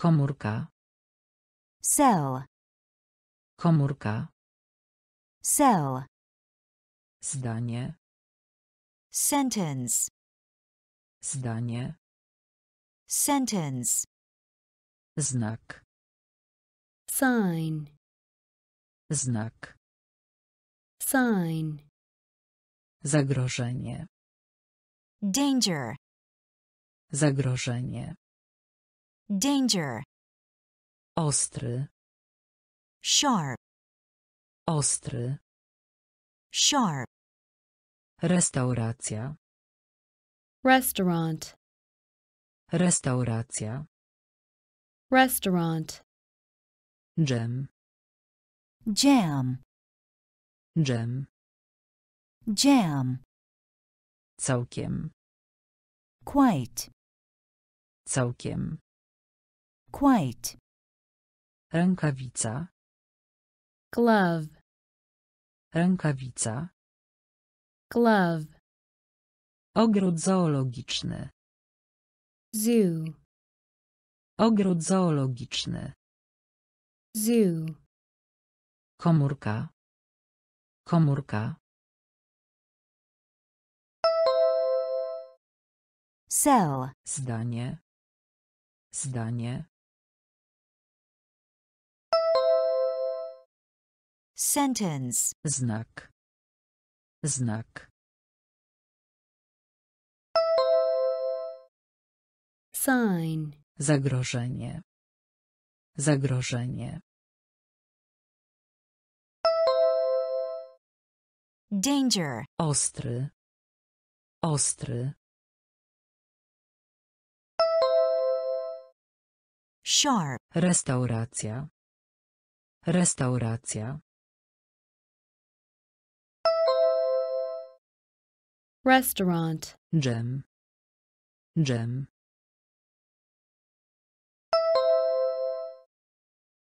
Komórka. Cell. Komórka. Cell. Zdanie. Sentence. Zdanie. Sentence. Znak. Sign. Znak. Sign. Zagrożenie. Danger. Zagrożenie. Danger. Ostry. Sharp. Ostry. Sharp. Restauracja. Restaurant. Restauracja. Restaurant. Dżem. Jam. Dżem. Jam. Całkiem. Quite. Całkiem. Quite. Rękawica. Glove. Rękawica. Glove. Ogród zoologiczny. Zoo. Ogród zoologiczny. Zoo. Komórka. Komórka. Cell. Zdanie. Zdanie. Sentence. Znak. Znak. Sign. Zagrożenie. Zagrożenie. Danger. Ostry. Ostry. Sharp. Restauracja. Restauracja. Restaurant. Dżem. Dżem.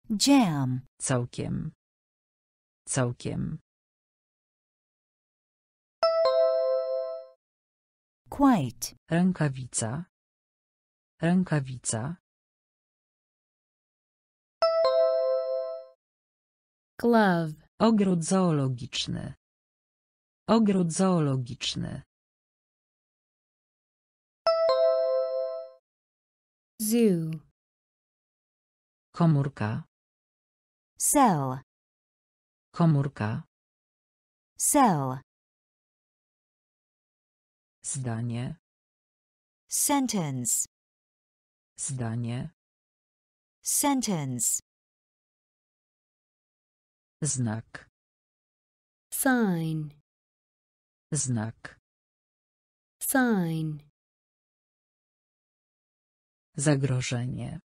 Jam. Całkiem. Całkiem. Quite. Rękawica. Rękawica. Glove. Ogród zoologiczny. Ogród zoologiczny. Zoo. Komórka. Cell. Komórka. Cell. Zdanie. Sentence. Zdanie. Sentence. Znak. Sign. Znak. Sign. Zagrożenie.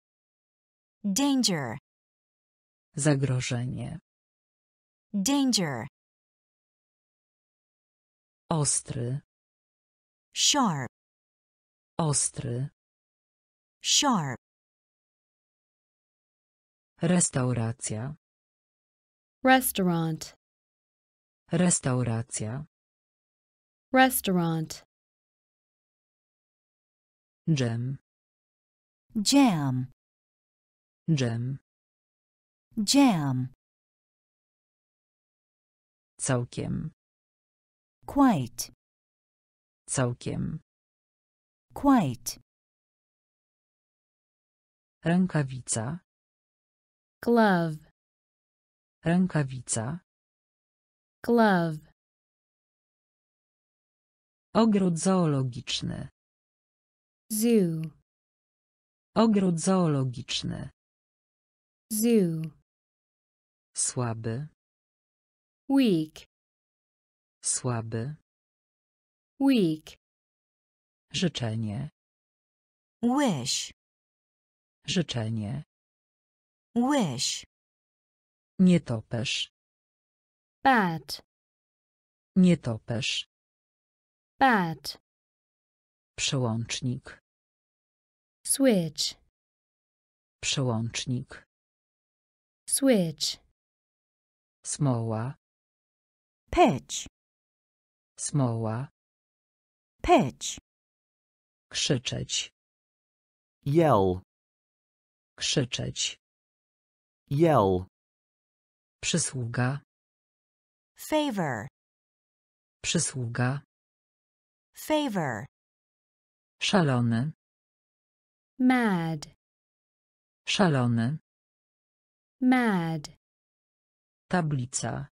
Danger. Zagrożenie. Danger. Ostry. Sharp. Ostry. Sharp. Restauracja. Restaurant. Restauracja. Restaurant. Dżem. Jam. Dżem. Jam. Całkiem. Quite. Całkiem. Quite. Rękawica. Glove. Rękawica. Glove. Ogród zoologiczny. Zoo. Ogród zoologiczny. Zoo. Słaby. Weak. Słaby. Weak. Życzenie. Wish. Życzenie. Wish. Nietoperz. Bat. Nietoperz. Bat. Przełącznik. Switch. Przełącznik. Switch. Smoła. Pitch. Smoła. Pitch. Krzyczeć. Yell. Krzyczeć. Yell. Przysługa. Favor. Przysługa. Favor. Szalony. Mad. Szalony. Mad. Tablica.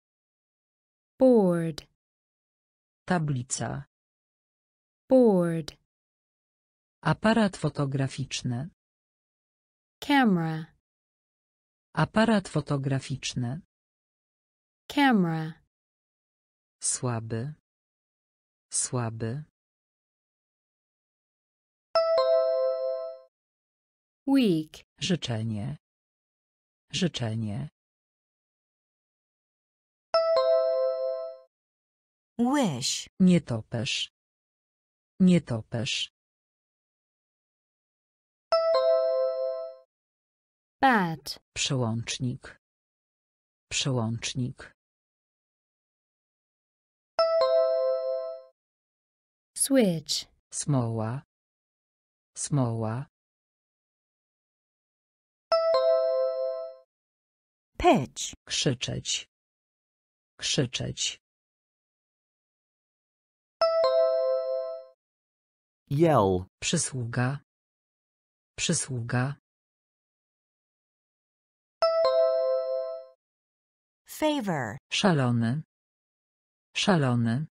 Board. Tablica. Board. Aparat fotograficzny. Camera. Aparat fotograficzny. Camera. Słaby. Słaby. Weak. Życzenie. Życzenie. Wish. Nietoperz. Nietoperz. Bad. Przełącznik. Przełącznik. Switch. Smoła. Smoła. Pitch. Krzyczeć. Krzyczeć. Yell. Przysługa. Przysługa. Favor. Szalony. Szalony.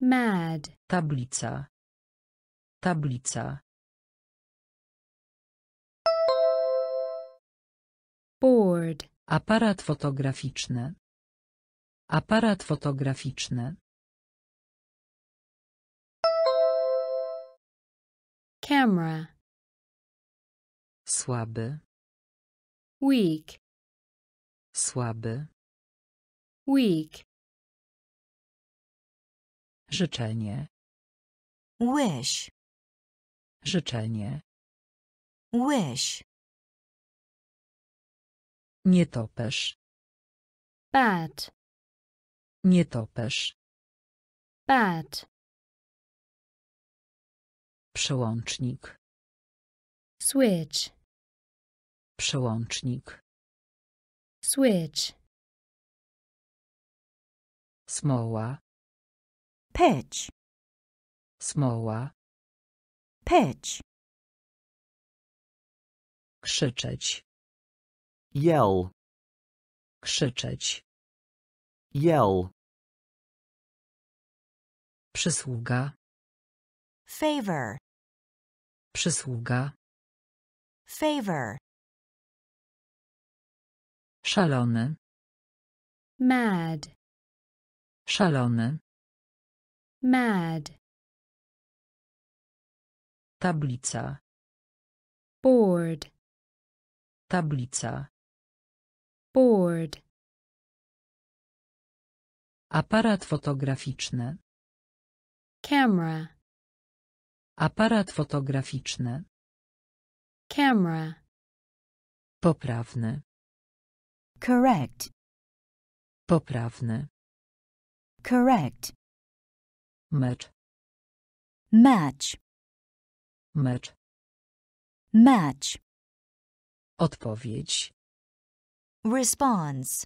Mad. Tablica. Tablica. Board. Aparat fotograficzny. Aparat fotograficzny. Camera. Słaby. Weak. Słaby. Weak. Życzenie. Wish. Życzenie. Wish. Nietoperz. Bad. Nietoperz. Bad. Przełącznik. Switch. Przełącznik. Switch. Smoła. Pitch. Smoła. Pitch. Krzyczeć. Yell. Krzyczeć. Yell. Przysługa. Favor. Przysługa. Favor. Szalony. Mad. Szalony. Mad. Tablica. Board. Tablica. Board. Aparat fotograficzny. Camera. Aparat fotograficzny. Camera. Poprawny. Correct. Poprawny. Correct. Mecz. Match. Mecz. Match. Odpowiedź. Response.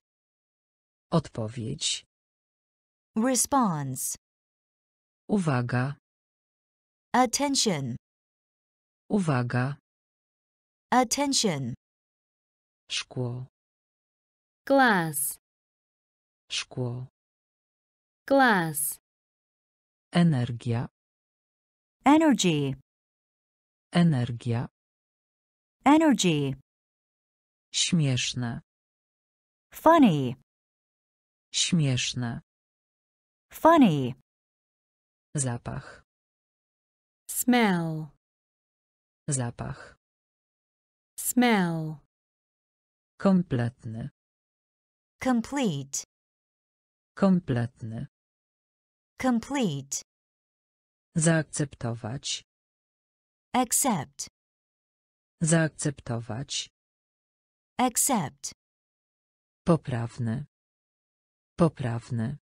Odpowiedź. Response. Uwaga. Attention. Uwaga. Attention. Szkło. Glass. Szkło. Glass. Energia. Energy. Energia. Energy. Śmieszne. Funny. Śmieszne. Funny. Zapach. Smell. Zapach. Smell. Kompletny. Complete. Kompletny. Complete. Zaakceptować. Accept. Zaakceptować. Accept. Poprawny. Poprawny.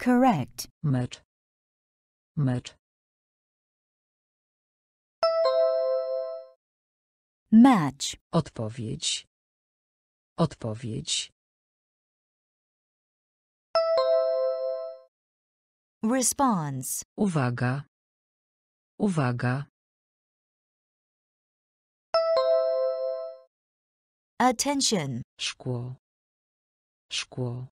Correct. Mit. Mit. Match. Odpowiedź. Odpowiedź. Response. Uwaga. Uwaga. Attention. Szkło. Szkło.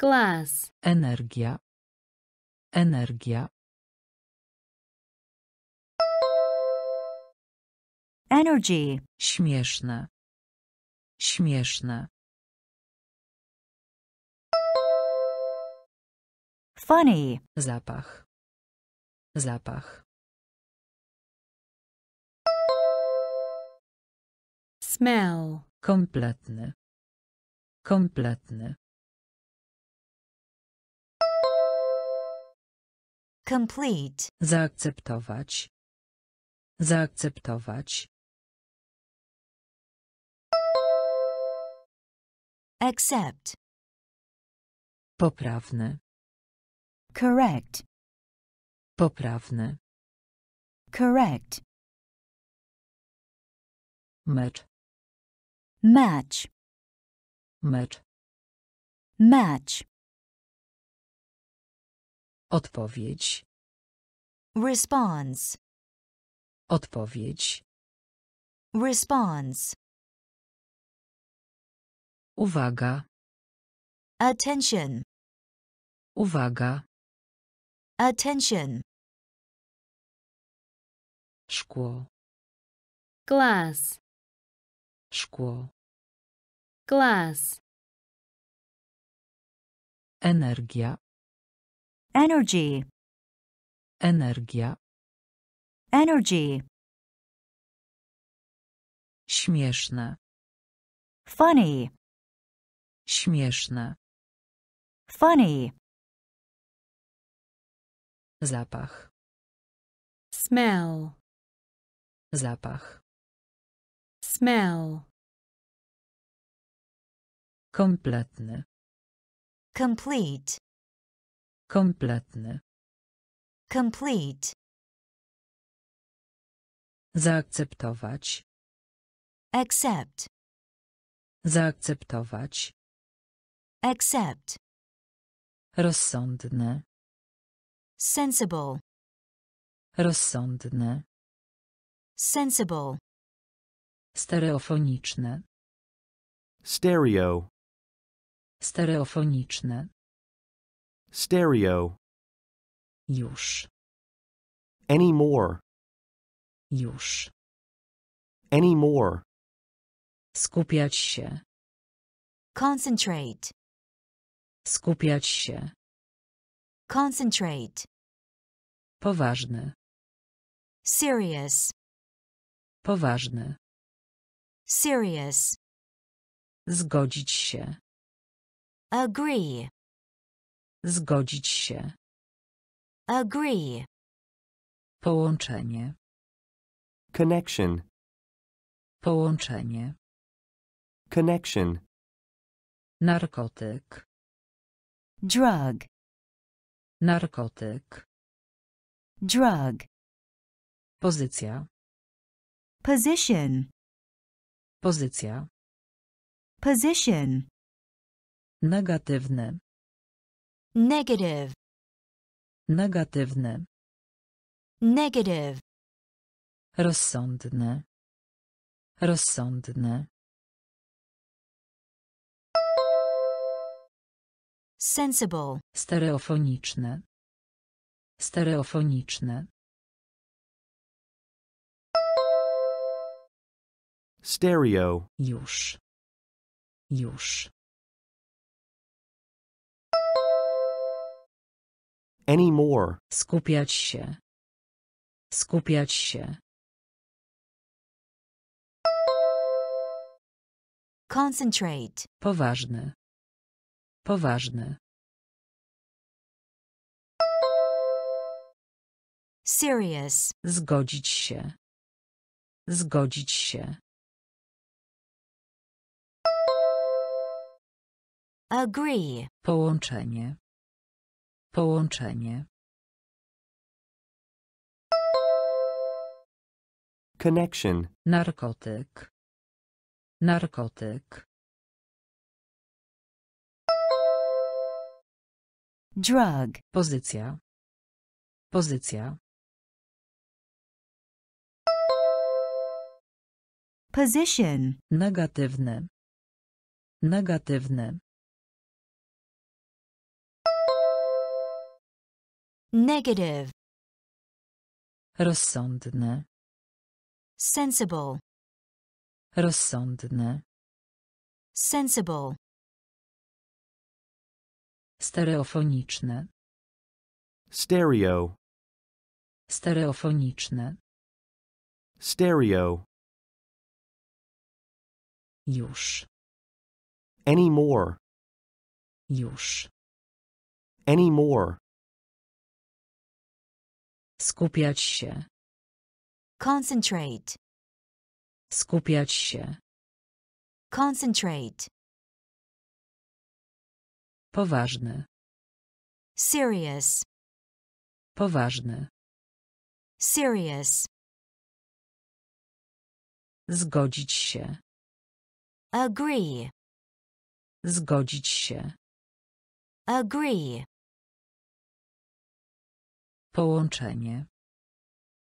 Glass. Energia. Energia. Energy. Śmieszne. Śmieszne. Funny. Zapach. Zapach. Smell. Kompletny. Kompletny. Complete. Zaakceptować. Zaakceptować. Accept. Poprawny. Correct. Poprawny. Correct. Match. Match. Match. Match. Odpowiedź. Response. Odpowiedź. Response. Uwaga. Attention. Uwaga. Attention. Szkło. Glass. Szkło. Glass. Energia. Energy. Energia. Energy. Śmieszne. Funny. Śmieszne. Funny. Zapach. Smell. Zapach. Smell. Kompletny. Complete. Kompletny. Complete. Zaakceptować. Accept. Zaakceptować. Accept. Rozsądne. Sensible. Rozsądne. Sensible. Stereofoniczne. Stereo. Stereofoniczne. Stereo. Już. Anymore. Już. Anymore. Skupiać się. Concentrate. Skupiać się. Concentrate. Poważny. Serious. Poważny. Serious. Zgodzić się. Agree. Zgodzić się. Agree. Połączenie. Connection. Połączenie. Connection. Narkotyk. Drug. Narkotyk. Drug. Pozycja. Position. Pozycja. Position. Negatywny. Negative. Negatywny. Negative. Rozsądny. Rozsądny. Sensible. Stereofoniczne. Stereofoniczne. Stereo. Już. Już. Anymore. Skupiać się. Skupiać się. Concentrate. Poważny. Poważny. Serious. Zgodzić się. Zgodzić się. Agree. Połączenie. Połączenie. Connection. Narkotyk. Narkotyk. Drug. Pozycja. Pozycja. Position. Negatywny. Negatywny. Negative. Rozsądny. Sensible. Rozsądny. Sensible. Stereofoniczne. Stereo. Stereofoniczne. Stereo. Już. Anymore. Już. Anymore. Skupiać się. Concentrate. Skupiać się. Concentrate. Poważny. Serious. Poważny. Serious. Zgodzić się. Agree. Zgodzić się. Agree. Połączenie.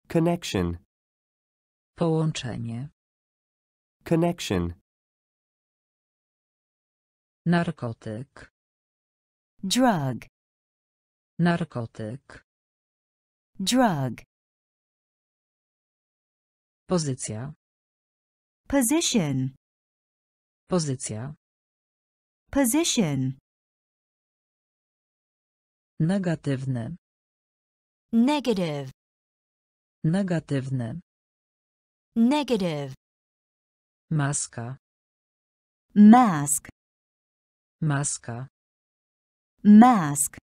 Connection. Połączenie. Connection. Narkotyk. Drug. Narkotyk. Drug. Pozycja. Position. Pozycja. Position. Negatywny. Negative. Negatywny. Negative. Maska. Mask. Maska. Mask.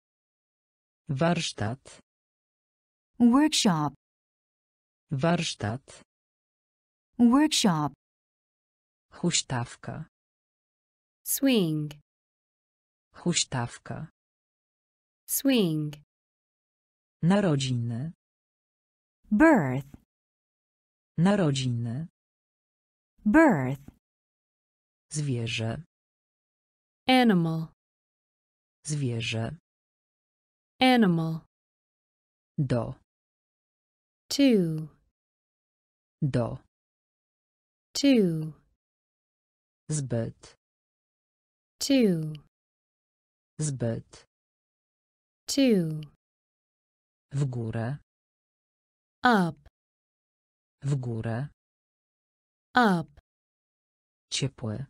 Warsztat. Workshop. Warsztat. Workshop. Huśtawka. Swing. Huśtawka. Swing. Narodziny. Birth. Narodziny. Birth. Zwierzę. Animal. Zwierzę. Animal. Do. To. Do. To. Zbyt. To. Zbyt. To. W górę. Up. W górę. Up. Ciepły.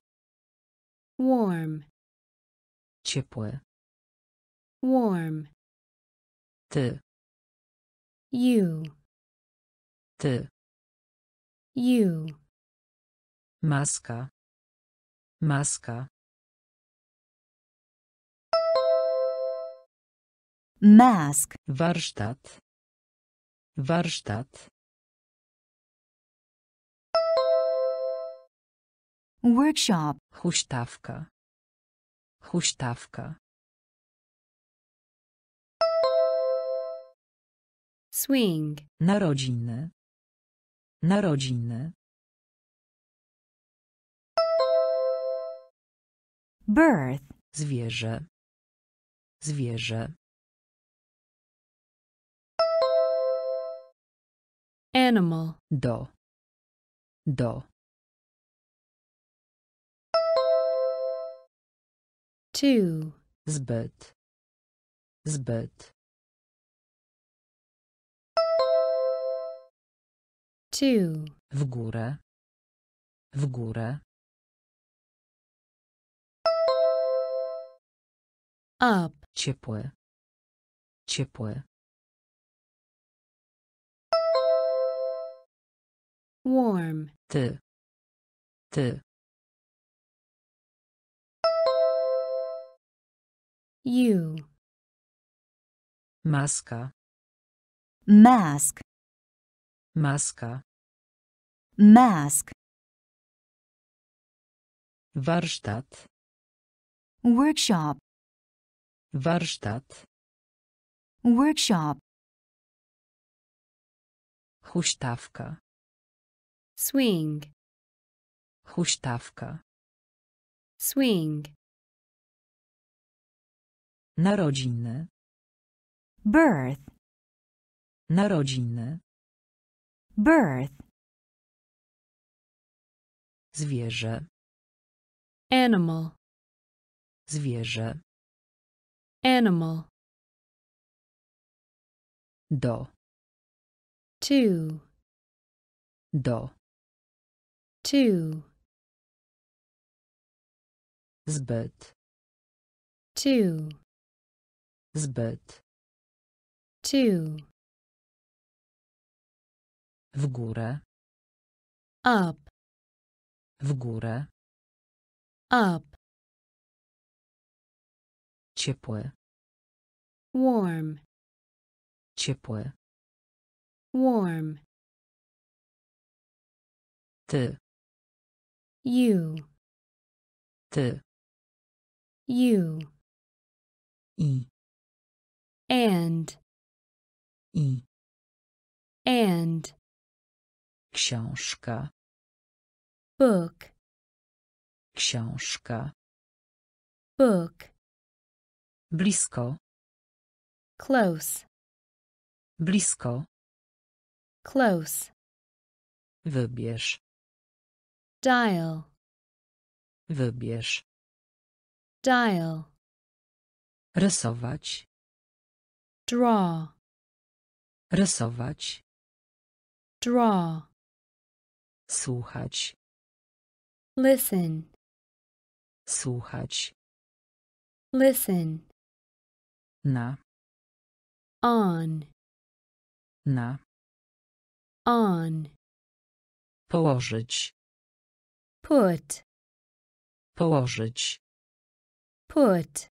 Warm. Ciepły. Warm. Ty. You. Ty. You. Maska. Maska. Mask. Warsztat. Warsztat. Workshop. Huśtawka. Huśtawka. Swing. Narodziny. Narodziny. Birth. Zwierzę. Zwierzę. Animal. Do. Do. To. Zbyt. Zbyt. To. W górę. W górę. Up. Ciepły. Ciepły. Warm. Ty. Ty. You. Maska. Mask. Maska. Mask. Warsztat. Workshop. Warsztat. Workshop. Huśtawka. Swing. Huśtawka. Swing. Narodziny. Birth. Narodziny. Birth. Zwierzę. Animal. Zwierzę. Animal. Do. To. Do. To. Zbyt. To. Zbyt. To. W górę. Up. W górę. Up. Ciepły. Warm. Ciepły. Warm. Ty. You. Ty. You. I. And. I. And. Książka. Book. Książka. Book. Blisko. Close. Blisko. Close. Wybierz. Dial. Wybierz. Dial. Rysować. Draw. Rysować. Draw. Słuchać. Listen. Słuchać. Listen. Na. On. Na. On. Położyć. Put. Położyć. Put.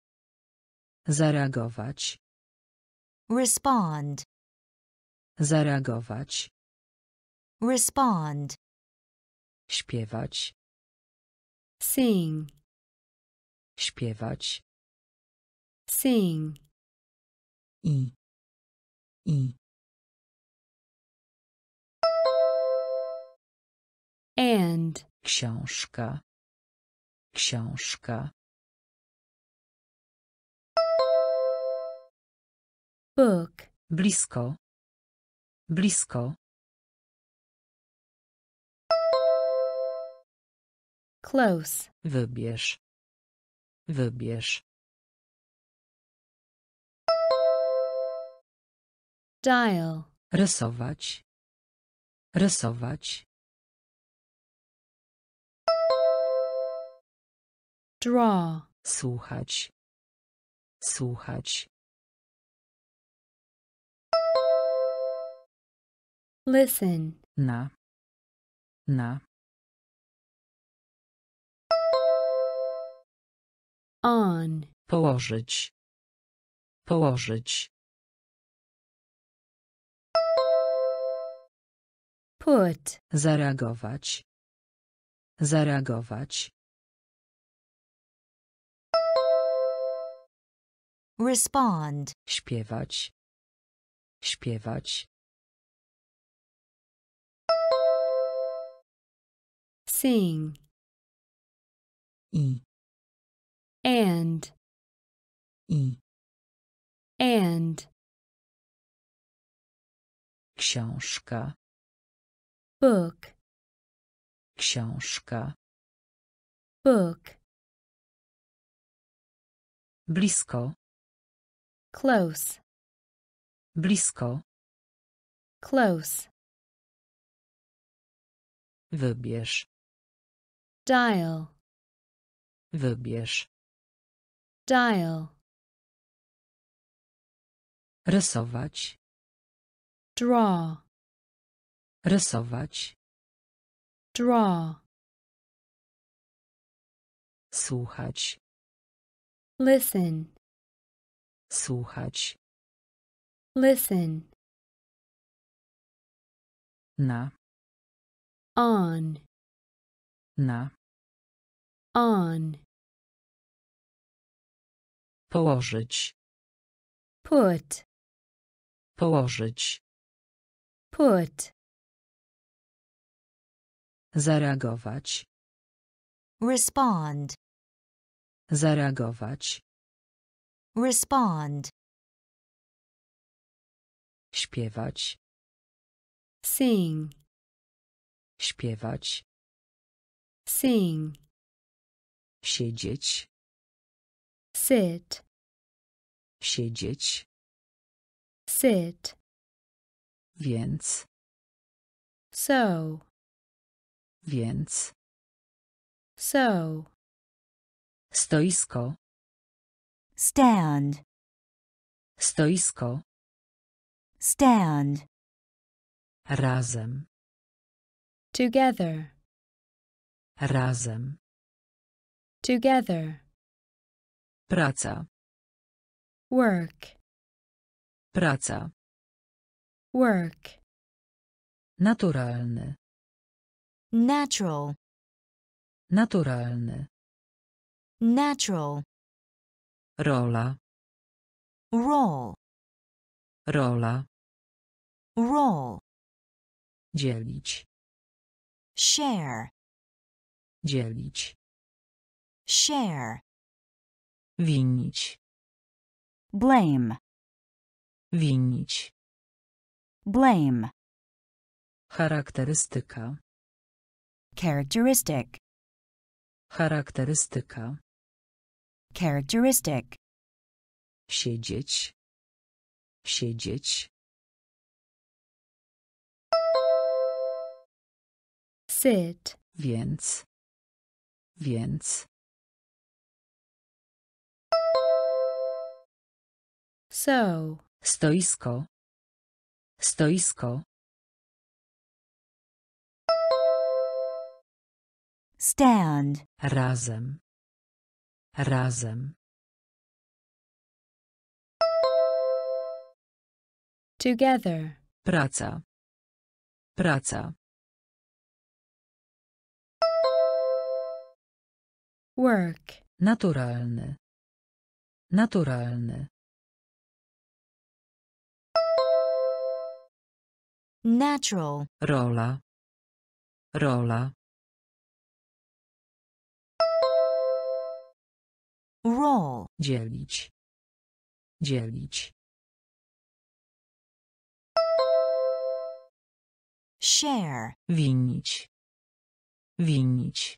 Zareagować. Respond. Zareagować. Respond. Śpiewać. Sing. Śpiewać. Sing. I. I. And. Książka. Książka. Book. Blisko. Blisko. Close. Wybierz. Wybierz. Dial. Rysować. Rysować. Draw. Słuchać. Słuchać. Listen. Na. Na. On. Położyć. Położyć. Put. Zareagować. Zareagować. Respond. Śpiewać. Śpiewać. Sing. I. And. I. And. Książka. Book. Książka. Book. Blisko. Close. Blisko. Close. Wybierz. Dial. Wybierz. Dial. Rysować. Draw. Rysować. Draw. Słuchać. Listen. Słuchać. Listen. Na. On. Na. On. Położyć. Put. Położyć. Put. Zareagować. Respond. Zareagować. Respond. Śpiewać. Sing. Śpiewać. Sing. Siedzieć. Sit. Siedzieć. Sit. Więc. So. Więc. So. Stoisko. Stand. Stoisko. Stand. Razem. Together. Razem. Together. Praca. Work. Praca. Work. Naturalny. Natural. Naturalny. Natural. Rola. Roll. Rola. Roll. Dzielić. Share. Dzielić. Share. Winić. Blame. Winić. Blame. Charakterystyka. Characteristic. Charakterystyka. Characteristic. Siedzieć. Siedzieć. Sit. Więc. Więc. So. Stoisko. Stoisko. Stand. Razem. Razem. Together. Praca. Praca. Work. Naturalny. Naturalny. Natural. Rola. Rola. Roll. Dzielić. Dzielić. Share. Winić. Winić.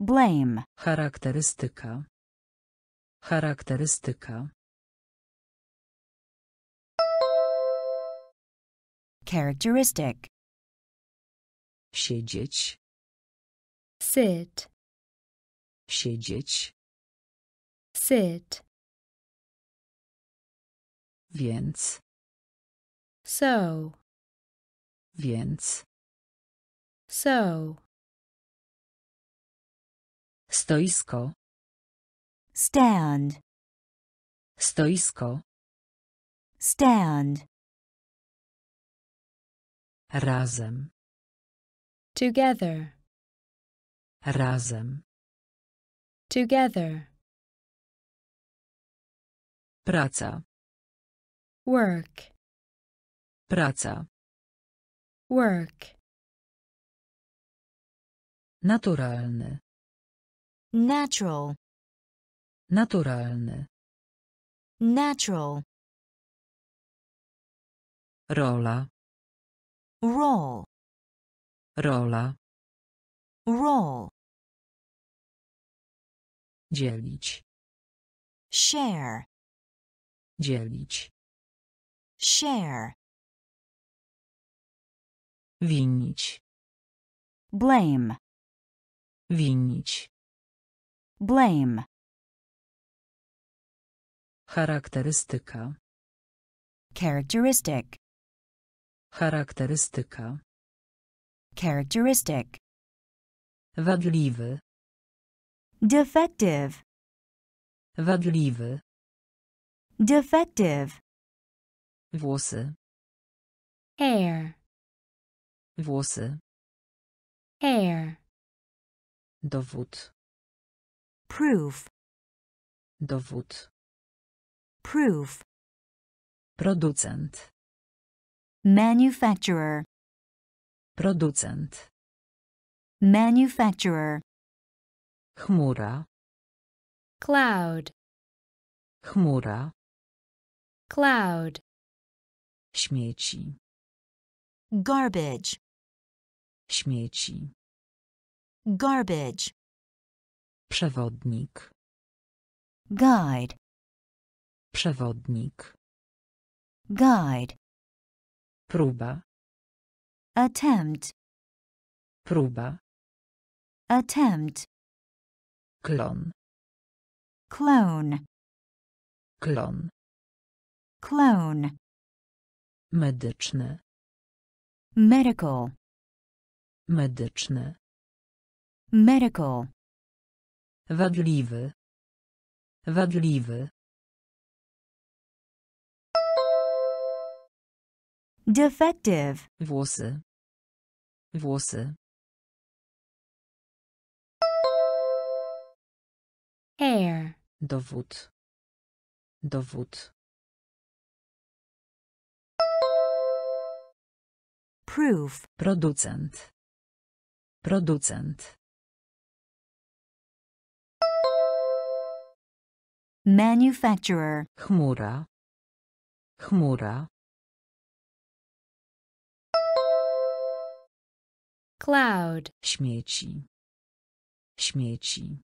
Blame. Charakterystyka. Charakterystyka. Characteristic. Siedzieć. Sit. Siedzieć. Sit. Więc. So. Więc. So. Stoisko. Stand. Stoisko. Stand. Razem. Together. Razem. Together. Praca. Work. Praca. Work. Naturalny. Natural. Naturalny. Natural. Rola. Roll. Rola. Roll. Dzielić. Share. Dzielić. Share. Winić. Blame. Winić. Blame. Charakterystyka. Characteristic. Charakterystyka. Characteristic. Wadliwy. Defective. Wadliwy. Defective. Włosy. Hair. Włosy. Hair. Dowód. Proof. Dowód. Proof. Producent. Manufacturer. Producent. Manufacturer. Chmura. Cloud. Chmura. Cloud. Śmieci. Garbage. Śmieci. Garbage. Przewodnik. Guide. Przewodnik. Guide. Próba. Attempt. Próba. Attempt. Klon. Clone. Klon. Clone. Medyczny. Medical. Medyczny. Medical. Wadliwy. Wadliwy. Defective. Włosy. Włosy. Hair. Dowód. Dowód. Proof. Producent. Producent. Manufacturer. Chmura. Chmura. Cloud. Śmieci. Śmieci.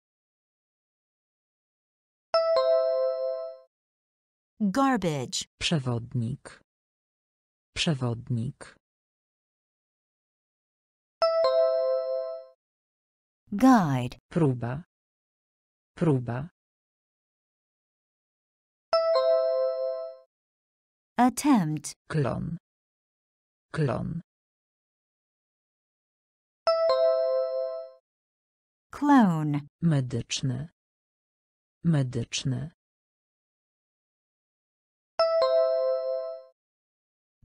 Garbage. Przewodnik. Przewodnik. Guide. Próba. Próba. Attempt. Klon. Klon. Clone. Medyczny. Medyczny.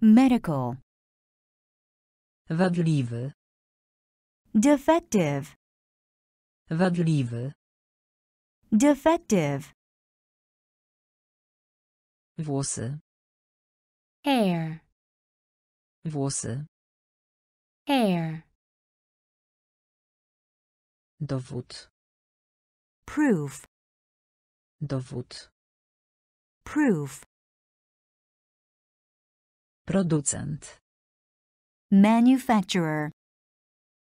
Medical. Wadliwy. Defective. Wadliwy. Defective. Włosy. Hair. Włosy. Hair. Dowód. Proof. Dowód. Proof. Producent. Manufacturer.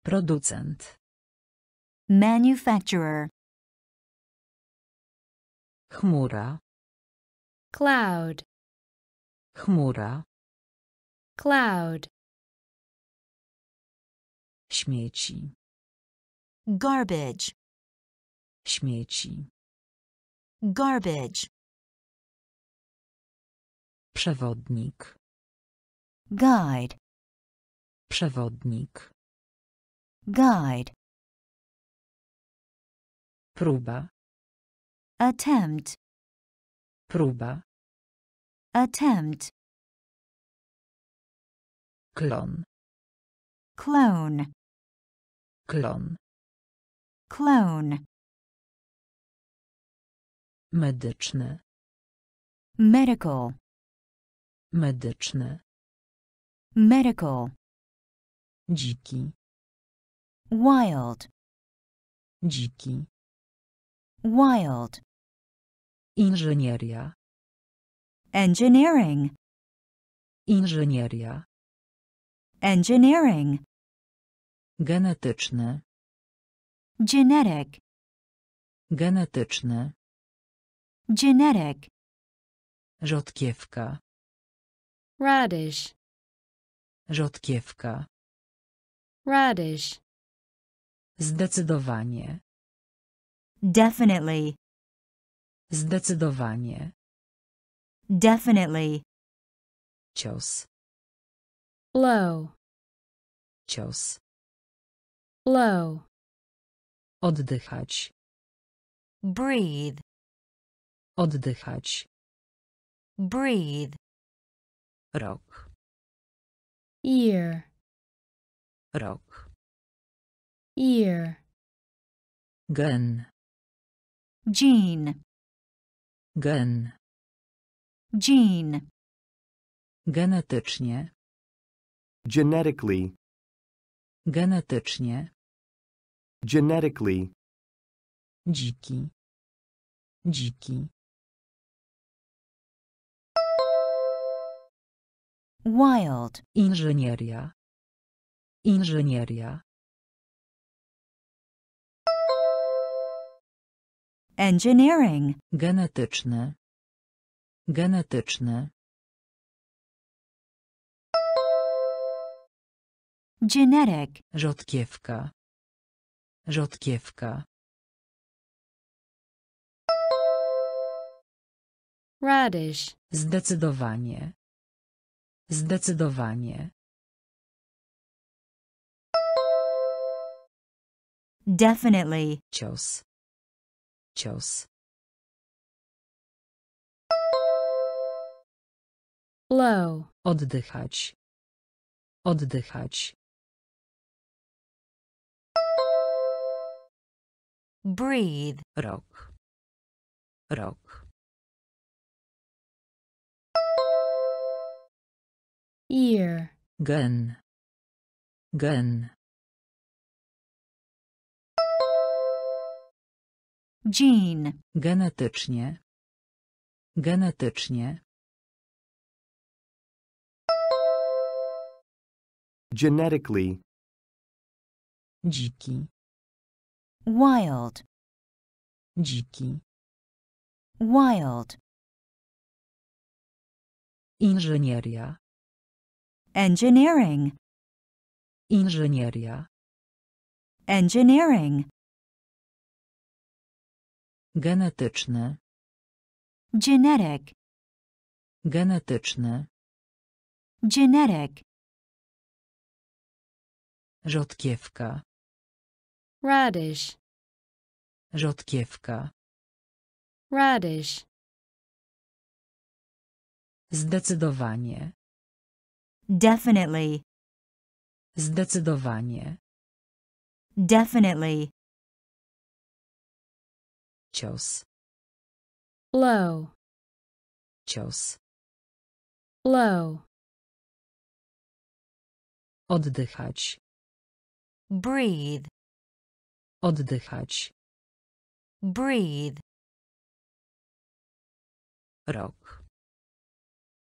Producent. Manufacturer. Chmura. Cloud. Chmura. Cloud. Śmieci. Garbage. Śmieci. Garbage. Przewodnik. Guide. Przewodnik. Guide. Próba. Attempt. Próba. Attempt. Klon. Clone. Klon. Clone. Medyczny. Medical. Medyczny. Medical. Dziki. Wild. Dziki. Wild. Inżynieria. Engineering. Inżynieria. Engineering. Genetyczny. Genetic. Genetyczny. Genetic. Rzodkiewka. Radish. Rzodkiewka. Radish. Zdecydowanie. Definitely. Zdecydowanie. Definitely. Cios. Blow. Cios. Blow. Oddychać. Breathe. Oddychać. Breathe. Rok. Ear. Rok. Ear. Gen. Gene. Gen. Gene. Genetycznie. Genetically. Genetycznie. Genetically. Dziki. Dziki. Wild. Inżynieria. Inżynieria. Engineering. Genetyczny. Genetyczny. Genetic. Rzodkiewka. Rzodkiewka. Radish. Zdecydowanie. Zdecydowanie. Definitely. Cios. Cios. Low. Oddychać. Oddychać. Breathe. Rok. Rok. Ear. Gen. Gen. Gene. Genetycznie. Genetycznie. Genetically. Dziki. Wild. Dziki. Wild. Inżynieria. Engineering. Inżynieria. Engineering. Genetyczny. Genetic. Genetyczny. Genetic. Rzodkiewka. Radish. Rzodkiewka. Radish. Zdecydowanie. Definitely. Zdecydowanie. Definitely. Cios. Low. Cios. Low. Oddychać. Breathe. Oddychać. Breathe. Rok.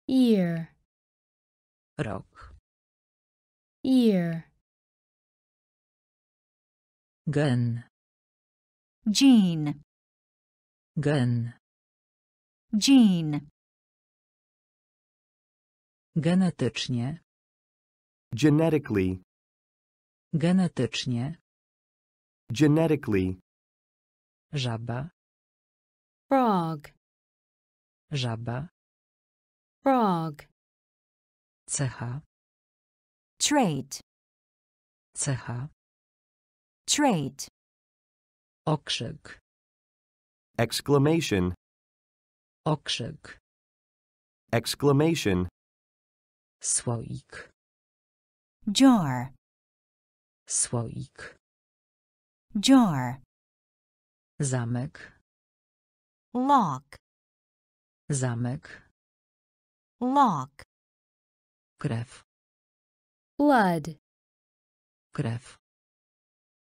Ear. Rok. Ear. Gen. Gene. Gen. Gene. Genetycznie. Genetically. Genetycznie. Genetically. Żaba. Frog. Żaba. Frog. Cecha. Trait. Cecha. Trait. Okrzyk. Exclamation. Okrzyk. Exclamation. Słoik. Jar. Słoik. Jar. Zamek. Lock. Zamek. Lock. Krew. Blood. Krew.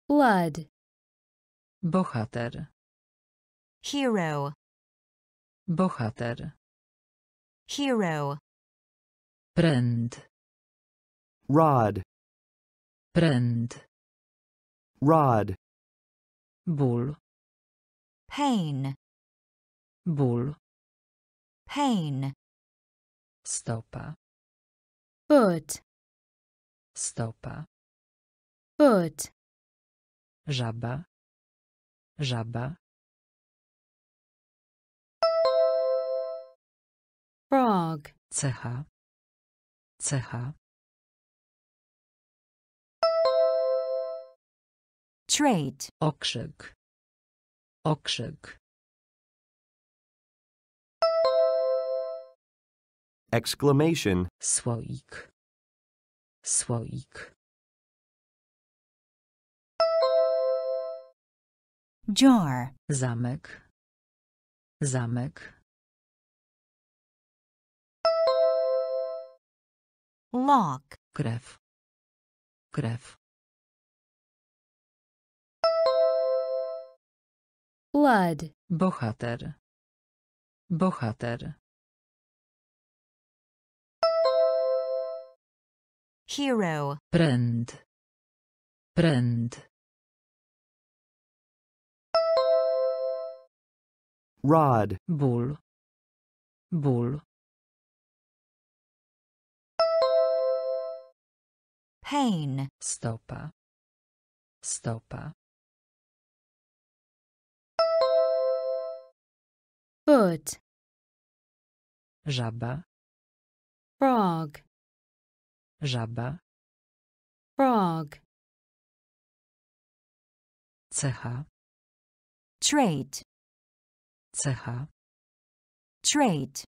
Blood. Bohater. Hero. Bohater. Hero. Pręd. Rod. Pręd. Rod. Ból. Pain. Ból. Pain. Stopa. Foot. Stopa. Foot. Żaba. Żaba. Frog. Cecha. Cecha. Trait. Okrzyk. Okrzyk. Exclamation. Słoik. Słoik. Jar. Zamek. Zamek. Lock. Krew. Krew. Blood. Bohater. Bohater. Hero. Pręd. Pręd. Rod. Ból. Ból. Pain. Stopa. Stopa. Foot. Żaba. Frog. Żaba. Frog. Cecha. Trait. Cecha. Trait.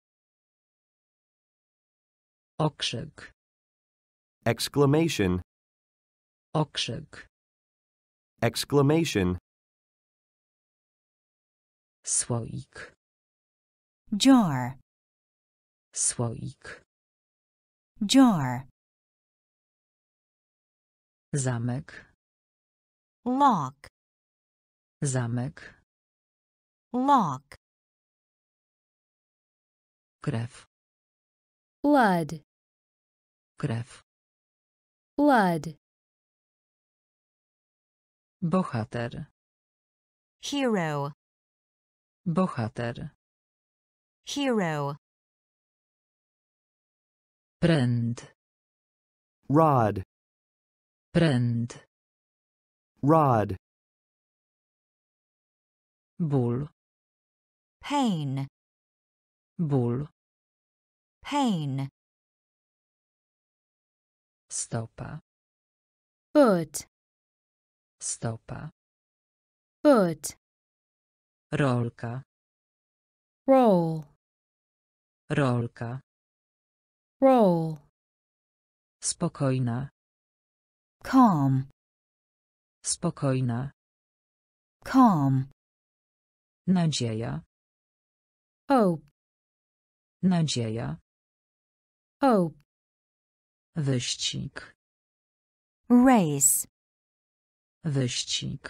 Okrzyk. Exclamation. Okrzyk. Exclamation. Słoik. Jar. Słoik. Jar. Zamek. Lock. Zamek. Lock. Krew. Blood. Krew. Blood. Bohater. Hero. Bohater. Hero. Pręd. Rod. Pręd. Rod. Ból. Pain. Ból. Pain. Stopa. Foot. Stopa. Foot. Rolka. Roll. Rolka. Roll. Spokojna. Calm. Spokojna. Calm. Nadzieja. Hope. Nadzieja. Hope. Wyścig. Race. Wyścig.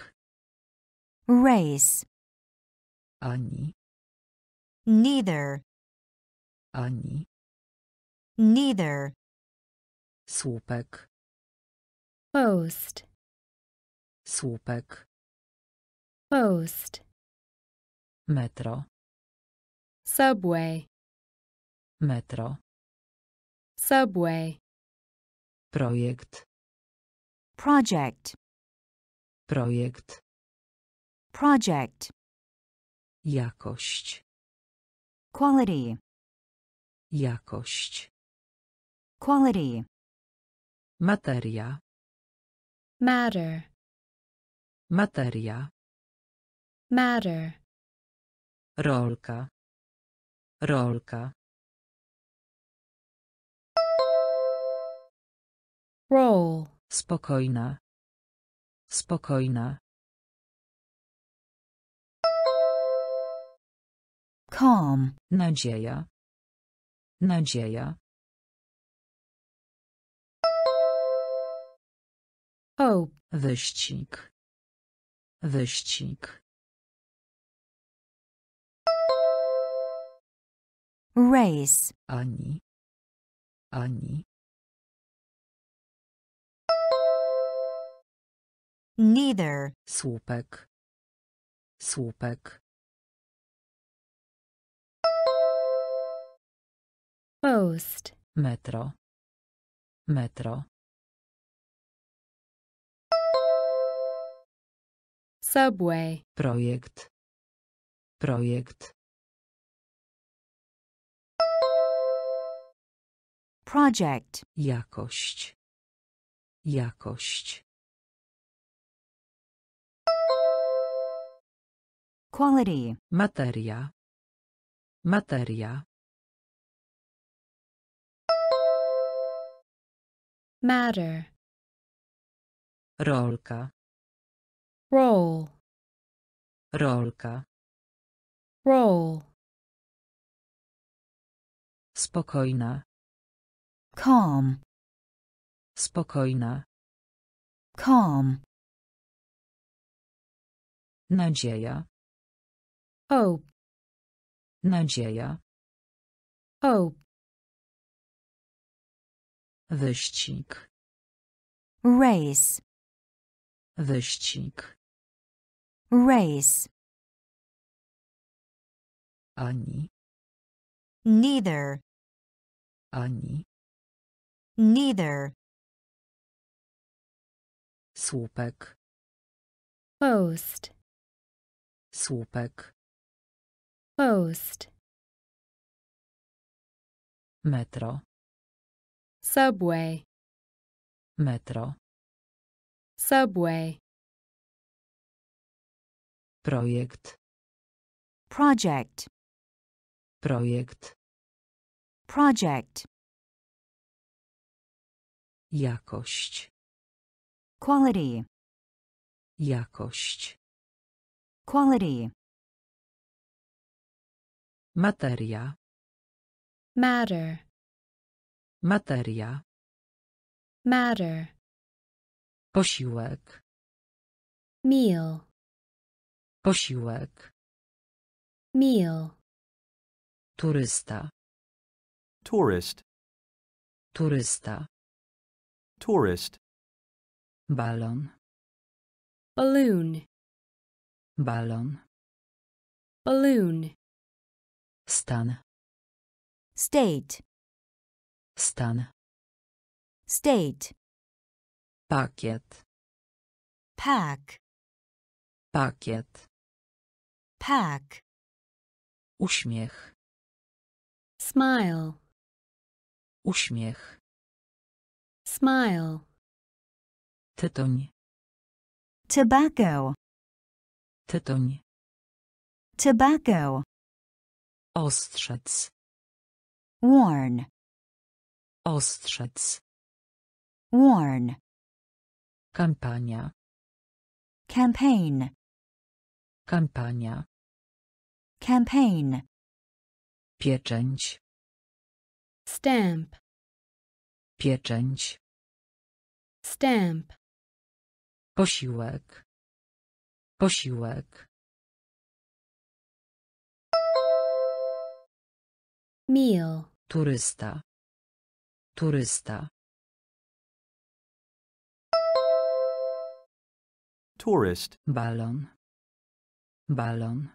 Race. Ani. Neither. Ani. Neither. Słupek. Post. Słupek. Post. Metro. Subway. Metro. Subway. Projekt. Project. Projekt. Project. Jakość. Quality. Jakość. Quality. Materia. Matter. Materia. Matter. Rolka. Rolka. Roll. Spokojna. Spokojna. Calm. Nadzieja. Nadzieja. Hope. Wyścig. Wyścig. Race. Ani. Ani. Neither. Słupek. Słupek. Post. Metro. Metro. Subway. Projekt. Projekt. Project. Jakość. Jakość. Quality. Materia. Materia. Matter. Rolka. Roll. rolka, roll, spokojna, calm, spokojna, calm, nadzieja, hope, nadzieja, hope, wyścig, race, wyścig, race, ani, neither, ani, neither, słupek, post, słupek, post, metro, subway, metro, subway, projekt, project, projekt, project, jakość, quality, jakość, quality, materia, matter, materia, matter, posiłek, meal, posiłek, meal, turysta, tourist, turysta, tourist, balon, balloon, balon, balloon, stan, state, stan, state, pakiet, pack, pakiet, pack, uśmiech, smile, uśmiech, smile, tytoń, tobacco, tytoń, tobacco, ostrzec, warn, ostrzec, warn, kampania, campaign, kampania, campaign, pieczęć, stamp, pieczęć, stamp, posiłek, posiłek, meal, turysta, turysta, tourist, balon, balon,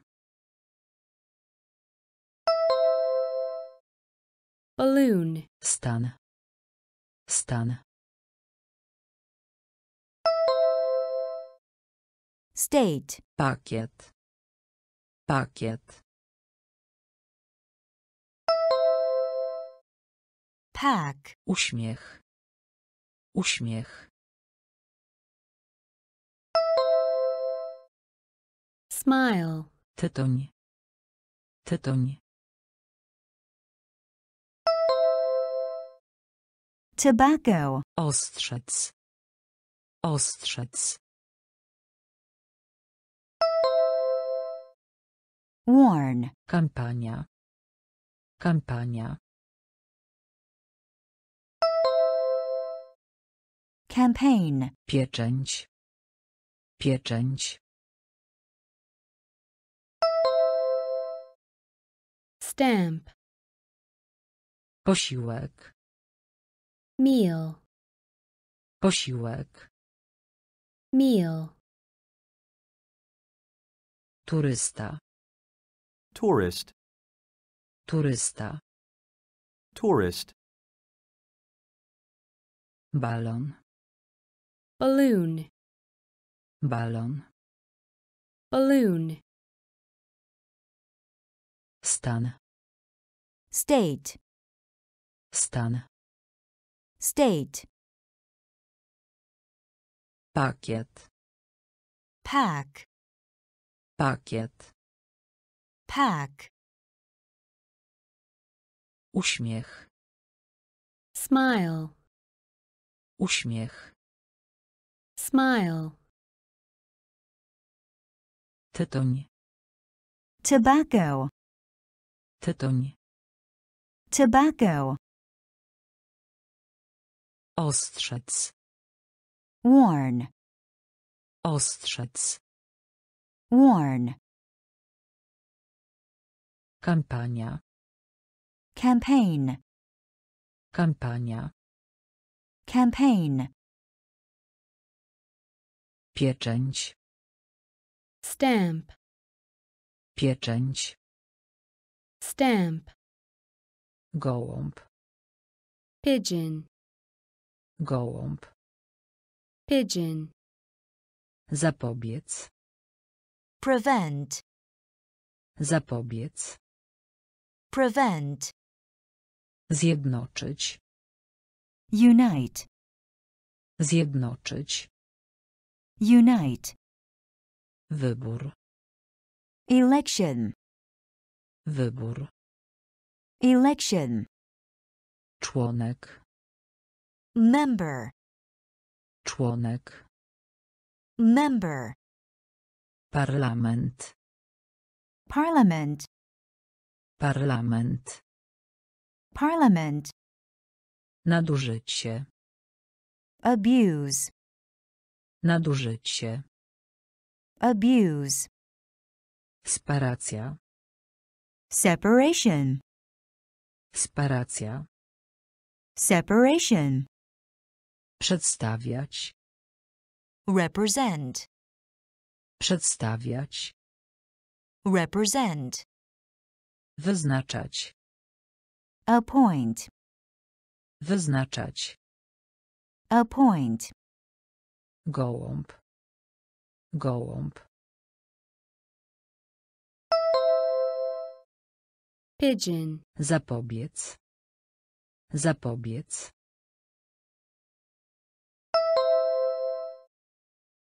balloon, stan, stan, state, pakiet, pakiet, pack, uśmiech, uśmiech, smile, tytoń, tytoń, tobacco, ostrzec, ostrzec, warn, kampania, kampania, campaign, pieczęć, pieczęć, stamp, posiłek, meal, posiłek, meal, turysta, tourist, turysta, tourist, balon, balloon, balon, balloon, stan, state, stan, state, pakiet, pack, pakiet, pack, uśmiech, smile, uśmiech, smile, Tytoń. Tobacco. Tytoń. Tobacco. Ostrzec. Warn. Ostrzec. Warn. Kampania. Campaign. Kampania. Campaign. Pieczęć. Stamp. Pieczęć. Stamp. Gołąb. Pigeon. Gołąb. Pigeon. Zapobiec. Prevent. Zapobiec. Prevent. Zjednoczyć. Unite. Zjednoczyć. Unite. Wybór. Election. Wybór. Election. Członek. Member. Członek. Member. Parlament. Parlament. Parlament. Parlament. Nadużycie. Abuse. Nadużycie. Abuse. Separacja. Separation. Separacja. Separation. Przedstawiać. Represent. Przedstawiać. Represent. Wyznaczać. Appoint. Wyznaczać. Appoint. Gołąb. Gołąb. Pigeon. Zapobiec. Zapobiec.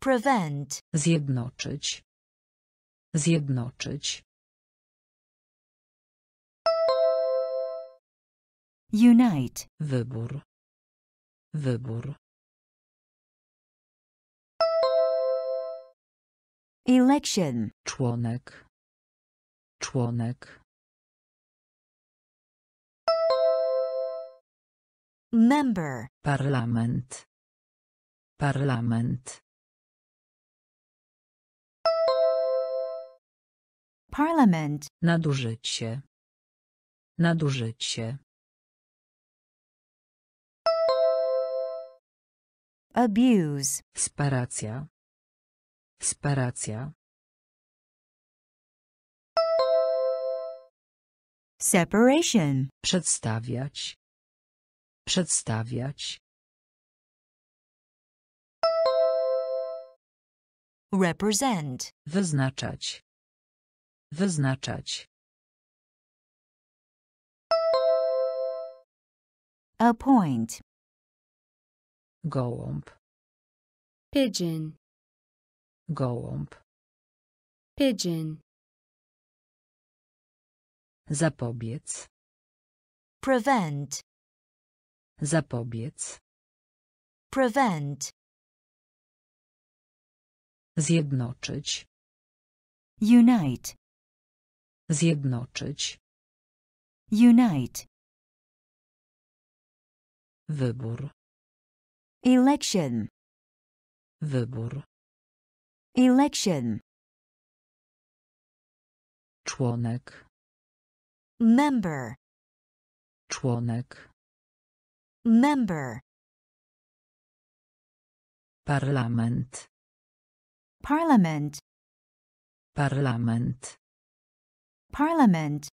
Prevent. Zjednoczyć. Zjednoczyć. Unite. Wybór. Wybór. Election. Członek. Członek. Member. Parlament. Parlament. Parlament. Nadużycie. Nadużycie. Abuse. Separacja. Separacja. Separation. Przedstawiać. Przedstawiać. Represent. Wyznaczać. Wyznaczać. Appoint. Gołąb. Pigeon. Gołąb. Pigeon. Zapobiec. Prevent. Zapobiec. Prevent. Zjednoczyć. Unite. Zjednoczyć. Unite. Wybór. Election. Wybór. Election. Członek. Member. Członek. Member. Parlament. Parlament. Parlament. Parlament.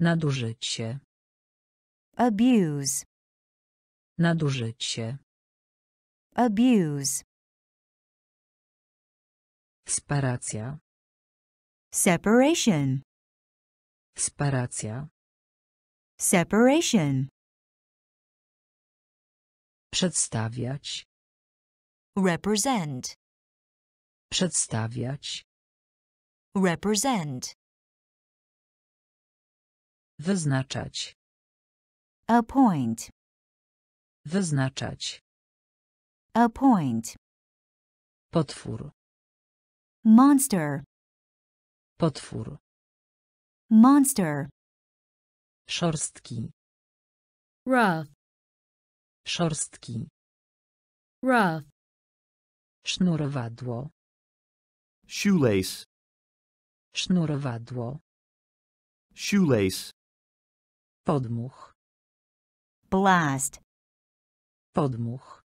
Nadużycie. Abuse. Nadużycie. Abuse. Separacja. Separation. Separacja. Separation. Przedstawiać. Represent. Przedstawiać. Represent. Wyznaczać. Appoint. Wyznaczać. Appoint. Potwór. Monster. Potwór. Monster. Szorstki. Rough. Szorstki. Rough. Sznurowadło. Shoelace. Sznurowadło. Shoelace. Podmuch. Blast. Podmuch.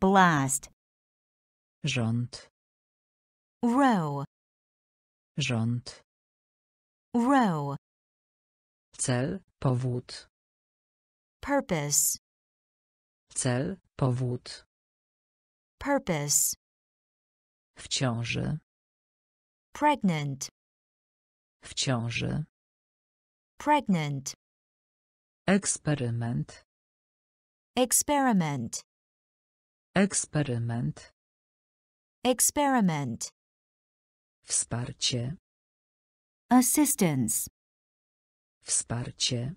Blast. Rząd. Row. Rząd. Row. Cel, powód. Purpose. Cel, powód. Purpose. W ciąży. Pregnant. W ciąży. Pregnant. Eksperyment. Experiment. Eksperyment. Experiment. Wsparcie. Assistance. Wsparcie.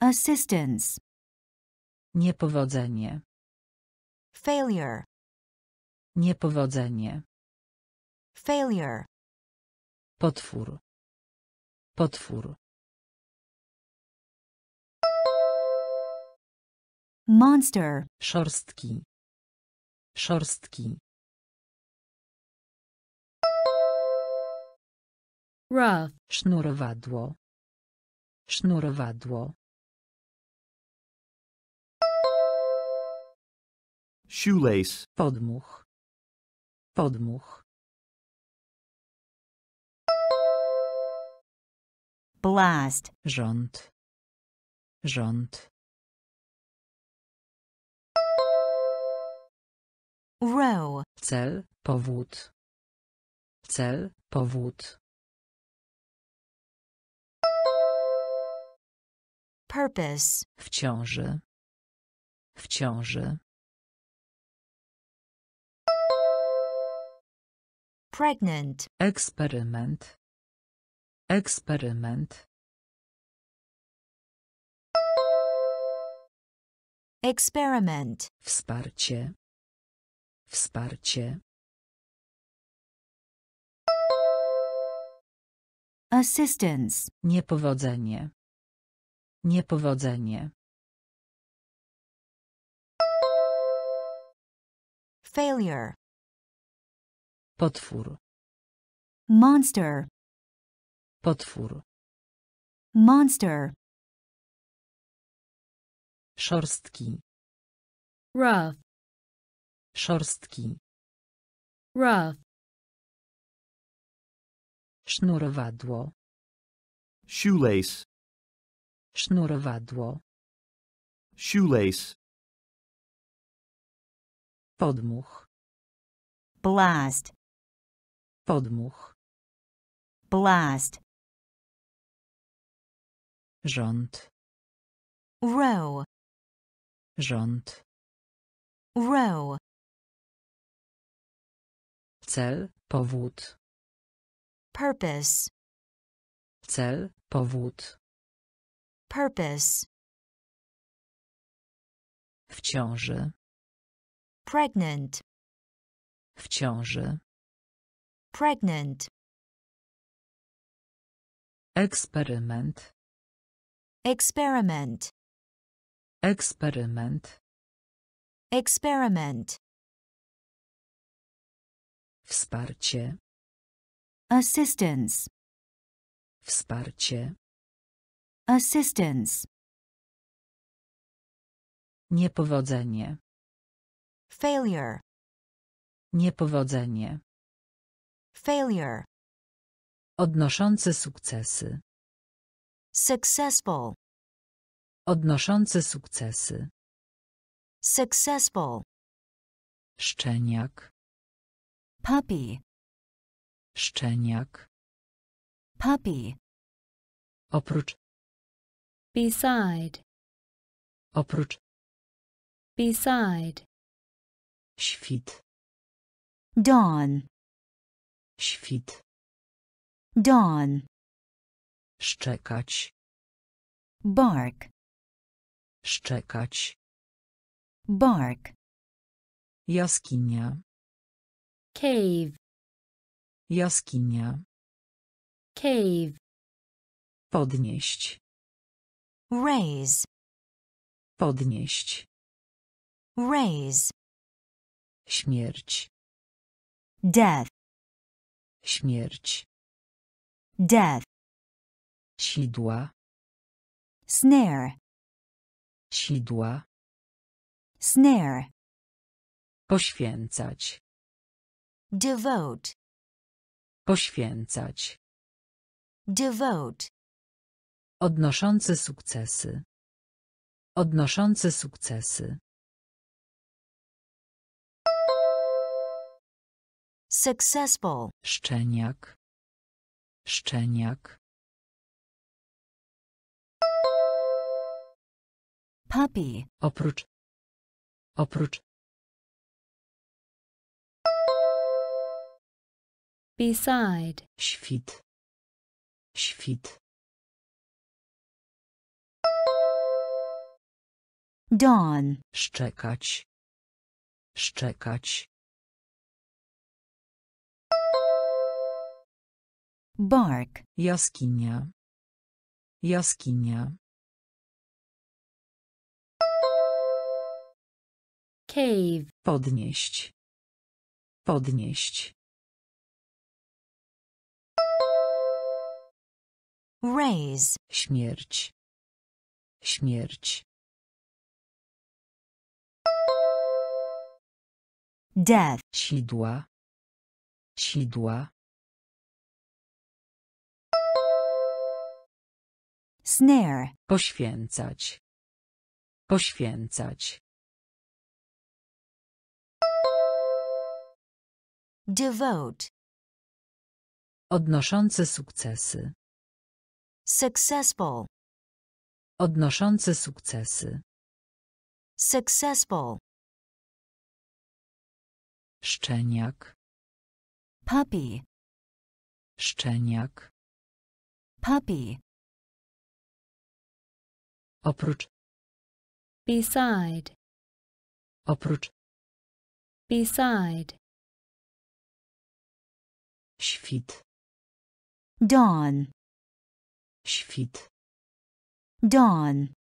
Assistance. Niepowodzenie. Failure. Niepowodzenie. Failure. Potwór. Potwór. Monster. Szorstki. Szorstki. Rough. Sznurowadło. Sznurowadło. Shoelace. Podmuch. Podmuch. Blast. Rząd. Rząd. Row. Cel, powód. Cel, powód. Purpose. W ciąży. W ciąży. Pregnant. Eksperyment. Eksperyment. Experiment. Wsparcie. Wsparcie. Assistance. Niepowodzenie. Niepowodzenie. Failure. Potwór. Monster. Potwór. Monster. Szorstki. Rough. Szorstki. Rough. Sznurowadło. Shoelace. Sznurowadło. Shoelace. Podmuch. Blast. Podmuch. Blast. Rząd. Row. Rząd. Row. Cel, powód. Purpose. Cel, powód. Purpose. W ciąży. Pregnant. W ciąży. Pregnant. Eksperyment. Experiment. Eksperyment. Experiment. Wsparcie. Assistance. Wsparcie. Assistance. Niepowodzenie. Failure. Niepowodzenie. Failure. Odnoszący sukcesy. Successful. Odnoszący sukcesy. Successful. Szczeniak. Puppy. Szczeniak. Puppy. Oprócz. Beside. Oprócz. Beside. Świt. Dawn. Świt. Dawn. Szczekać. Bark. Szczekać. Bark. Jaskinia. Cave. Jaskinia. Cave. Podnieść. Raise. Podnieść. Raise. Śmierć. Death. Śmierć. Death. Sidła. Snare. Sidła. Snare. Poświęcać. Devote. Poświęcać. Devote. Odnoszący sukcesy. Odnoszący sukcesy. Successful. Szczeniak. Szczeniak. Puppy. Oprócz. Oprócz. Beside. Świt. Świt. Dawn. Szczekać. Szczekać. Bark. Jaskinia. Jaskinia. Cave. Podnieść. Podnieść. Raise. Śmierć. Śmierć. Death. Sidła. Sidła. Snare. Poświęcać. Poświęcać. Devote. Odnoszący sukcesy. Successful. Odnoszący sukcesy. Successful. Szczeniak. Puppy. Szczeniak. Puppy. Oprócz. Beside. Oprócz. Beside. Świt. Dawn. Świt. Dawn.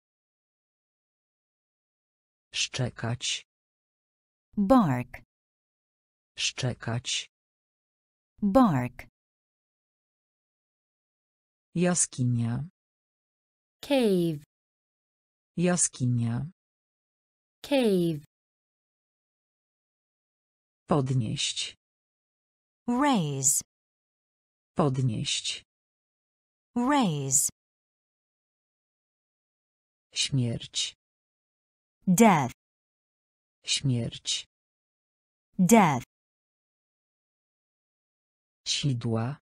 Szczekać. Bark. Szczekać. Bark. Jaskinia. Cave. Jaskinia. Cave. Podnieść. Raise. Podnieść. Raise. Śmierć. Death. Śmierć. Death. Sidła.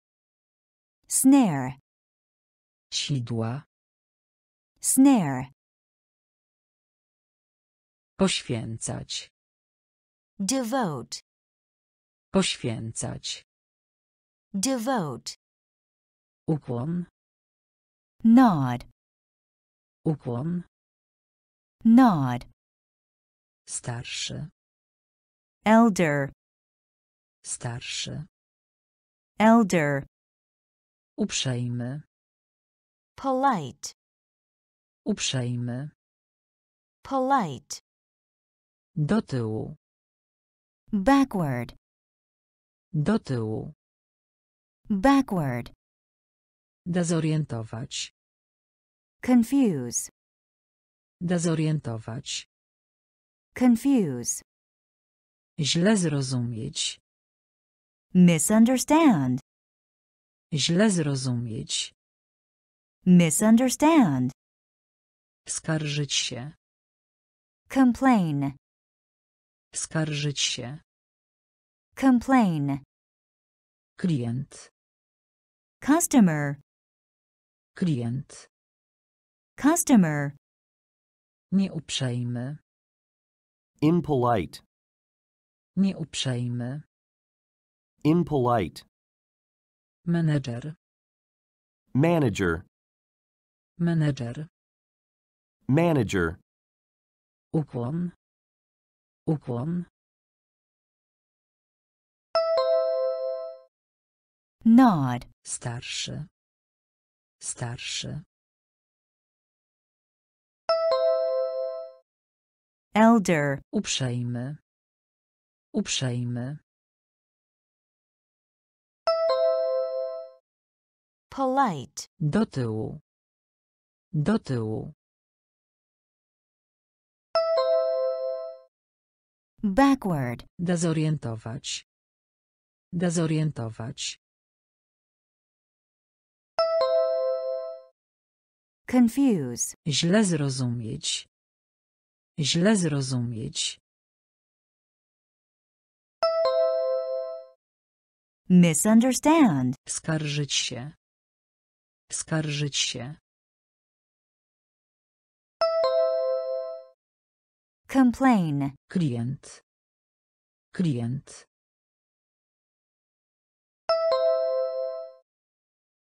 Snare. Sidła. Snare. Poświęcać. Devote. Poświęcać. Devote. Ukłon. Nod. Ukłon. Nod. Starszy. Elder. Starszy. Elder. Uprzejmy. Polite. Uprzejmy. Polite. Do tyłu. Backward. Do tyłu. Backward. Dezorientować. Confuse. Dezorientować. Confuse. Źle zrozumieć. Misunderstand. Źle zrozumieć. Misunderstand. Skarżyć się. Complain. Skarżyć się. Complain. Klient. Customer. Klient. Customer. Nieuprzejmy. Impolite. Nieuprzejmy. Impolite. Manager. Manager. Manager. Manager. Ukłon. Ukłon. Nod. Starszy. Starszy. Elder. Uprzejmy. Uprzejmy. Polite. Do tyłu. Do tyłu. Backward. Dezorientować. Dezorientować. Confuse. Źle zrozumieć. Źle zrozumieć. Misunderstand. Skarżyć się. Skarżyć się. Complain. Klient. Klient.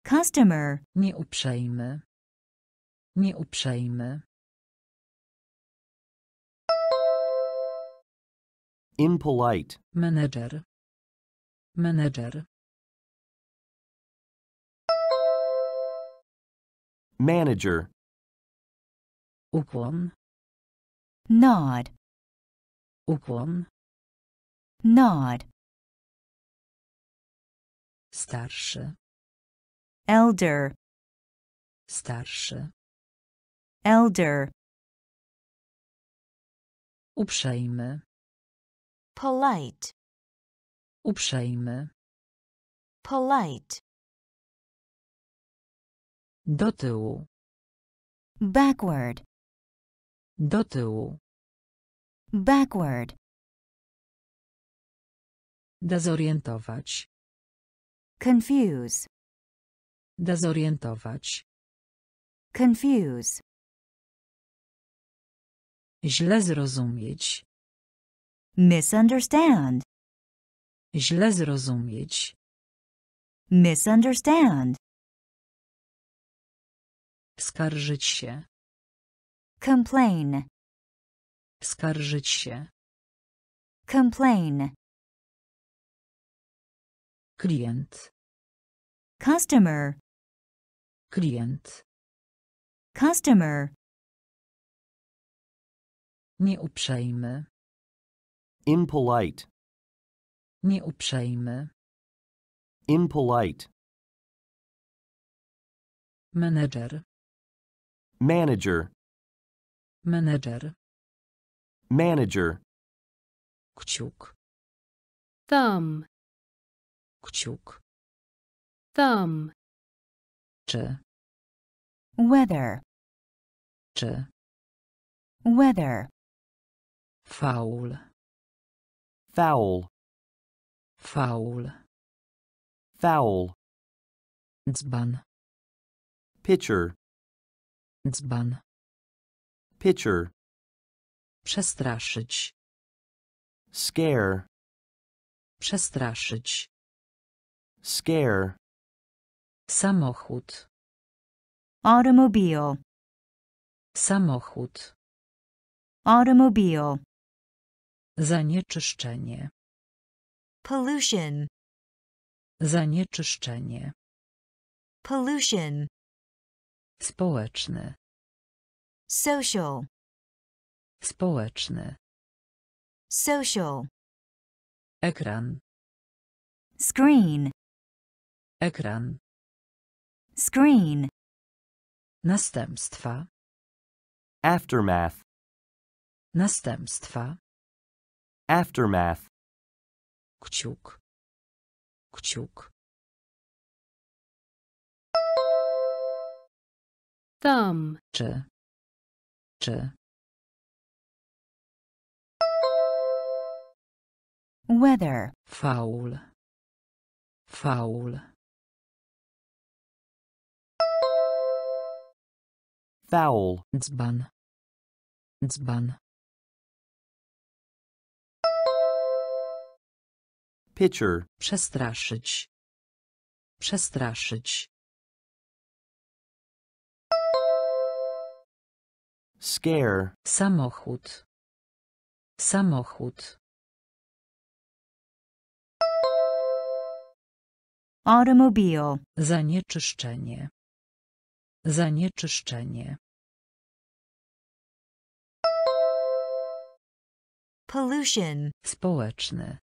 Customer. Nieuprzejmy. Nieuprzejmy. Impolite. Manager. Manager. Manager. Ukłon. Nod. Ukłon. Nod. Starszy. Elder. Starszy. Elder. Uprzejmy. Polite. Uprzejmy. Polite. Do tyłu. Backward. Do tyłu. Backward. Dezorientować. Confuse. Dezorientować. Confuse. Źle zrozumieć. Misunderstand. Źle zrozumieć. Misunderstand. Skarżyć się. Complain. Skarżyć się. Complain. Klient. Customer. Klient. Customer. Nieuprzejmy. Impolite. Nieuprzejmy. Impolite. Manager. Manager. Manager. Manager. Kciuk. Thumb. Kciuk. Thumb. Czy. Weather. Czy. Weather. Foul. Foul. Foul. Foul. Dzban. Pitcher. Dzban. Pitcher. Przestraszyć. Scare. Przestraszyć. Scare. Samochód. Automobile. Samochód. Automobile. Zanieczyszczenie. Pollution. Zanieczyszczenie. Pollution. Społeczny. Social. Społeczny. Social. Ekran. Screen. Ekran. Screen. Następstwa. Aftermath. Następstwa. Aftermath. Kciuk. Kciuk. Thumb. Czy. Czy. Weather. Foul. Foul. Foul. Dzban. Dzban. Pitcher. Przestraszyć. Przestraszyć. Scare. Samochód. Samochód. Automobile. Zanieczyszczenie. Zanieczyszczenie. Pollution. Społeczny.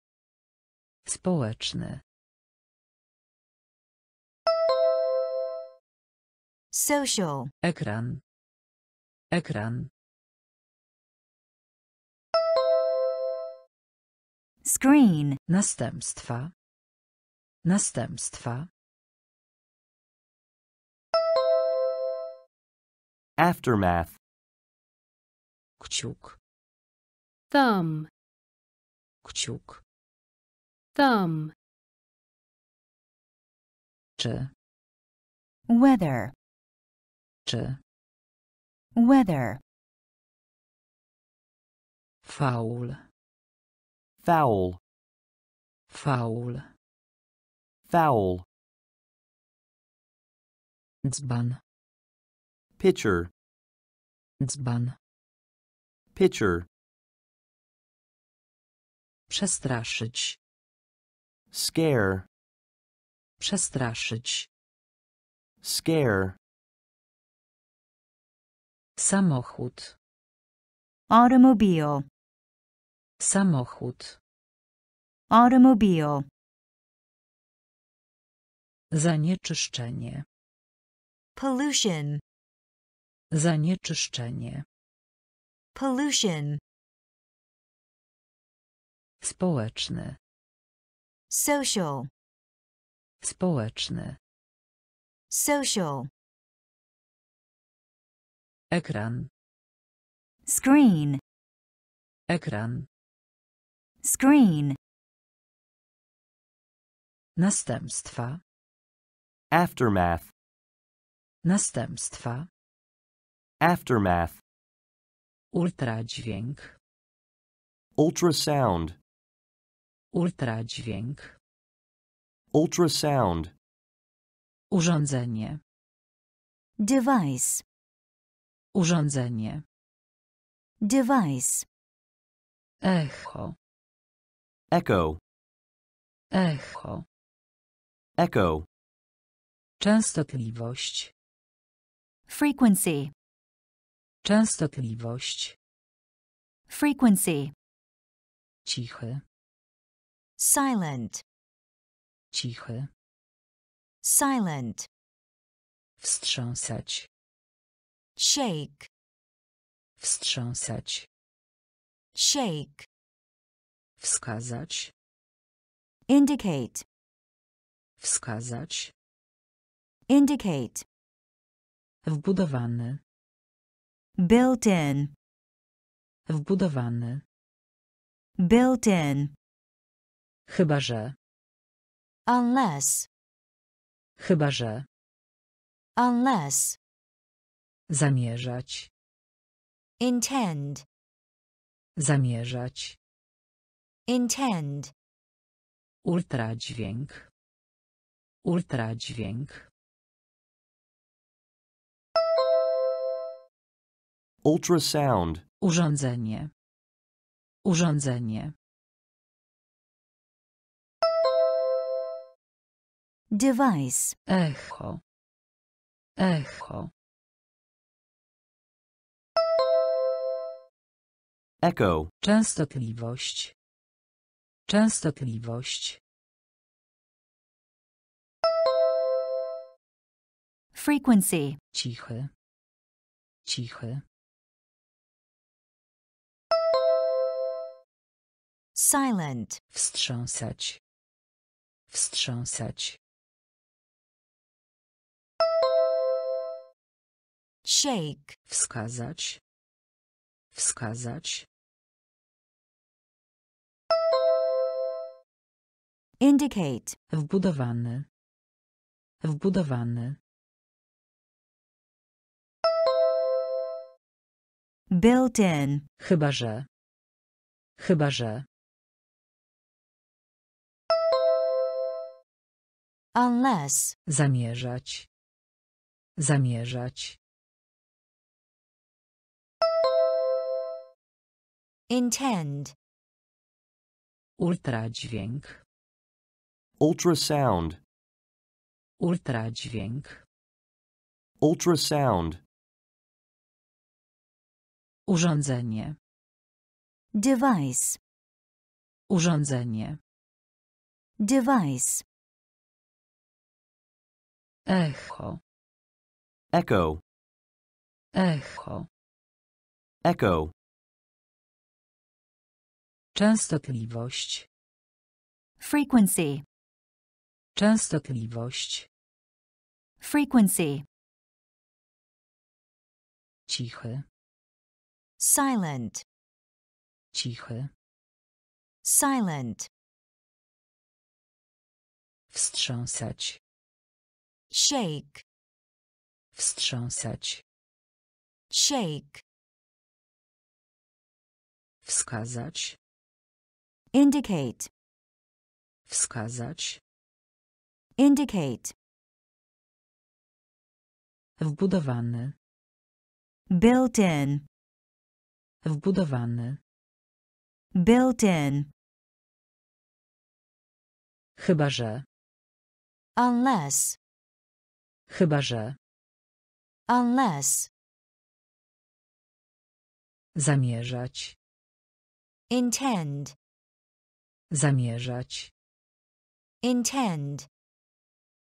Społeczny. Social. Ekran. Ekran. Screen. Następstwa. Następstwa. Aftermath. Kciuk. Thumb. Kciuk. Thumb. Czy. Weather. Czy. Weather. Foul. Foul. Foul. Foul. Dzban. Pitcher. Dzban. Pitcher. Przestraszyć. Scare. Przestraszyć. Scare. Samochód. Automobile. Samochód. Automobile. Zanieczyszczenie. Pollution. Zanieczyszczenie. Pollution. Społeczny. Social. Społeczny. Social. Ekran. Screen. Ekran. Screen. Następstwa. Aftermath. Następstwa. Aftermath. Ultradźwięk. Ultrasound. Ultradźwięk. Ultrasound. Urządzenie. Device. Urządzenie. Device. Echo. Echo. Echo. Echo. Częstotliwość. Frequency. Częstotliwość. Frequency. Cichy. Silent. Cichy. Silent. Wstrząsać. Shake. Wstrząsać. Shake. Wskazać. Indicate. Wskazać. Indicate. Wbudowany. Built in. Wbudowany. Built in. Chyba że. Unless. Chyba że. Unless. Zamierzać. Intend. Zamierzać. Intend. Ultradźwięk. Ultradźwięk. Ultrasound. Urządzenie. Urządzenie. Device. Echo. Echo. Echo. Częstotliwość. Częstotliwość. Frequency. Cichy. Cichy. Silent. Wstrząsać. Wstrząsać. Shake. Wskazać. Wskazać. Indicate. Wbudowany. Wbudowany. Built in. Chyba że. Chyba że. Unless. Zamierzać. Zamierzać. Intend. Ultradźwięk. Ultrasound. Ultradźwięk. Ultrasound. Urządzenie. Device. Urządzenie. Device. Echo. Echo. Echo. Echo. Częstotliwość. Frequency. Częstotliwość. Frequency. Cichy. Silent. Cichy. Silent. Wstrząsać. Shake. Wstrząsać. Shake. Wskazać. Indicate. Wskazać. Indicate. Wbudowany. Built in. Wbudowany. Built in. Chyba że. Unless. Chyba że. Unless. Zamierzać. Intend. Zamierzać. Intend.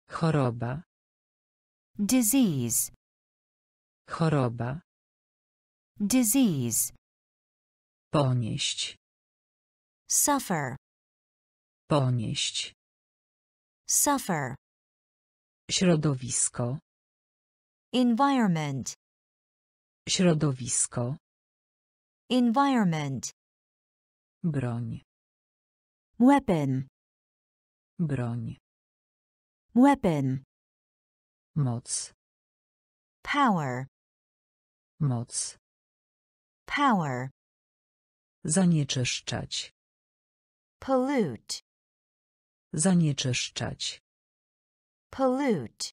Choroba. Disease. Choroba. Disease. Ponieść. Suffer. Ponieść. Suffer. Środowisko. Environment. Środowisko. Environment. Broń. Weapon. Broń. Weapon. Moc. Power. Moc. Power. Zanieczyszczać. Pollute. Zanieczyszczać. Pollute.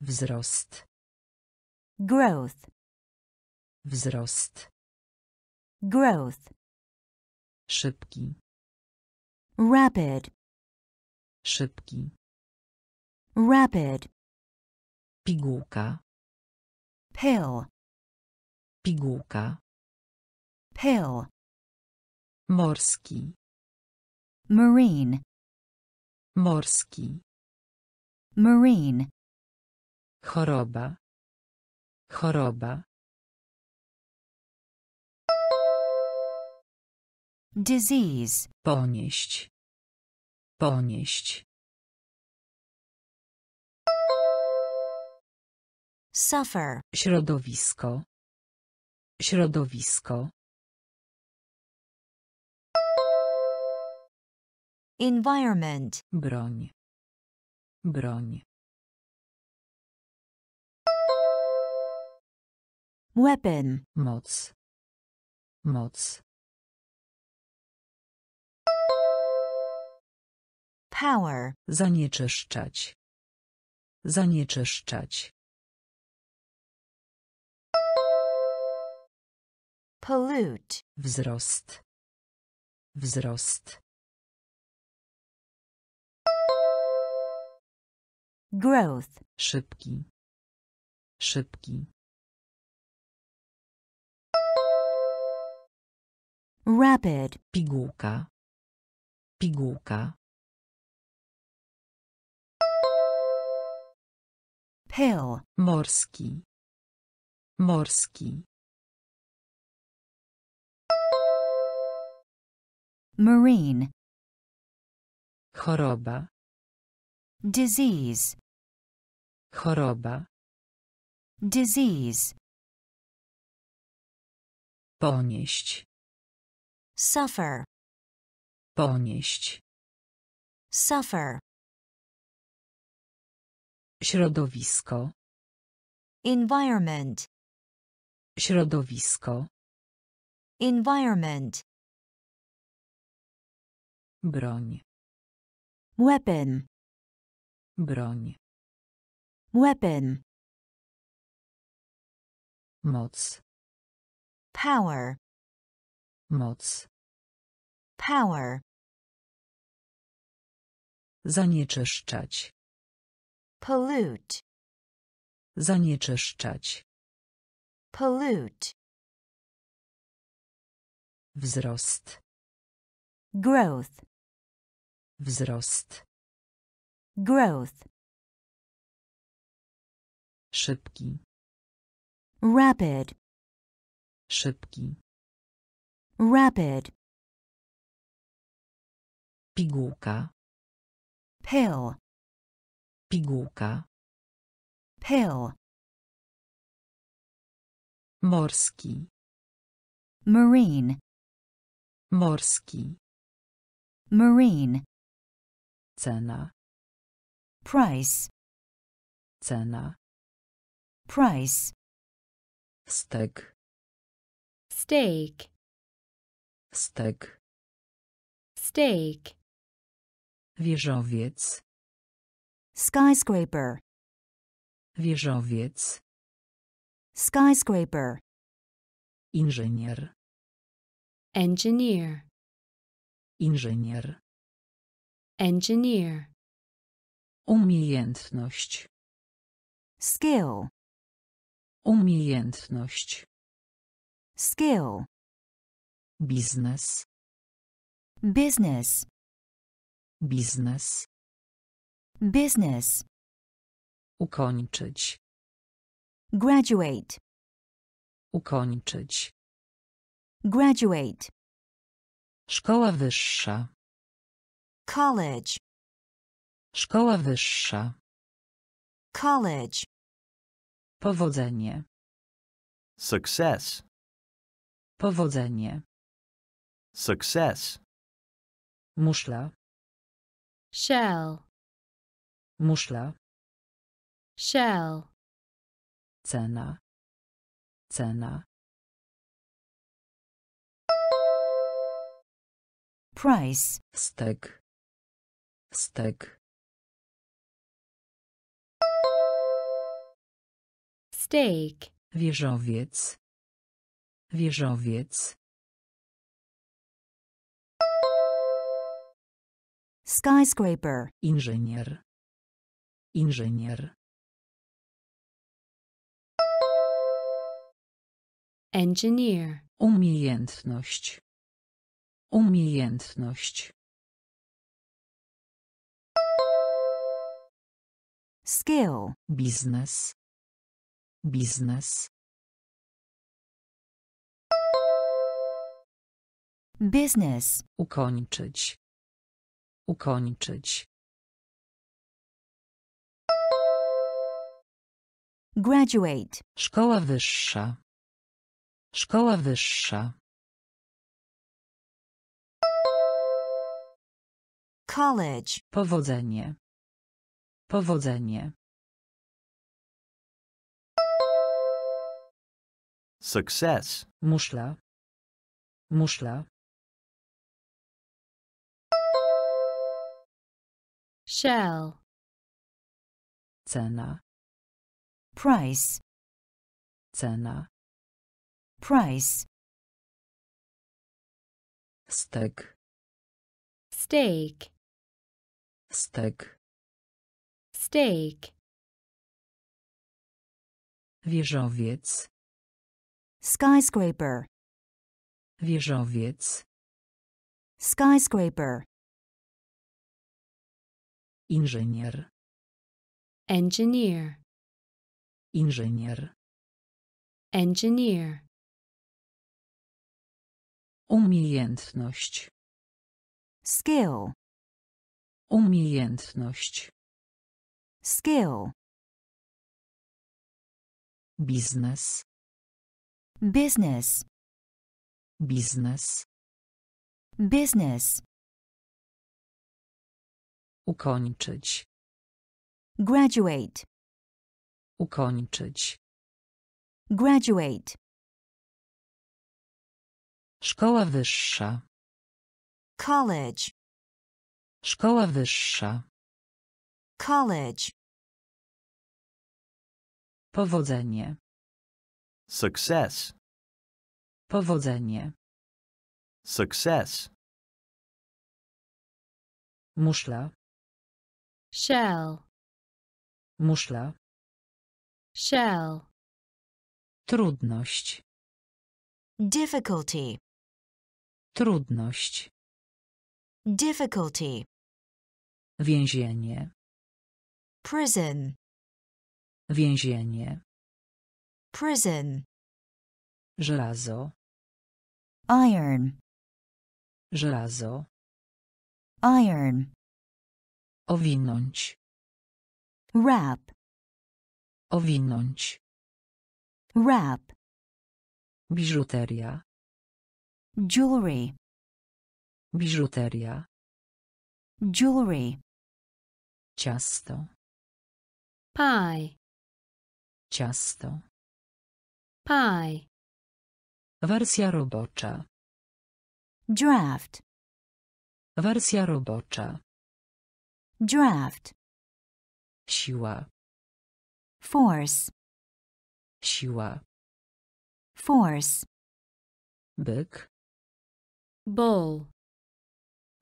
Wzrost. Growth. Wzrost. Growth. Szybki. Rapid. Szybki. Rapid. Pigułka. Pill. Pigułka. Pill. Morski. Marine. Morski. Marine. Choroba. Choroba. Disease. Ponieść. Ponieść. Suffer. Środowisko. Środowisko. Environment. Broń. Broń. Weapon. Moc. Moc. Power. Zanieczyszczać. Zanieczyszczać. Pollute. Wzrost. Wzrost. Growth. Szybki. Szybki. Rapid. Pigułka. Pigułka. Pill. Morski. Morski. Marine. Choroba. Disease. Choroba. Disease. Ponieść. Suffer. Ponieść. Suffer. Środowisko. Environment. Środowisko. Environment. Broń. Weapon. Broń. Weapon. Moc. Power. Moc. Power. Zanieczyszczać. Pollute. Zanieczyszczać. Pollute. Wzrost. Growth. Wzrost. Growth. Szybki. Rapid. Szybki. Rapid. Pigułka. Pill. Pigułka. Pill. Morski. Marine. Morski. Marine. Cena. Price. Cena. Price. Steak. Steak. Steak. Steak. Wieżowiec. Skyscraper. Wieżowiec. Skyscraper. Inżynier. Engineer. Inżynier. Engineer. Umiejętność. Skill. Umiejętność. Skill. Biznes. Business. Biznes. Business. Ukończyć. Graduate. Ukończyć. Graduate. Szkoła wyższa. College. Szkoła wyższa. College. Powodzenie. Success. Powodzenie. Success. Muszla. Shell. Muszla. Shell. Cena. Cena. Price. Steak. Steak. Steak. Wieżowiec. Wieżowiec. Skyscraper. Inżynier. Inżynier. Engineer. Umiejętność. Umiejętność. Skill. Biznes. Biznes. Business. Ukończyć. Ukończyć. Graduate. Szkoła wyższa. Szkoła wyższa. College. Powodzenie. Powodzenie. Success. Muszla. Muszla. Shell. Cena. Price. Cena. Price. Steak. Steak. Steak. Steak. Wieżowiec. Skyscraper. Wieżowiec. Skyscraper. Inżynier. Engineer. Inżynier. Engineer. Umiejętność. Skill. Umiejętność. Skill. Biznes. Business. Biznes. Business. Ukończyć. Graduate. Ukończyć. Graduate. Szkoła wyższa. College. Szkoła wyższa. College. Powodzenie. Success. Powodzenie. Success. Muszla. Shell. Muszla. Shell. Trudność. Difficulty. Trudność. Difficulty. Więzienie. Prison. Więzienie. Prison. Żelazo. Iron. Żelazo. Iron. Owinąć. Wrap. Owinąć. Wrap. Biżuteria. Jewelry. Biżuteria. Jewelry. Ciasto. Pie. Ciasto. Pie. Wersja robocza. Draft. Wersja robocza. Draft. Siła. Force. Siła. Force. Byk. Bull.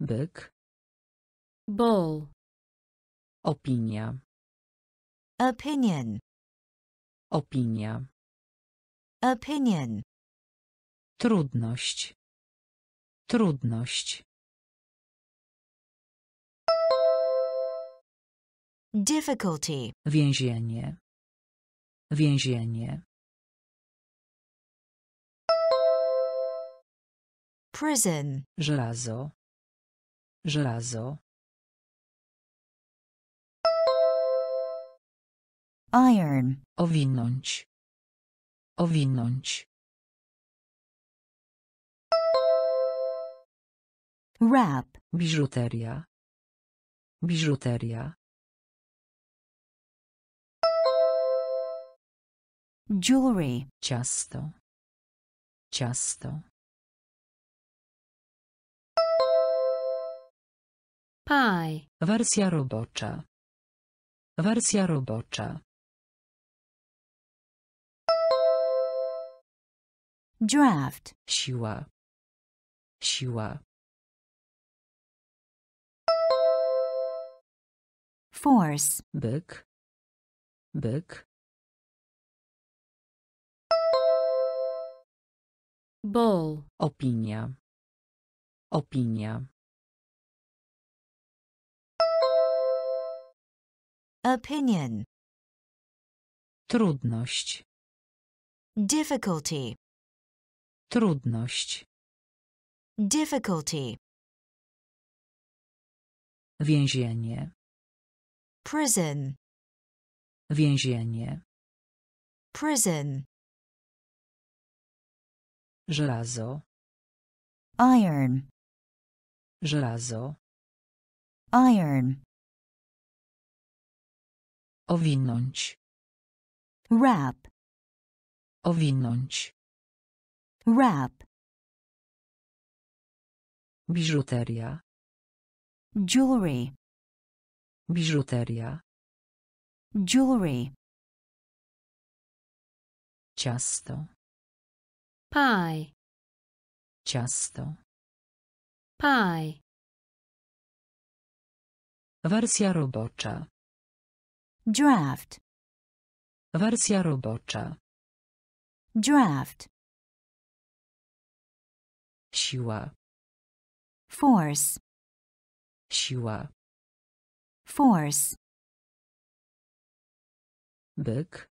Byk. Bull. Opinia. Opinion. Opinia. Opinion. Trudność. Trudność. Difficulty. Więzienie. Więzienie. Prison. Żelazo. Żelazo. Iron. Owinąć. Owinąć. Wrap. Biżuteria. Biżuteria. Jewelry. Ciasto. Ciasto. Pie. Wersja robocza. Wersja robocza. Draft. Siła. Siła. Force. Byk. Byk. Bull. Opinia. Opinia. Opinion. Trudność. Difficulty. Trudność. Difficulty. Więzienie. Prison. Więzienie. Prison. Żelazo. Iron. Żelazo. Iron. Owinąć. Wrap. Owinąć. Wrap. Biżuteria. Jewelry. Biżuteria. Jewelry. Ciasto. Pie. Ciasto. Pie. Wersja robocza. Draft. Wersja robocza. Draft. Siła. Force. Siła. Force. Byk.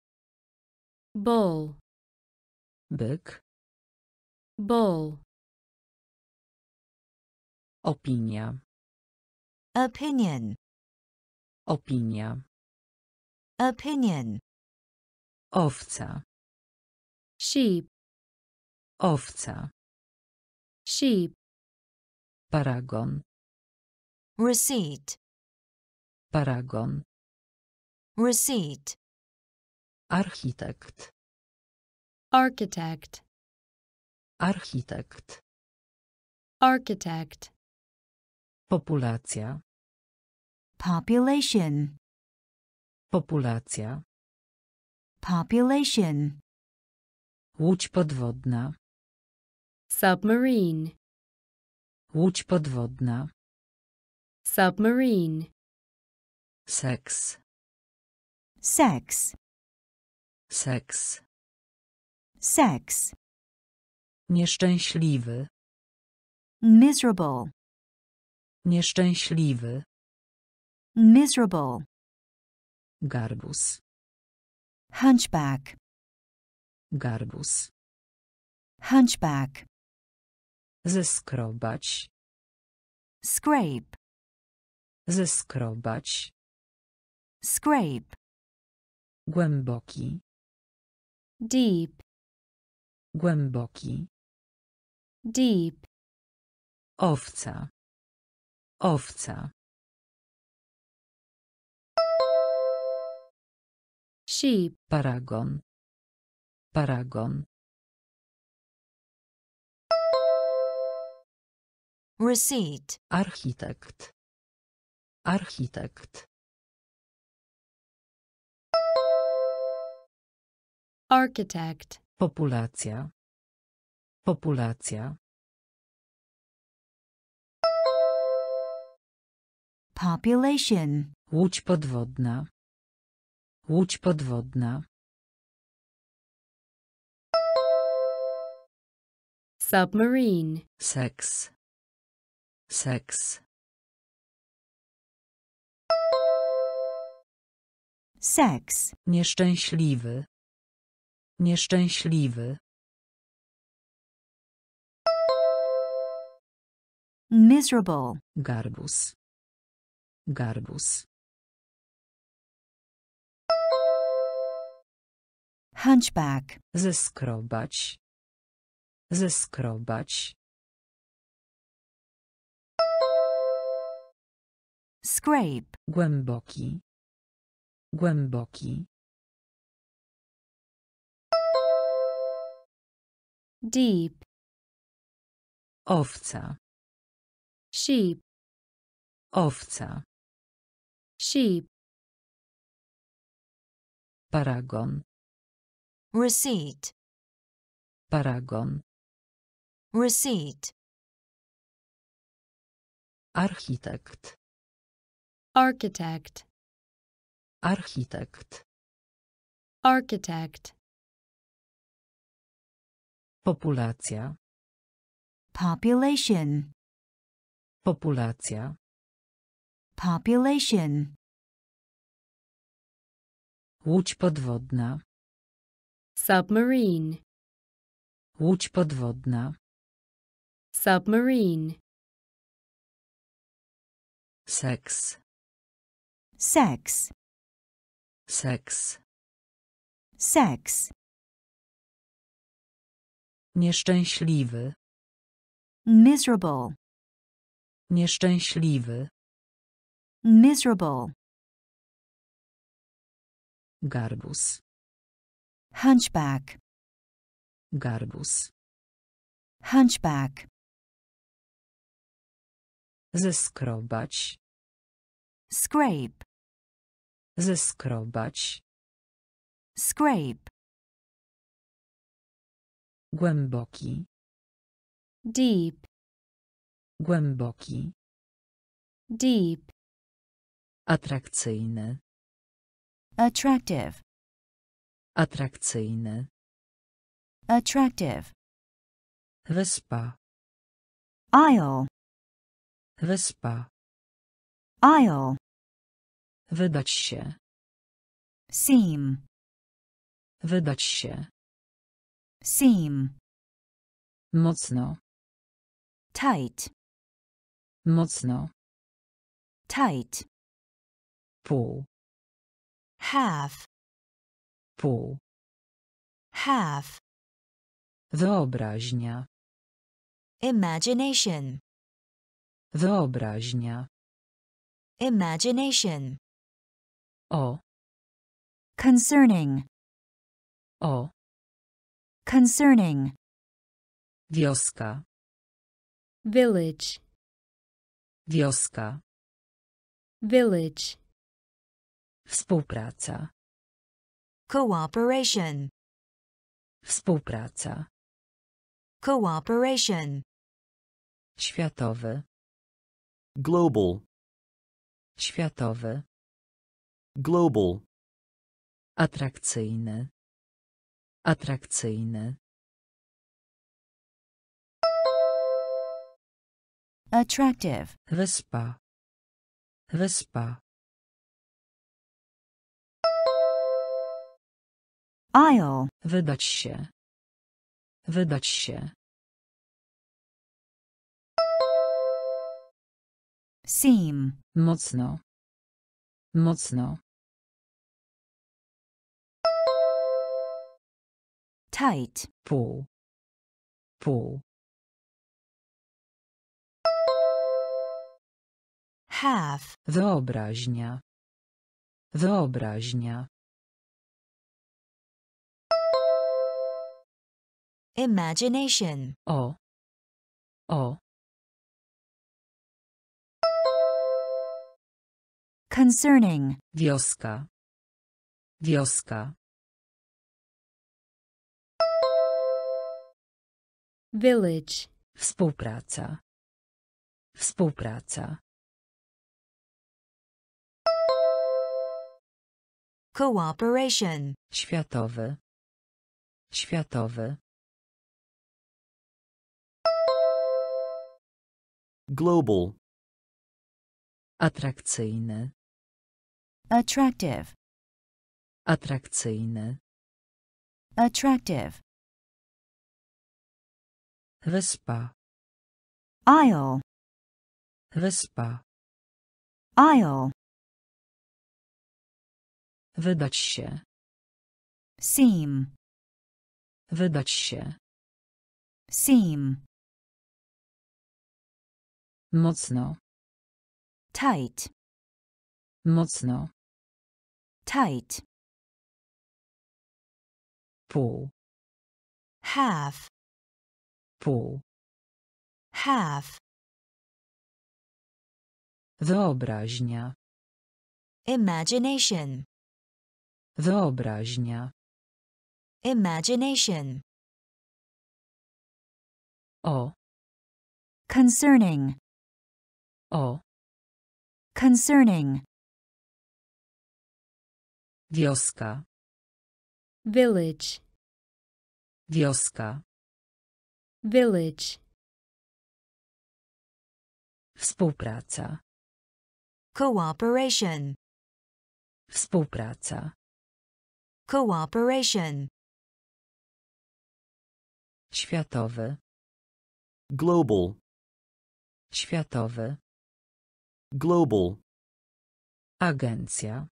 Bull. Byk. Bull. Opinia. Opinion. Opinia. Opinion. Owca. Sheep. Owca. Sheep. Paragon. Receipt. Paragon. Receipt. Architekt. Architect. Architekt. Architect. Populacja. Population. Populacja. Population. Łódź podwodna. Submarine. Łódź podwodna. Submarine. Seks. Seks. Seks. Seks. Nieszczęśliwy. Miserable. Nieszczęśliwy. Miserable. Garbus. Hunchback. Garbus. Hunchback. Zeskrobać. Scrape. Zeskrobać. Scrape. Głęboki. Deep. Głęboki. Deep. Owca. Owca. Sheep. Paragon. Paragon. Receipt. Architekt. Architekt. Architect. Populacja. Populacja. Population. Łódź podwodna. Łódź podwodna. Submarine. Seks. Seks. Seks. Nieszczęśliwy. Nieszczęśliwy. Miserable. Garbus. Garbus. Hunchback. Zeskrobać. Zeskrobać. Scrape. Głęboki. Głęboki. Deep. Owca. Sheep. Owca. Sheep. Paragon. Receipt. Paragon. Receipt. Architekt. Architect. Architekt. Architect. Populacja. Population. Populacja. Population. Łódź podwodna. Submarine. Łódź podwodna. Submarine. Seks. Seks. Seks. Seks. Nieszczęśliwy. Miserable. Nieszczęśliwy. Miserable. Garbus. Hunchback. Garbus. Hunchback. Zeskrobać. Scrape. Zeskrobać. Scrape. Głęboki. Deep. Głęboki. Deep. Atrakcyjny. Attractive. Atrakcyjny. Attractive. Wyspa. Isle. Wyspa. Isle. Wydać się. Seem. Wydać się. Seem. Mocno. Tight. Mocno. Tight. Pół. Half. Pół. Half. Wyobraźnia. Imagination. Wyobraźnia. Imagination. O. Concerning. O. Concerning. Wioska. Village. Wioska. Village. Współpraca. Cooperation. Współpraca. Cooperation. Światowy. Global. Światowy. Global. Atrakcyjny. Atrakcyjny. Attractive. Wyspa. Wyspa. Aisle. Wydać się. Wydać się. Seam. Mocno. Mocno. Tight. Pół. Pół. Half. Wyobraźnia. Wyobraźnia. Imagination. O. O. Concerning. Wioska. Wioska. Village. Współpraca. Współpraca. Cooperation. Światowy. Światowy. Global. Atrakcyjny. Attractive. Atrakcyjny. Attractive. Wyspa. Isle. Wyspa. Isle. Wydać się. Seam. Wydać się. Seam. Mocno. Tight. Mocno. Tight. Pół. Half. Pół. Half. Wyobraźnia. Imagination. Wyobraźnia. Imagination. O. Concerning. O. Concerning. Wioska. Village. Wioska. Village. Współpraca. Cooperation. Współpraca. Cooperation. Światowy. Global. Światowy. Global. Agencja.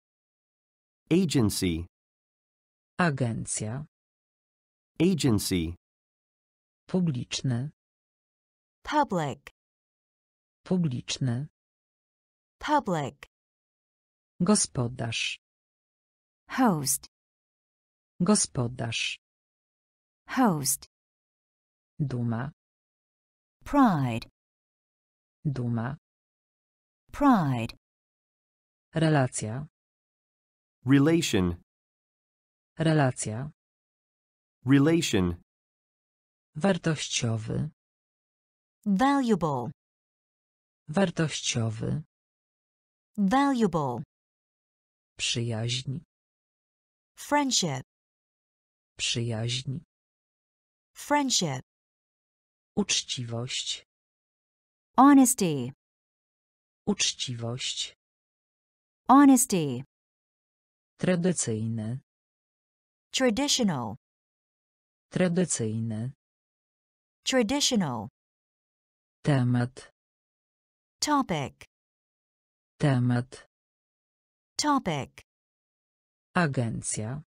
Agency. Agencja. Agency. Publiczny. Public. Publiczny. Public. Gospodarz. Host. Gospodarz. Host. Duma. Pride. Duma. Pride. Relacja. Relation. Relacja. Relation. Wartościowy. Valuable. Wartościowy. Valuable. Przyjaźń. Friendship. Przyjaźń. Friendship. Uczciwość. Honesty. Uczciwość. Honesty. Tradycyjny. Traditional. Tradycyjny. Traditional. Temat. Topic. Temat. Topic. Agencja.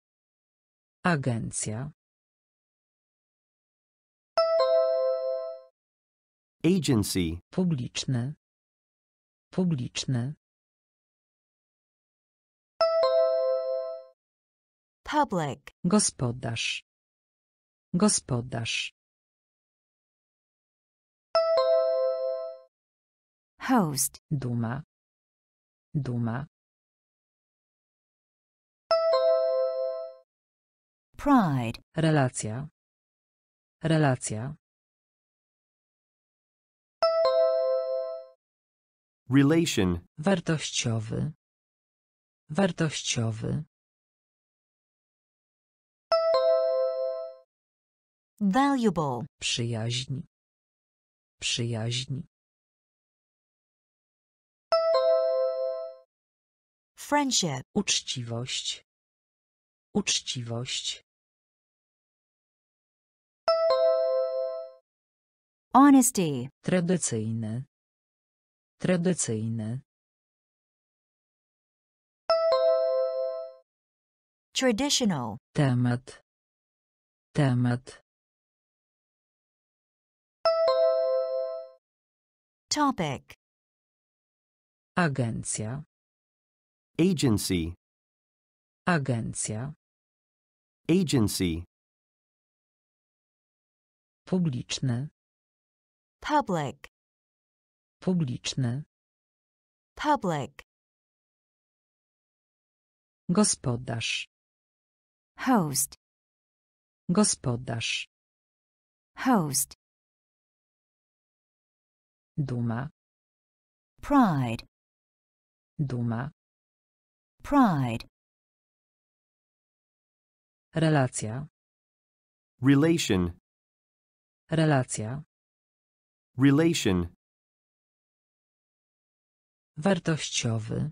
Agencja. Agency. Publiczny. Publiczny. Public. Gospodarz. Gospodarz. Host. Duma. Duma. Pride. Relacja. Relacja. Relation. Wartościowy. Wartościowy. Valuable. Przyjaźń. Przyjaźń. Friendship. Uczciwość. Uczciwość. Honesty. Tradycyjne. Tradycyjne. Traditional. Temat. Temat. Topic. Agencja. Agency. Agencja. Agency. Publiczne. Public. Publiczne. Public. Gospodarz. Host. Gospodarz. Host. Duma. Pride. Duma. Pride. Relacja. Relation. Relacja. Relation. Wartościowy.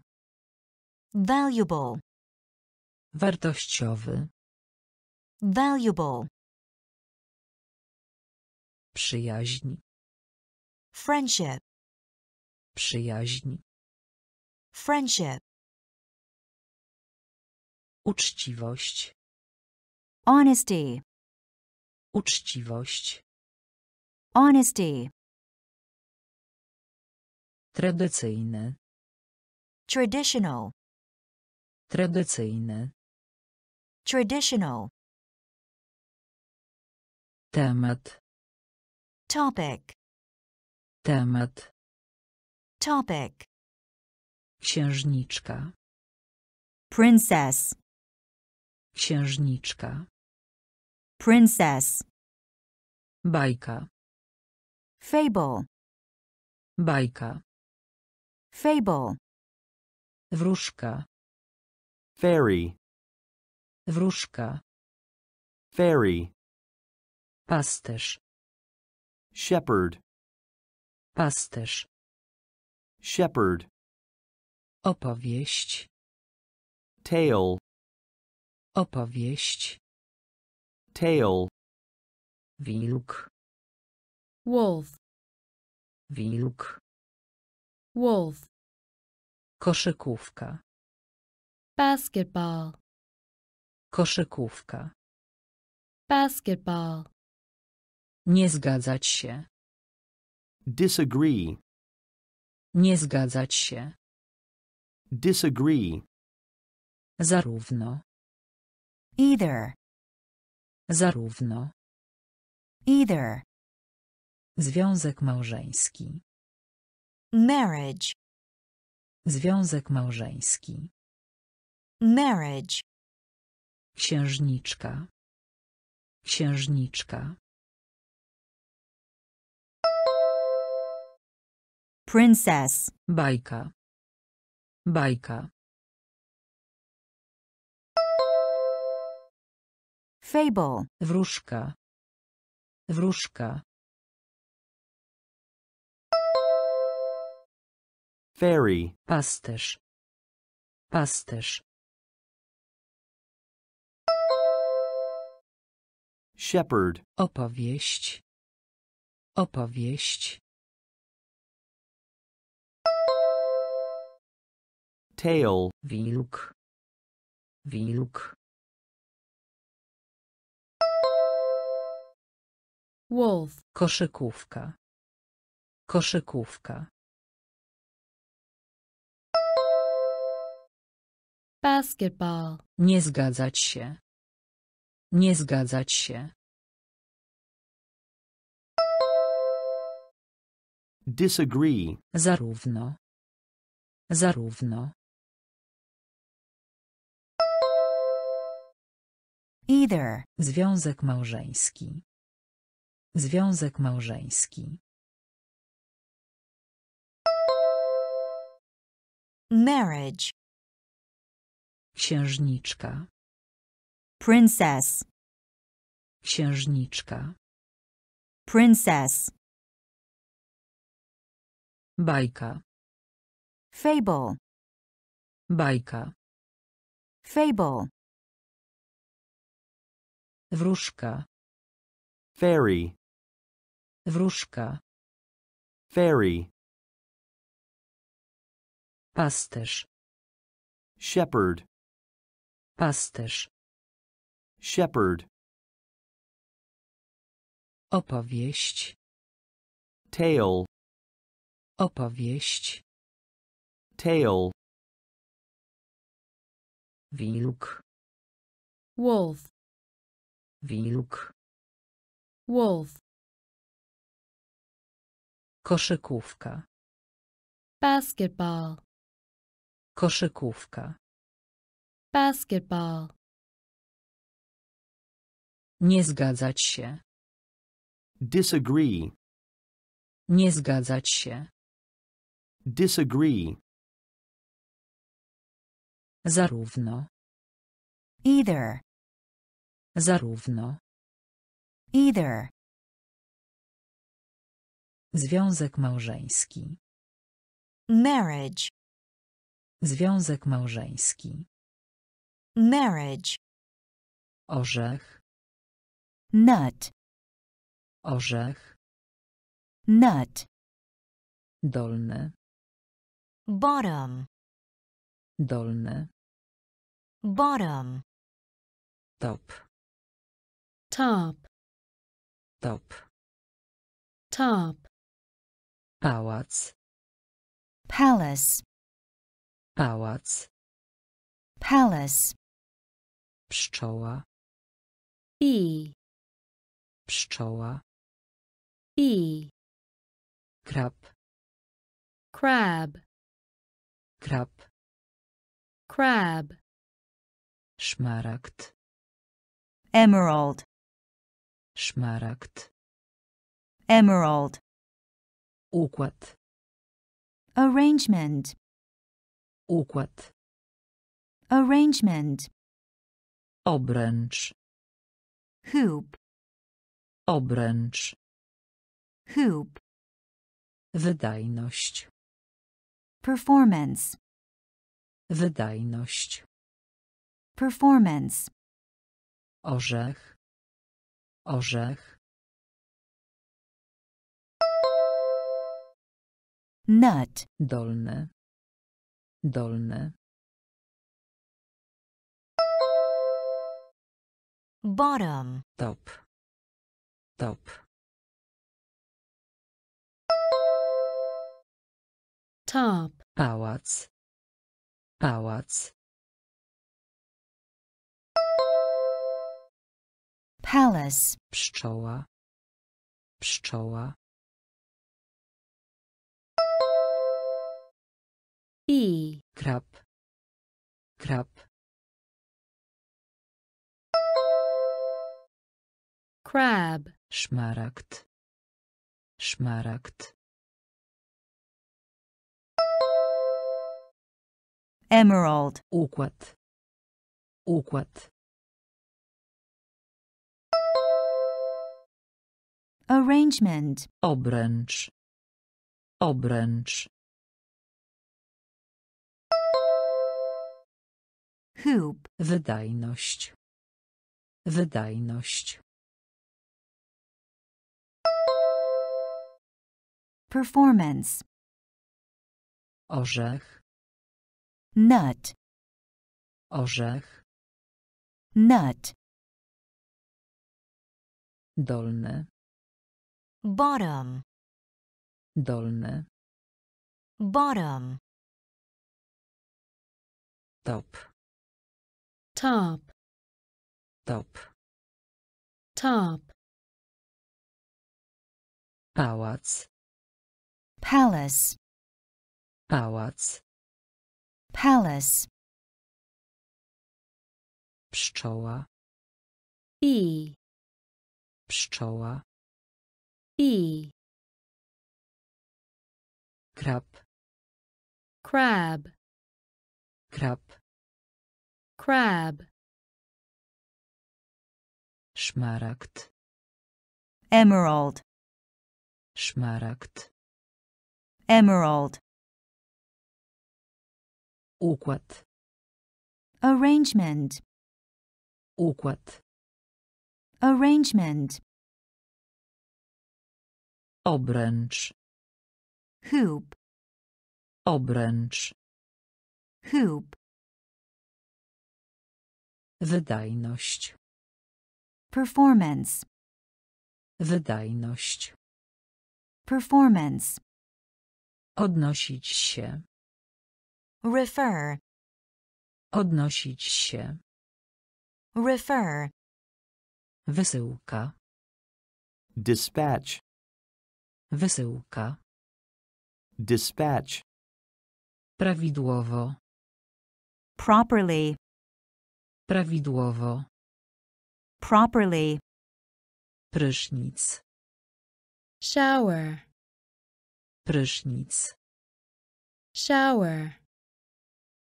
Valuable. Wartościowy. Valuable. Przyjaźń. Friendship. Przyjaźń. Friendship. Uczciwość. Honesty. Uczciwość. Honesty. Tradycyjny. Traditional. Tradycyjny. Traditional. Temat. Topic. Temat. Topic. Księżniczka. Princess. Księżniczka. Princess. Bajka. Fable. Bajka. Fable. Wróżka. Fairy. Wróżka. Fairy. Pasterz. Shepherd. Pasterz. Shepherd. Opowieść. Tale. Opowieść. Tale. Wilk. Wolf. Wilk. Wolf. Koszykówka. Basketball. Koszykówka. Basketball. Nie zgadzać się. Disagree. Nie zgadzać się. Disagree. Zarówno. Either. Zarówno. Either. Związek małżeński. Marriage. Związek małżeński. Marriage. Księżniczka. Księżniczka. Princess. Bajka. Bajka. Fable. Wróżka. Wróżka. Fairy. Pasterz. Pasterz. Shepherd. Opowieść. Opowieść. Tale. Wilk. Wilk. Wolf. Koszykówka. Koszykówka. Basketball. Nie zgadzać się. Nie zgadzać się. Disagree. Zarówno. Zarówno. Either. Związek małżeński. Związek małżeński. Marriage. Księżniczka. Princess. Księżniczka. Princess. Bajka. Fable. Bajka. Fable. Wróżka. Fairy. Wróżka. Fairy. Pasterz. Shepherd. Pasterz. Shepherd. Opowieść. Tale. Opowieść. Tale. Wilk. Wolf. Wilk. Wolf. Koszykówka. Basketball. Koszykówka. Basketball. Nie zgadzać się. Disagree. Nie zgadzać się. Disagree. Zarówno. Either. Zarówno. Either. Związek małżeński. Marriage. Związek małżeński. Marriage. Orzech. Nut. Orzech. Nut. Dolny. Bottom. Dolny. Bottom. Top. Top. Top. Top. Pałac. Palace. Pałac. Palace. Pszczoła. Bee. Pszczoła. Bee. Krab. Crab. Krab. Crab. Szmaragd. Emerald. Szmaragd. Emerald. Układ. Arrangement. Układ. Arrangement. Obręcz. Hoop. Obręcz. Hoop. Wydajność. Performance. Wydajność. Performance. Orzech. Orzech. Nut. Dolny. Dolny. Bottom. Top. Top. Top. Pałac. Pałac. Palace. Pszczoła. Pszczoła. Bee. Krab. Krab. Crab. Szmaragd. Szmaragd. Emerald. Układ. Układ. Arrangement. Obręcz. Obręcz. Hoop. Wydajność. Wydajność. Performance. Orzech. Nut. Orzech. Nut. Dolny. Bottom. Dolny. Bottom. Top. Top. Top. Top. Pałac. Palace. Pałac. Palace. Pszczoła. Bee. Pszczoła. Bee. Krab. Crab. Krab. Crab. Szmaragd. Emerald. Szmaragd. Emerald. Układ. Arrangement. Układ. Arrangement. Obręcz. Hoop. Obręcz. Hoop. Wydajność. Performance. Wydajność. Performance. Odnosić się. Refer. Odnosić się. Refer. Wysyłka. Dispatch. Wysyłka. Dispatch. Prawidłowo. Properly. Prawidłowo. Properly. Prysznic. Shower. Prysznic. Shower.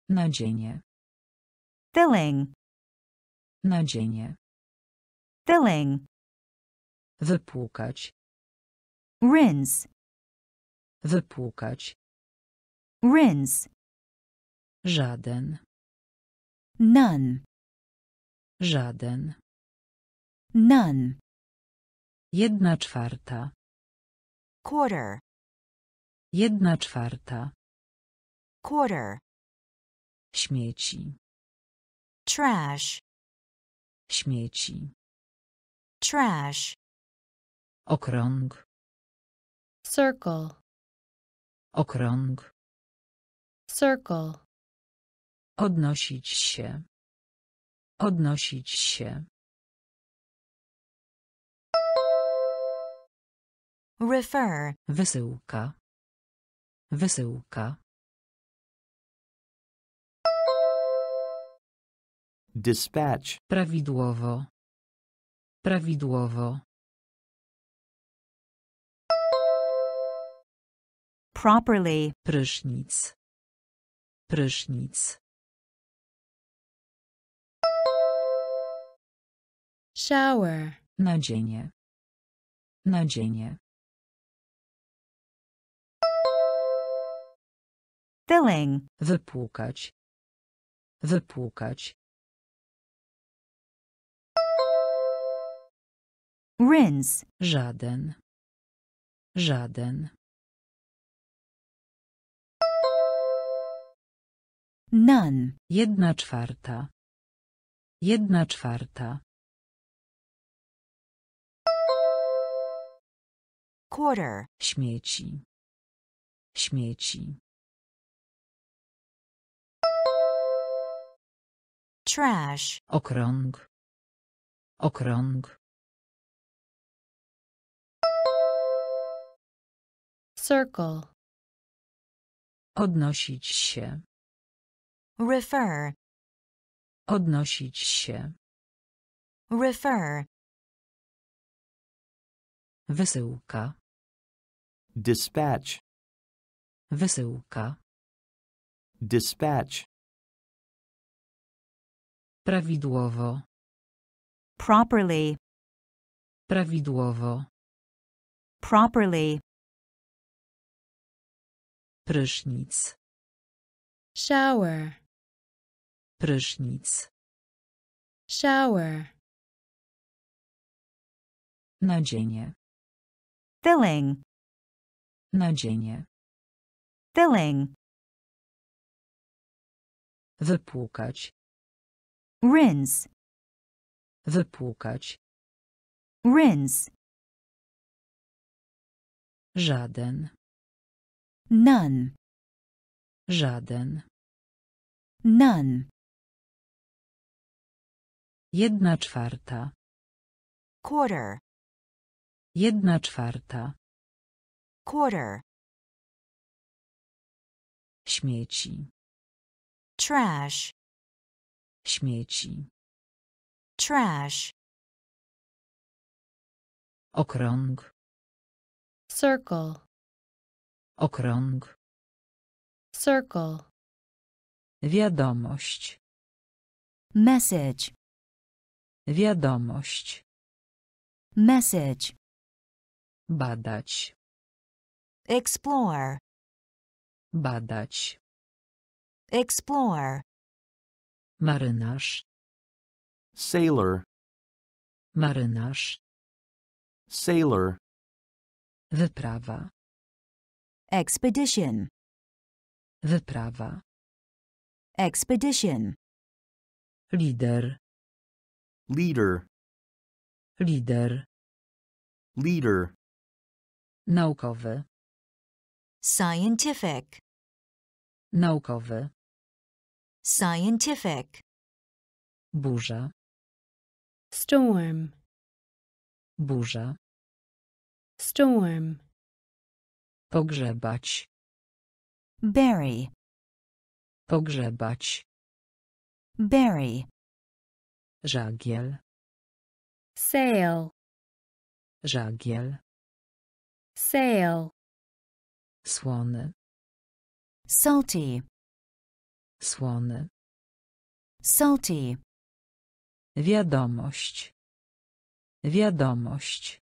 Nadzienie. Filling. Nadzienie. Filling. Wypłukać. Rinse. Wypłukać. Rinse. Żaden. None. Żaden. None. 1/4. Quarter. 1/4. Quarter. Śmieci. Trash. Śmieci. Trash. Okrąg. Circle. Okrąg. Circle. Odnosić się. Odnosić się. Refer. Wysyłka. Wysyłka. Dispatch. Prawidłowo. Prawidłowo. Properly. Prysznic. Prysznic. Shower. Nadzienie. Nadzienie. Filling. Wypłukać. Wypłukać. Rinse. Żaden. Żaden. None. 1/4. 1/4. Quarter. Śmieci. Śmieci. Trash. Okrąg. Okrąg. Circle. Odnosić się. Refer. Odnosić się. Refer. Wysyłka. Dispatch. Wysyłka. Dispatch. Prawidłowo. Properly. Prawidłowo. Properly. Prysznic. Shower. Prysznic. Shower. Nadzienie. Filling. Nadzienie. Filling. Wypłukać. Rinse. Wypłukać. Rinse. Żaden. None. Żaden. None. 1/4. Quarter. 1/4. Quarter. Śmieci. Trash. Śmieci. Trash. Okrąg. Circle. Okrąg. Circle. Wiadomość. Message. Wiadomość. Message. Badać. Explore. Badać. Explore. Marynarz. Sailor. Marynarz. Sailor. Wyprawa. Expedition. Wyprawa. Expedition. Lider. Leader. Lider. Leader. Naukowy. Scientific. Naukowy. Scientific. Burza. Storm. Burza. Storm. Pogrzebać. Bury. Pogrzebać. Bury. Żagiel. Sail. Żagiel. Sail. Słony. Salty. Słony. Salty. Wiadomość. Wiadomość.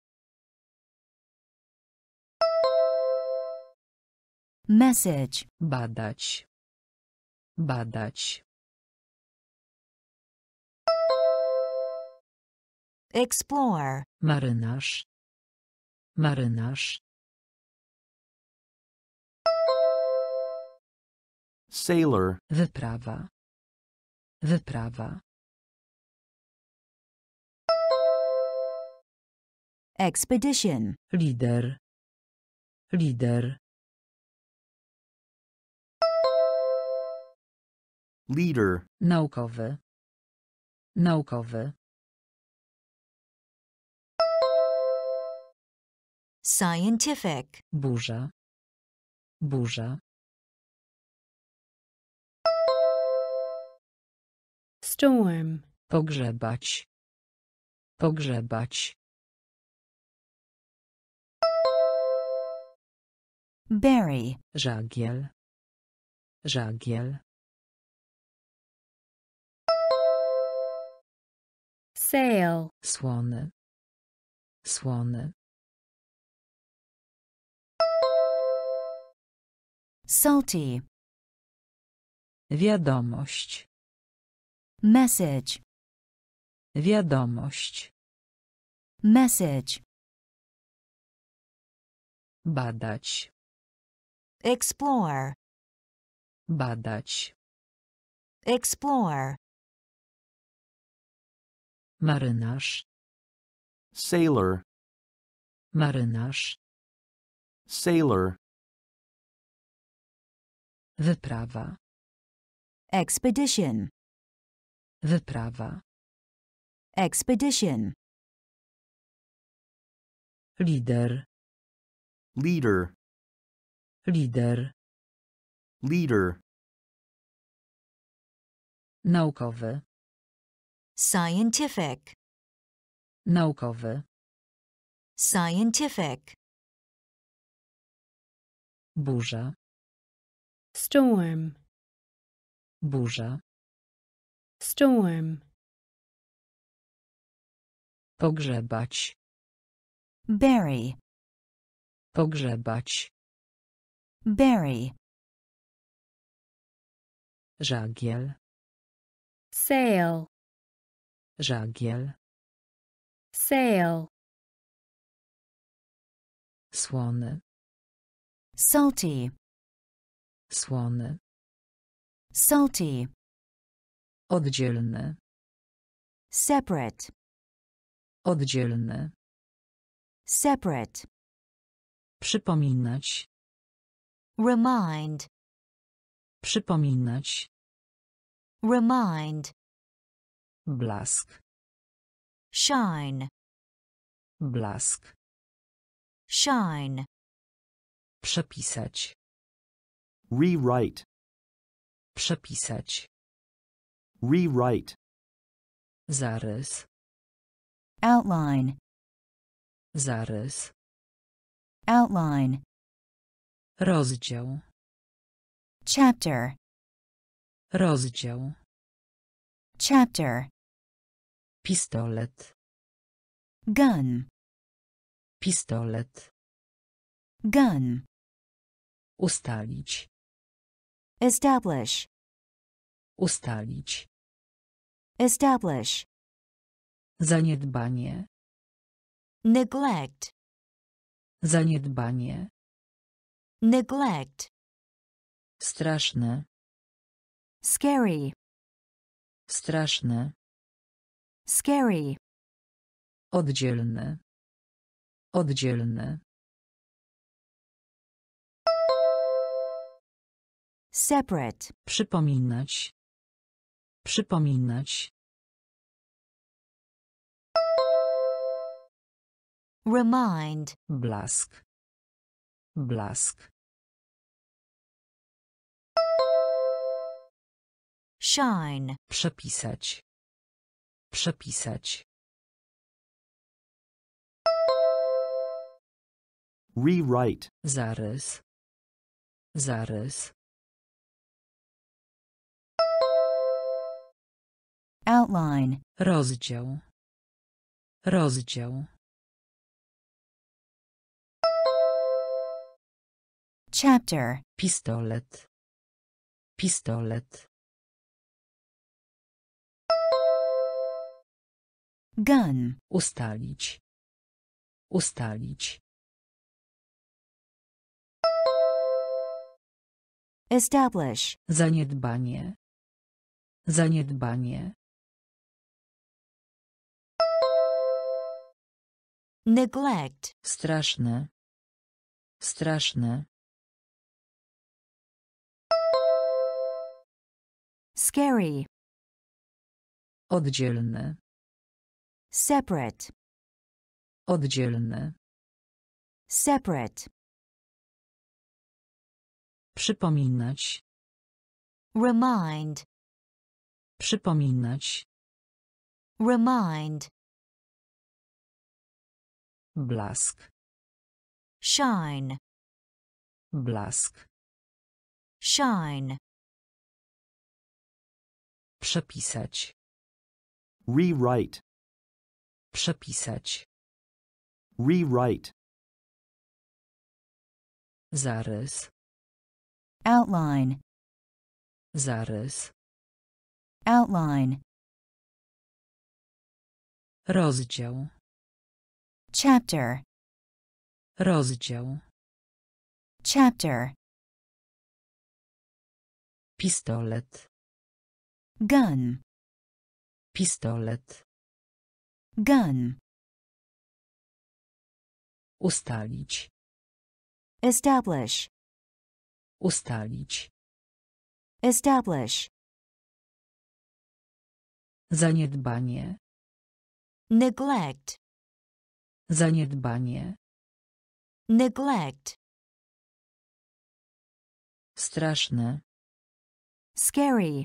Message. Badać. Badać. Explore. Marynarz. Marynarz. Sailor. Wyprawa. Wyprawa. Expedition. Lider. Lider. Leader. Naukowy. Naukowy. Scientific. Burza. Burza. Storm. Pogrzebać. Pogrzebać. Bury. Żagiel. Żagiel. Sail. Słony. Słony. Salty. Wiadomość. Message. Wiadomość. Message. Badać. Explore. Badać. Explore. Marynarz. Sailor. Marynarz. Sailor. Wyprawa. Expedition. Wyprawa. Expedition. Lider. Leader. Lider. Leader. Naukowy. Scientific. Naukowy. Scientific. Burza. Storm. Burza. Storm. Pogrzebać. Bury. Pogrzebać. Bury. Żagiel. Sail. Żagiel. Sail. Słony. Salty. Słony. Salty. Oddzielny. Separate. Oddzielny. Separate. Przypominać. Remind. Przypominać. Remind. Blask. Shine. Blask. Shine. Przepisać. Rewrite. Przepisać. Rewrite. Zarys. Outline. Zarys. Outline. Rozdział. Chapter. Rozdział. Chapter. Pistolet. Gun. Pistolet. Gun. Ustalić. Establish. Ustalić. Establish. Zaniedbanie. Neglect. Zaniedbanie. Neglect. Straszne. Scary. Straszne. Scary. Oddzielny. Oddzielny. Separate. Przypominać. Przypominać. Remind. Blask. Blask. Shine. Przepisać. Przepisać. Rewrite. Zarys. Zarys. Outline. Rozdział. Rozdział. Chapter. Pistolet. Pistolet. Gun. Ustalić. Ustalić. Establish. Zaniedbanie. Zaniedbanie. Neglect. Straszne. Straszne. Scary. Oddzielny. Separate. Oddzielny. Separate. Przypominać. Remind. Przypominać. Remind. Blask. Shine. Blask. Shine. Przepisać. Rewrite. Przepisać. Rewrite. Zarys. Outline. Zarys. Outline. Rozdział. Chapter. Rozdział. Chapter. Pistolet. Gun. Pistolet. Gun. Ustalić. Establish. Ustalić. Establish. Zaniedbanie. Neglect. Zaniedbanie. Neglect. Straszne. Scary.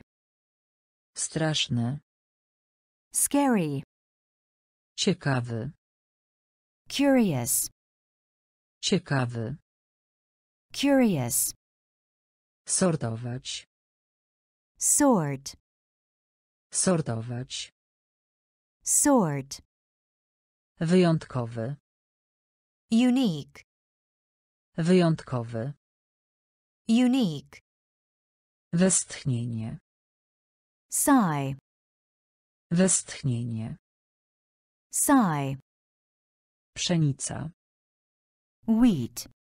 Straszne. Scary. Ciekawy. Curious. Ciekawy. Curious. Sortować. Sort. Sortować. Sort. Wyjątkowy. Unique. Wyjątkowy. Unique. Westchnienie. Sigh. Westchnienie. Sigh. Pszenica. Wheat.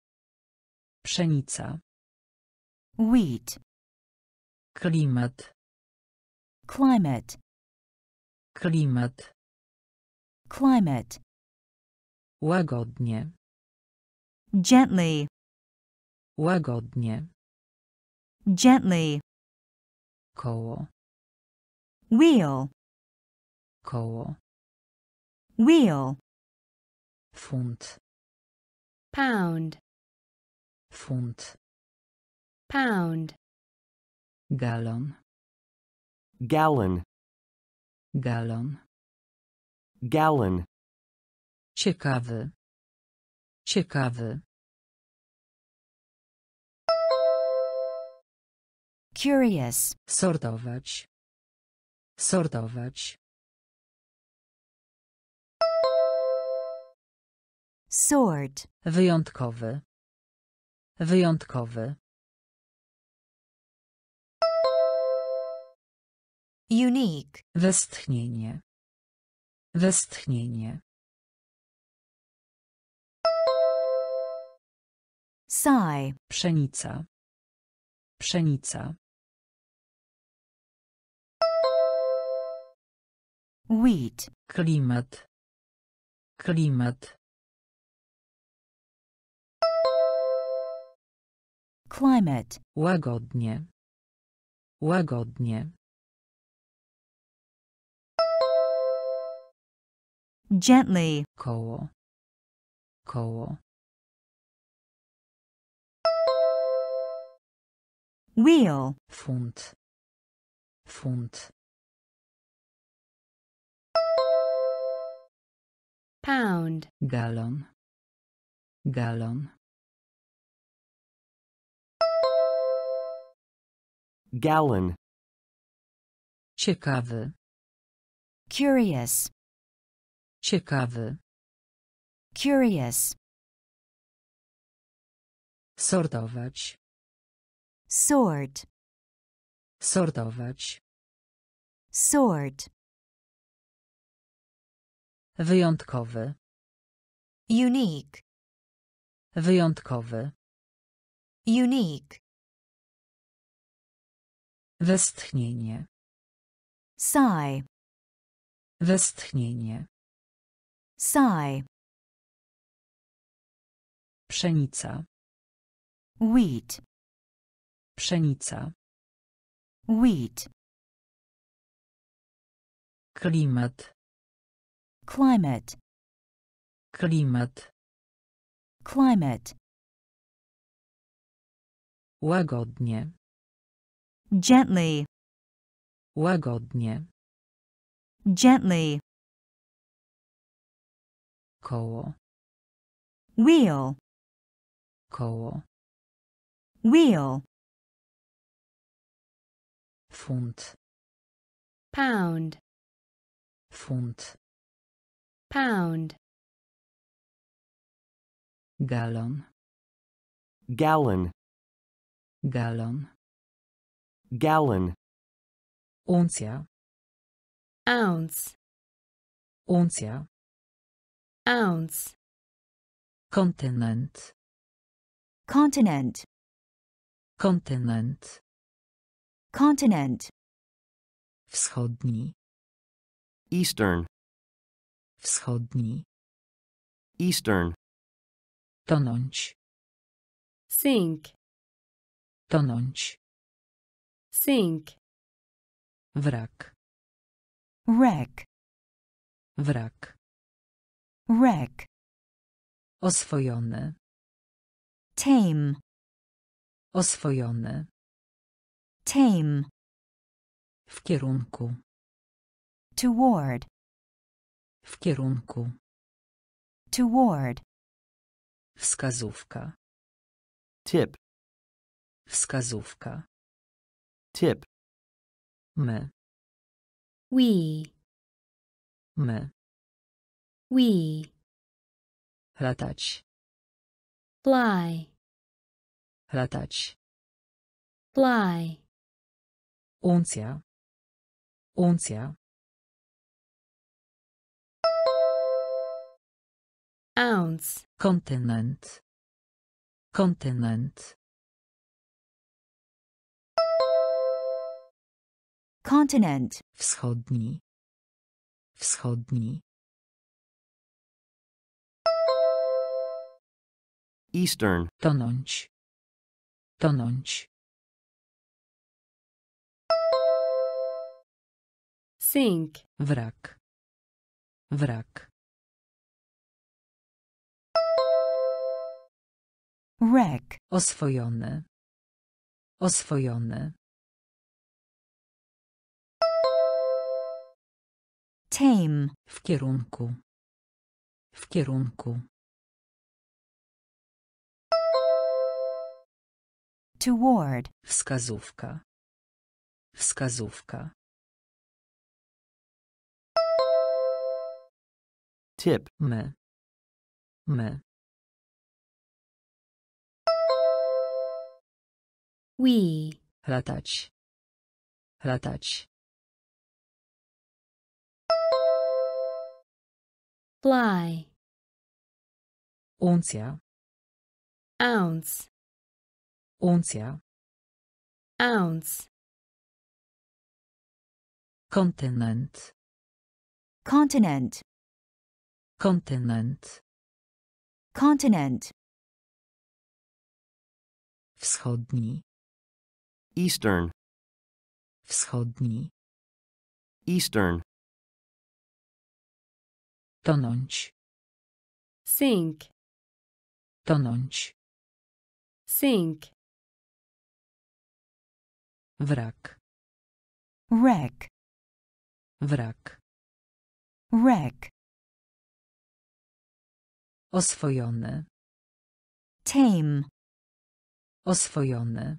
Pszenica. Wheat. Klimat. Climate. Klimat. Climate. Łagodnie. Gently. Łagodnie. Gently. Koło. Wheel. Koło. Wheel. Funt. Pound. Funt. Pound. Galon. Gallon. Galon. Gallon. Ciekawy. Ciekawy. Curious. Sortować. Sortować. Sword. Wyjątkowy. Wyjątkowy. Unique. Westchnienie. Westchnienie. Sigh. Pszenica. Pszenica. Wheat. Klimat. Klimat. Climate. Łagodnie. Łagodnie. Gently. Koło. Koło. Wheel. Funt. Funt. Pound. Galon. Galon. Gallon. Ciekawy. Curious. Ciekawy. Curious. Sortować. Sort. Sortować. Sort. Wyjątkowy. Unique. Wyjątkowy. Unique. Westchnienie. Sigh. Westchnienie. Sigh. Pszenica. Wheat. Pszenica. Wheat. Klimat. Climate. Klimat. Climate. Łagodnie. Gently. Łagodnie. Gently. Koło. Wheel. Koło. Wheel. Funt. Pound. Funt. Pound. Galon. Gallon. Galon. Gallon. Uncja. Ounce. Uncja. Ounce. Kontynent. Continent. Kontynent. Continent. Wschodni. Eastern. Wschodni. Eastern. Tonąć. Sink. Tonąć. Sink. Wrak. Wreck. Wrak. Wreck. Oswojony. Tame. Oswojony. Tame. W kierunku. Toward. W kierunku. Toward. Wskazówka. Tip. Wskazówka. Tip. My. We. My. We. Latać. Fly. Latać. Fly. Uncja. Uncja. Ounce. Kontynent. Kontynent. Continent. Wschodni. Wschodni. Eastern. Tonąć. Tonąć. Sink. Wrak. Wrak. Wreck. Oswojony. Oswojony. Tame. W kierunku. W kierunku. Toward. Wskazówka. Wskazówka. Tip. My. My. We. Latać. Latać. Fly. Uncja. Ounce. Uncja. Ounce. Kontynent. Continent. Kontynent. Continent. Wschodni. Eastern. Wschodni. Eastern. Tonąć. Sink. Tonąć. Sink. Wrak. Wreck. Wrak. Wreck. Oswojony. Tame. Oswojony.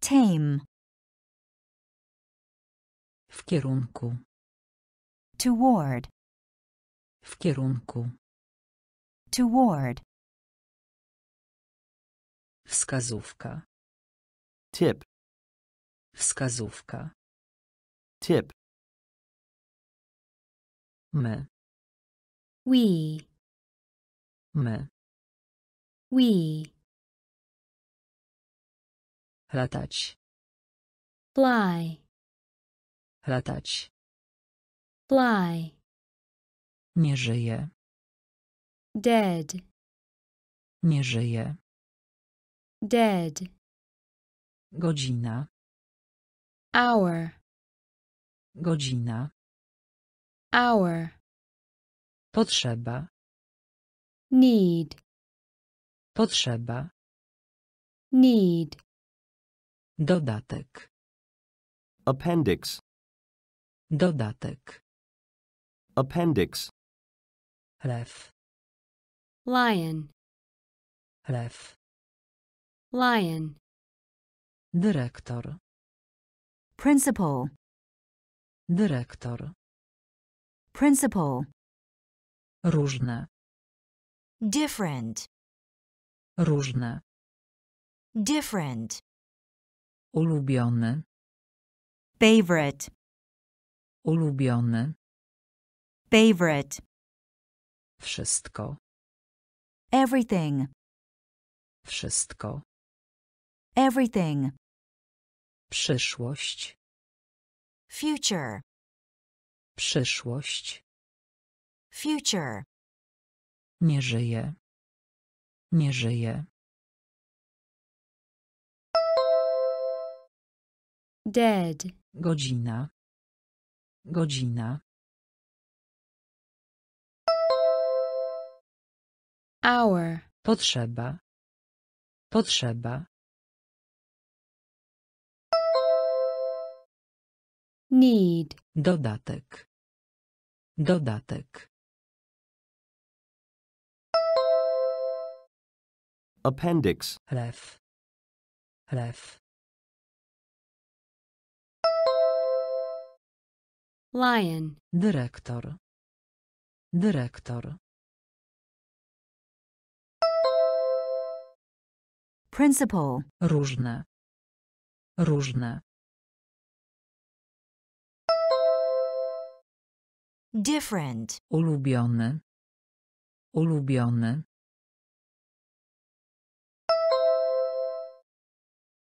Tame. W kierunku. Toward. W kierunku. Toward. Wskazówka. Tip. Wskazówka. Tip. My. We. My. We. Latać. Fly. Latać. Fly. Nie żyje. Dead. Nie żyje. Dead. Godzina. Hour. Godzina. Hour. Potrzeba. Need. Potrzeba. Need. Dodatek. Appendix. Dodatek. Appendix. Lew. Lion. Lew. Lion. Dyrektor. Principal. Dyrektor. Principal. Różne. Different. Różne. Different. Ulubiony. Favorite. Ulubiony. Favorite. Wszystko. Everything. Wszystko. Everything. Przyszłość. Future. Przyszłość. Future. Nie żyje. Nie żyje. Dead. Godzina. Godzina. Hour. Potrzeba. Potrzeba. Need. Dodatek. Dodatek. Appendix. Lew. Lew. Lion. Dyrektor. Dyrektor. Principal. Różne. Różne. Different. Ulubiony. Ulubiony.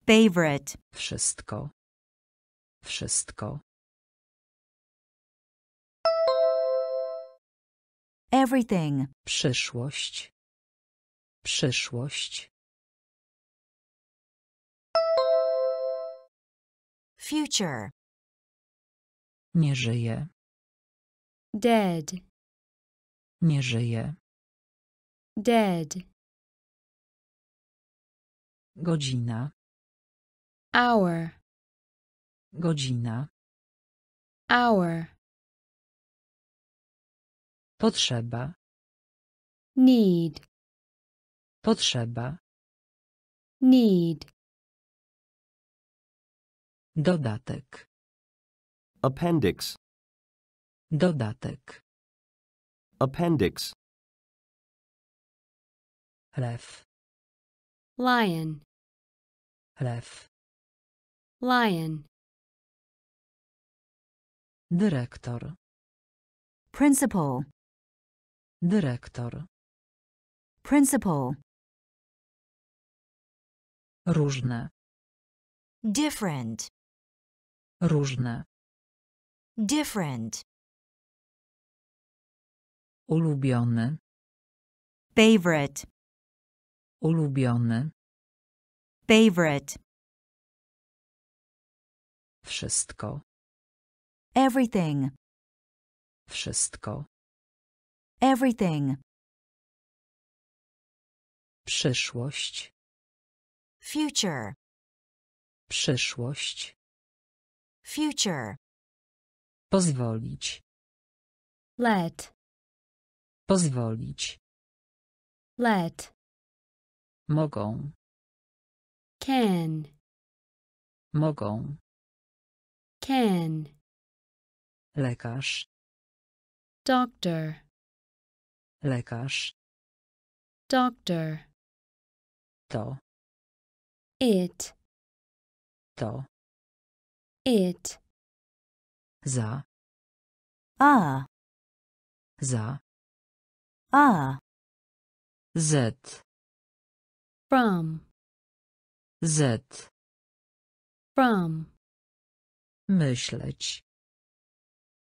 Favorite. Wszystko. Wszystko. Everything. Przyszłość. Przyszłość. Future. Nie żyje. Dead. Nie żyje. Dead. Godzina. Hour. Godzina. Hour. Potrzeba. Need. Potrzeba. Need. Dodatek. Appendix. Dodatek. Appendix. Lew. Lion. Lew. Lion. Dyrektor. Principal. Dyrektor. Principal. Różne. Different. Różne. Different. Ulubiony. Favorite. Ulubiony. Favorite. Wszystko. Everything. Wszystko. Everything. Przyszłość. Future. Przyszłość. Future. Pozwolić. Let. Pozwolić. Let. Mogą. Can. Mogą. Can. Lekarz. Doctor. Lekarz. Doctor. To. It. To. It. Za. A. Za. A. Z. From. Z. From. Myśleć.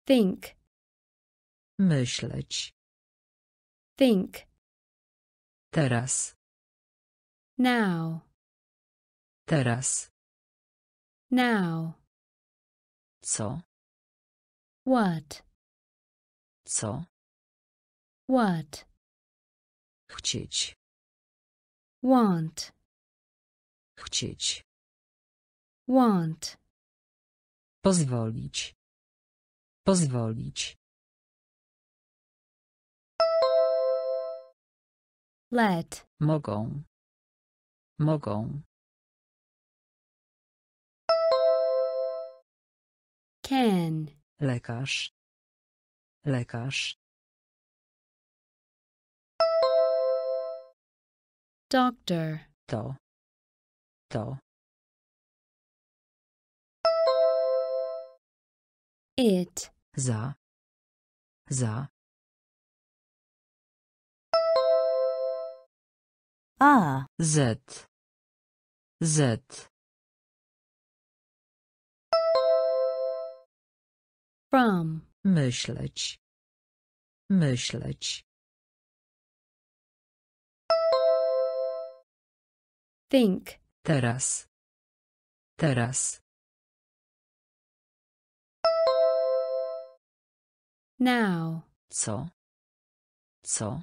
Think. Myśleć. Think. Teraz. Now. Teraz. Now. Co? What? Co? What? Chcieć. Want. Chcieć. Want. Pozwolić. Pozwolić. Let. Mogą. Mogą. Can. Lekarz. Lekarz. Doctor. To. To. It. Za. Za. A. Z. Z. From. Myśleć. Myśleć. Think. Teraz. Teraz. Now. Co? Co?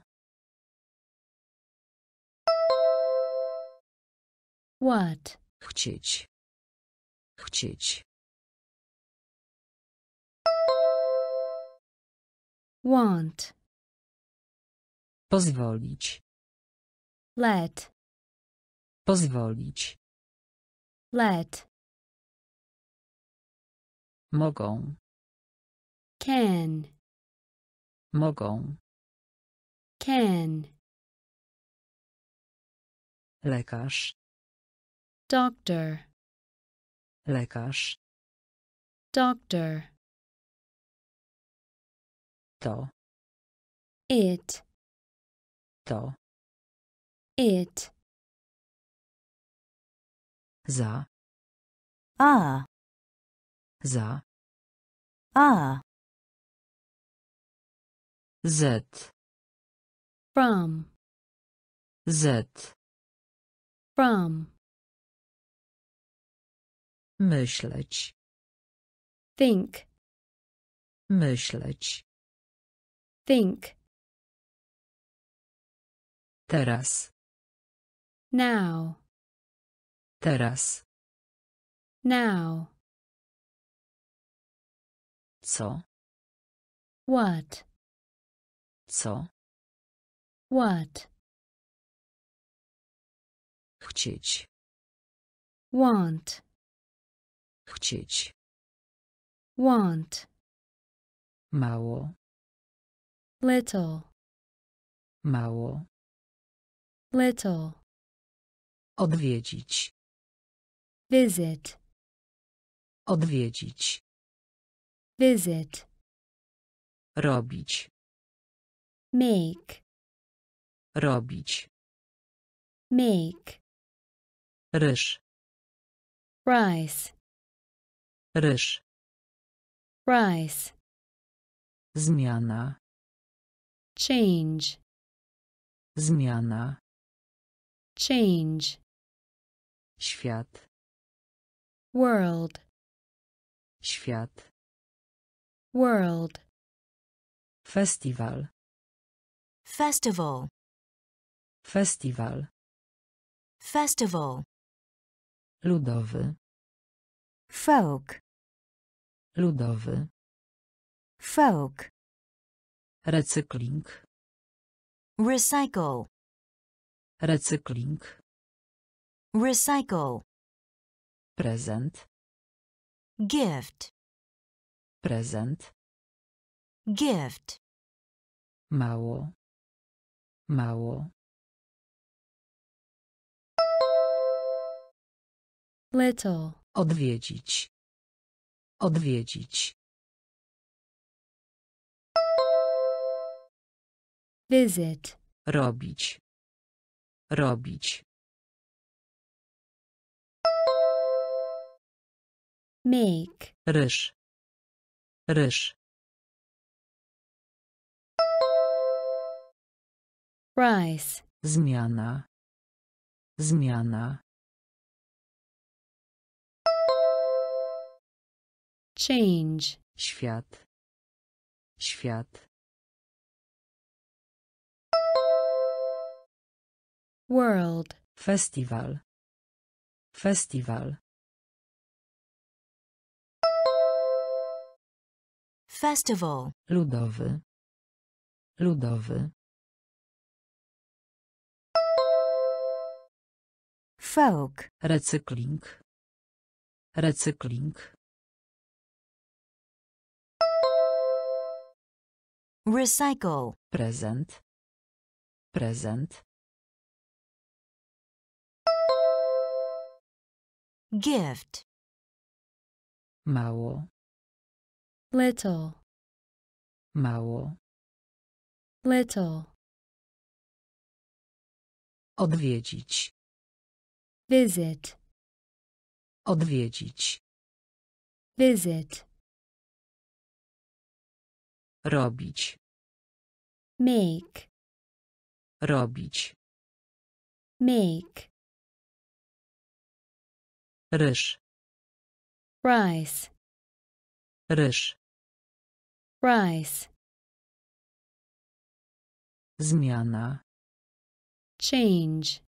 What? Chcieć. Chcieć. Want. Pozwolić. Let. Pozwolić. Let. Mogą. Can. Mogą. Can. Lekarz. Doctor. Lekarz. Doctor. To. It. To. It. Za. A. Za. A. Z. From. Z. From. Myśleć. Think. Myśleć. Think. Teraz. Now. Teraz. Now. Co? What? Co? What? Chcieć. Want. Chcieć. Want. Mało. Little. Mało. Little. Odwiedzić. Visit. Odwiedzić. Visit. Robić. Make. Robić. Make. Ryż. Rice. Ryż. Rice. Zmiana. Change. Zmiana. Change. Świat. World. Świat. World. Festiwal. Festival. Festiwal. Festival. Ludowy. Folk. Ludowy. Folk. Recykling. Recycle. Recykling. Recycle. Prezent. Gift. Prezent. Gift. Mało. Mało. Little. Odwiedzić. Odwiedzić. Visit. Robić. Robić. Make. Ryż. Ryż. Rice. Zmiana. Zmiana. Change. Świat. Świat. World. Festiwal. Festiwal. Festival. Ludowy. Ludowy. Folk. Recykling. Recykling. Recycle. Prezent. Prezent. Gift. Mało. Little. Mało. Little. Odwiedzić. Visit. Odwiedzić. Visit. Robić. Make. Robić. Make. Ryż. Rice. Ryż. Rice. Zmiana. Change.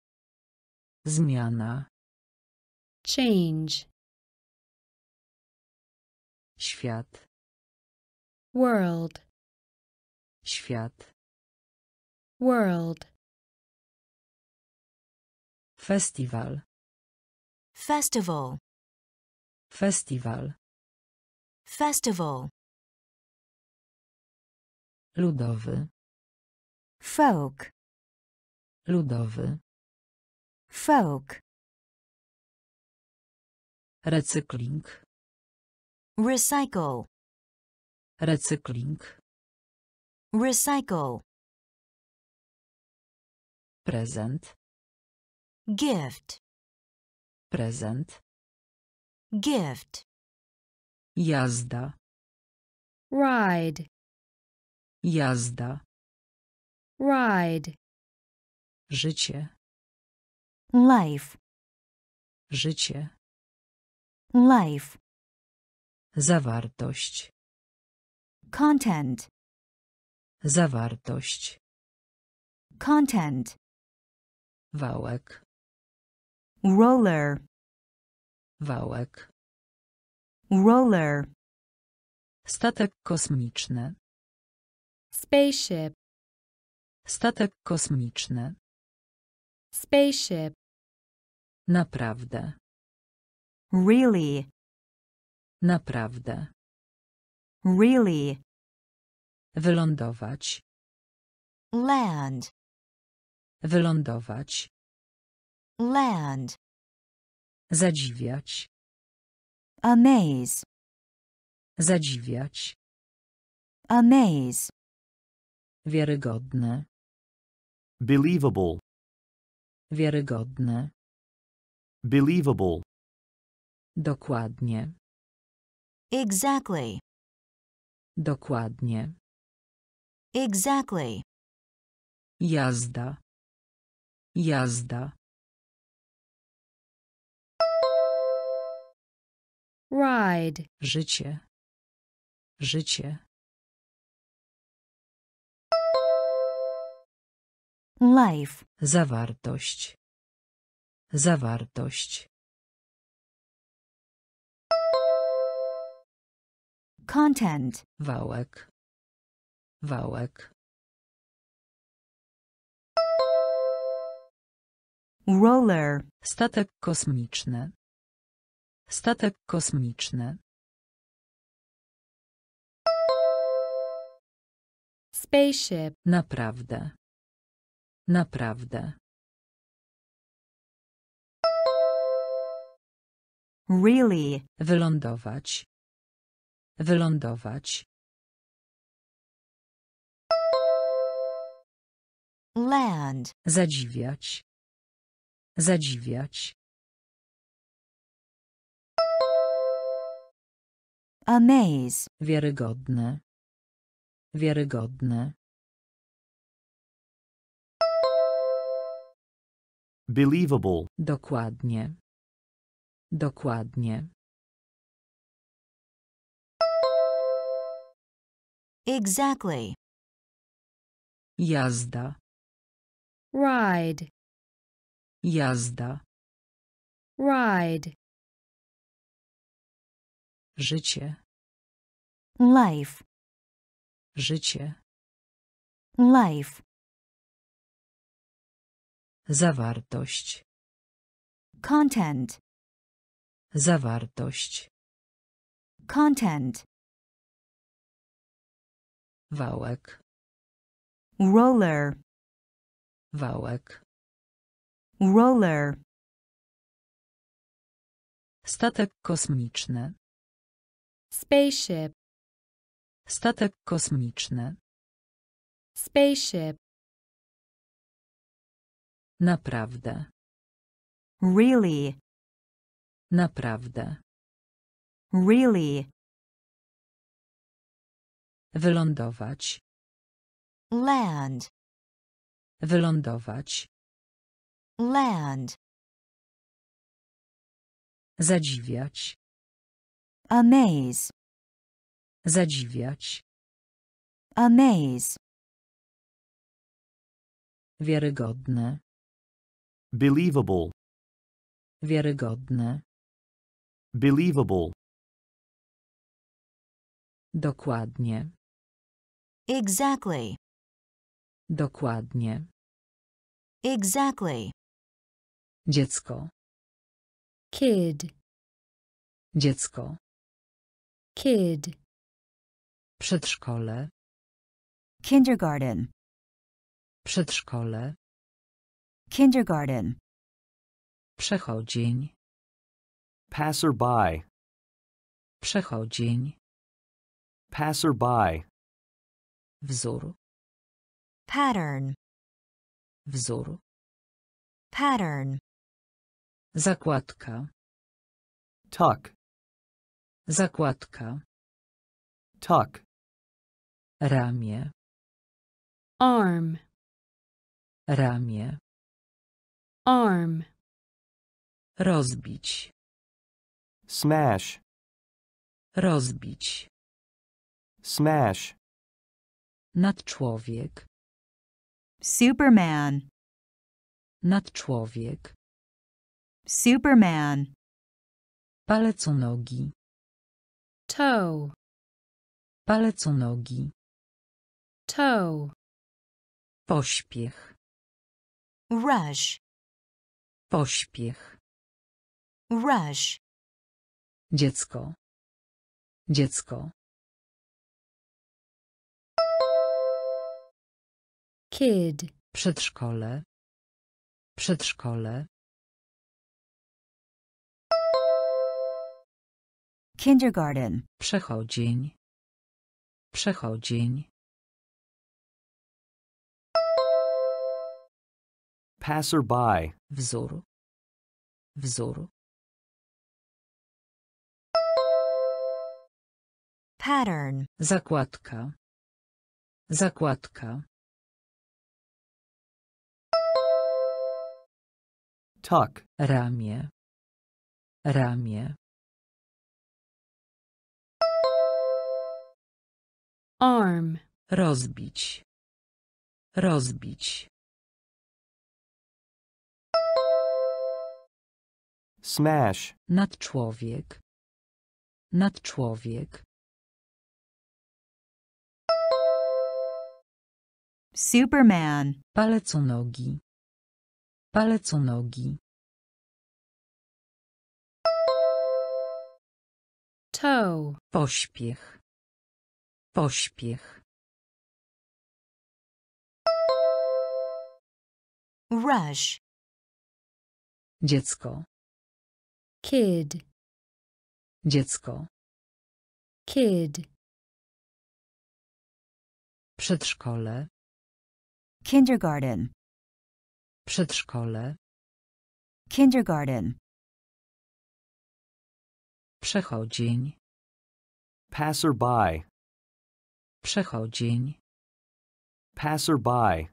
Zmiana. Change. Świat. World. Świat. World. Festiwal. Festival. Festiwal. Festival. Ludowy. Folk. Ludowy. Folk. Recykling. Recycle. Recykling. Recycle. Prezent. Gift. Prezent. Gift. Jazda. Ride. Jazda. Ride. Życie. Life. Życie. Life. Zawartość. Content. Zawartość. Content. Wałek. Roller. Wałek. Roller. Statek kosmiczny. Spaceship. Statek kosmiczny. Spaceship. Naprawdę. Really. Naprawdę. Really. Wylądować. Land. Wylądować. Land. Zadziwiać. Amaze. Zadziwiać. Amaze. Wiarygodne. Believable. Wiarygodne. Believable. Dokładnie. Exactly. Dokładnie. Exactly. Jazda. Jazda. Ride. Życie. Życie. Life. Zawartość. Zawartość. Content. Wałek. Wałek. Roller. Statek kosmiczny. Statek kosmiczny. Spaceship. Naprawdę. Naprawdę. Really. Wylądować. Wylądować. Land. Zadziwiać. Zadziwiać. Amaze. Wiarygodne. Wiarygodne. Believable. Dokładnie. Dokładnie. Exactly. Jazda. Ride. Jazda. Ride. Życie. Life. Życie. Life. Zawartość. Content. Zawartość. Content. Wałek. Roller. Wałek. Roller. Statek kosmiczny. Spaceship. Statek kosmiczny. Spaceship. Naprawdę. Really. Naprawdę. Really. Wylądować. Land. Wylądować. Land. Zadziwiać. Amaze. Zadziwiać. Amaze. Wiarygodne. Believable. Wiarygodne. Believable. Dokładnie. Exactly. Dokładnie. Exactly. Dziecko. Kid. Dziecko. Kid. Przedszkole. Kindergarten. Przedszkole. Kindergarten. Przechodzień. Passerby. Przechodzień. Passerby. Wzór. Pattern. Wzór. Pattern. Zakładka. Tuck. Zakładka. Tuck. Ramię. Arm. Ramię. Arm. Rozbić. Smash. Rozbić. Smash. Nadczłowiek. Superman. Nadczłowiek. Superman. Palec u nogi. Toe. Palec u nogi. Toe. Pośpiech. Rush. Pośpiech. Rush. Dziecko. Dziecko. Kid. Przedszkole. Przedszkole. Kindergarten. Przechodzień. Przechodzień. Passerby. Wzór. Wzór. Pattern. Zakładka. Zakładka. Tuck. Ramię. Ramię. Arm. Rozbić. Rozbić. Smash. Nadczłowiek. Nadczłowiek. Superman. Palec u nogi. Palec u nogi. Toe. Pośpiech. Pośpiech. Rush. Dziecko. Kid. Dziecko. Kid. Przedszkole. Kindergarten. Przedszkole. Kindergarten. Przechodzień. Passerby. Przechodzień. Passerby.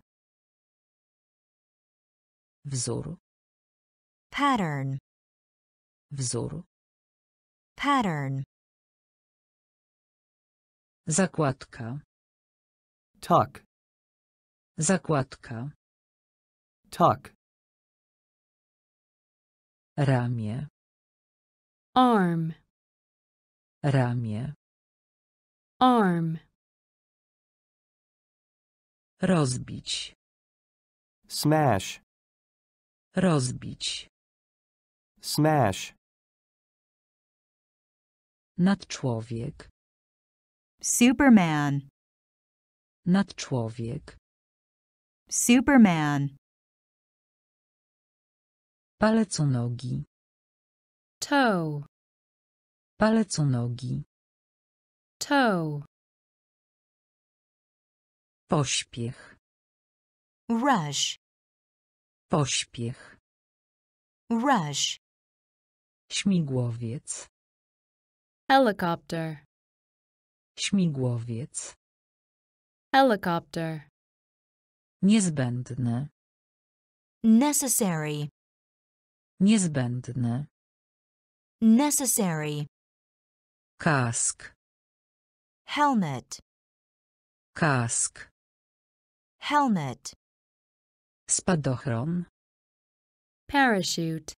Wzór. Pattern. Wzór. Pattern. Zakładka. Tuck. Zakładka. Tuck. Ramię. Arm. Ramię. Arm. Rozbić. Smash. Rozbić. Smash. Nadczłowiek. Superman. Nadczłowiek. Superman. Palec u nogi. Toe. Palec u nogi. Toe. Pośpiech. Rush. Pośpiech. Rush. Śmigłowiec. Helicopter. Śmigłowiec. Helicopter. Niezbędne. Necessary. Niezbędne. Necessary. Kask. Helmet. Kask. Helmet. Spadochron. Parachute.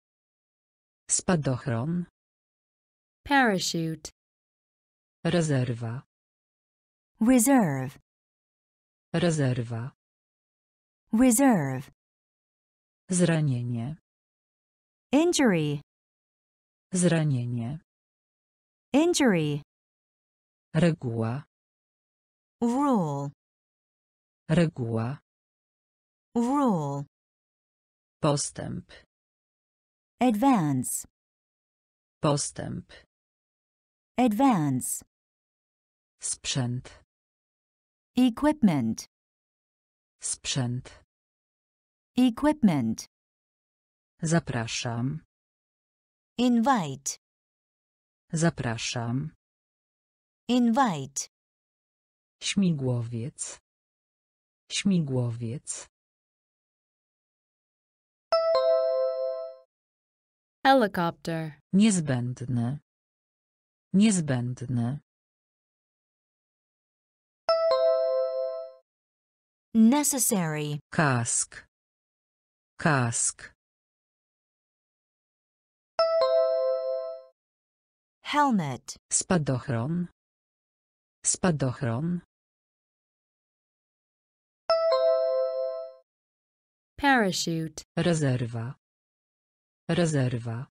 Spadochron. Parachute. Rezerwa. Reserve. Rezerwa. Reserve. Zranienie. Injury. Zranienie. Injury. Reguła. Rule. Reguła. Rule. Postęp. Advance. Postęp. Advance. Sprzęt. Equipment. Sprzęt. Equipment. Zapraszam. Invite. Zapraszam. Invite. Śmigłowiec. Śmigłowiec. Helicopter. Niezbędne. Niezbędne. Necessary. Kask. Kask. Helmet. Spadochron. Spadochron. Parachute. Rezerwa. Rezerwa.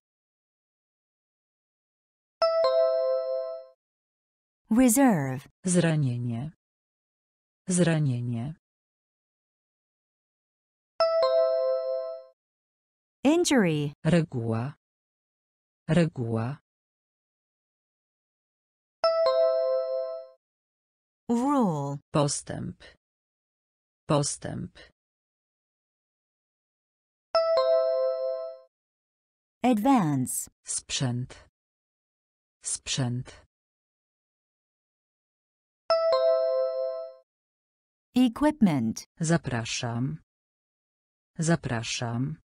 Reserve. Zranienie. Zranienie. Injury. Reguła. Reguła. Rule. Postęp. Postęp. Advance. Sprzęt. Sprzęt. Equipment. Zapraszam. Zapraszam.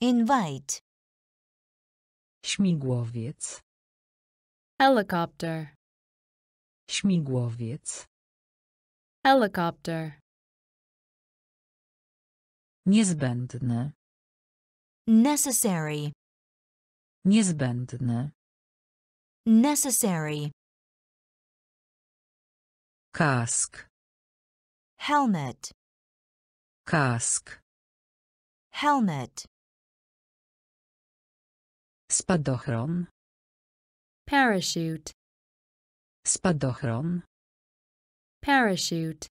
Invite. Śmigłowiec. Helicopter. Śmigłowiec. Helicopter. Niezbędny. Necessary. Niezbędny. Necessary. Kask. Helmet. Kask. Helmet. Spadochron. Parachute. Spadochron. Parachute.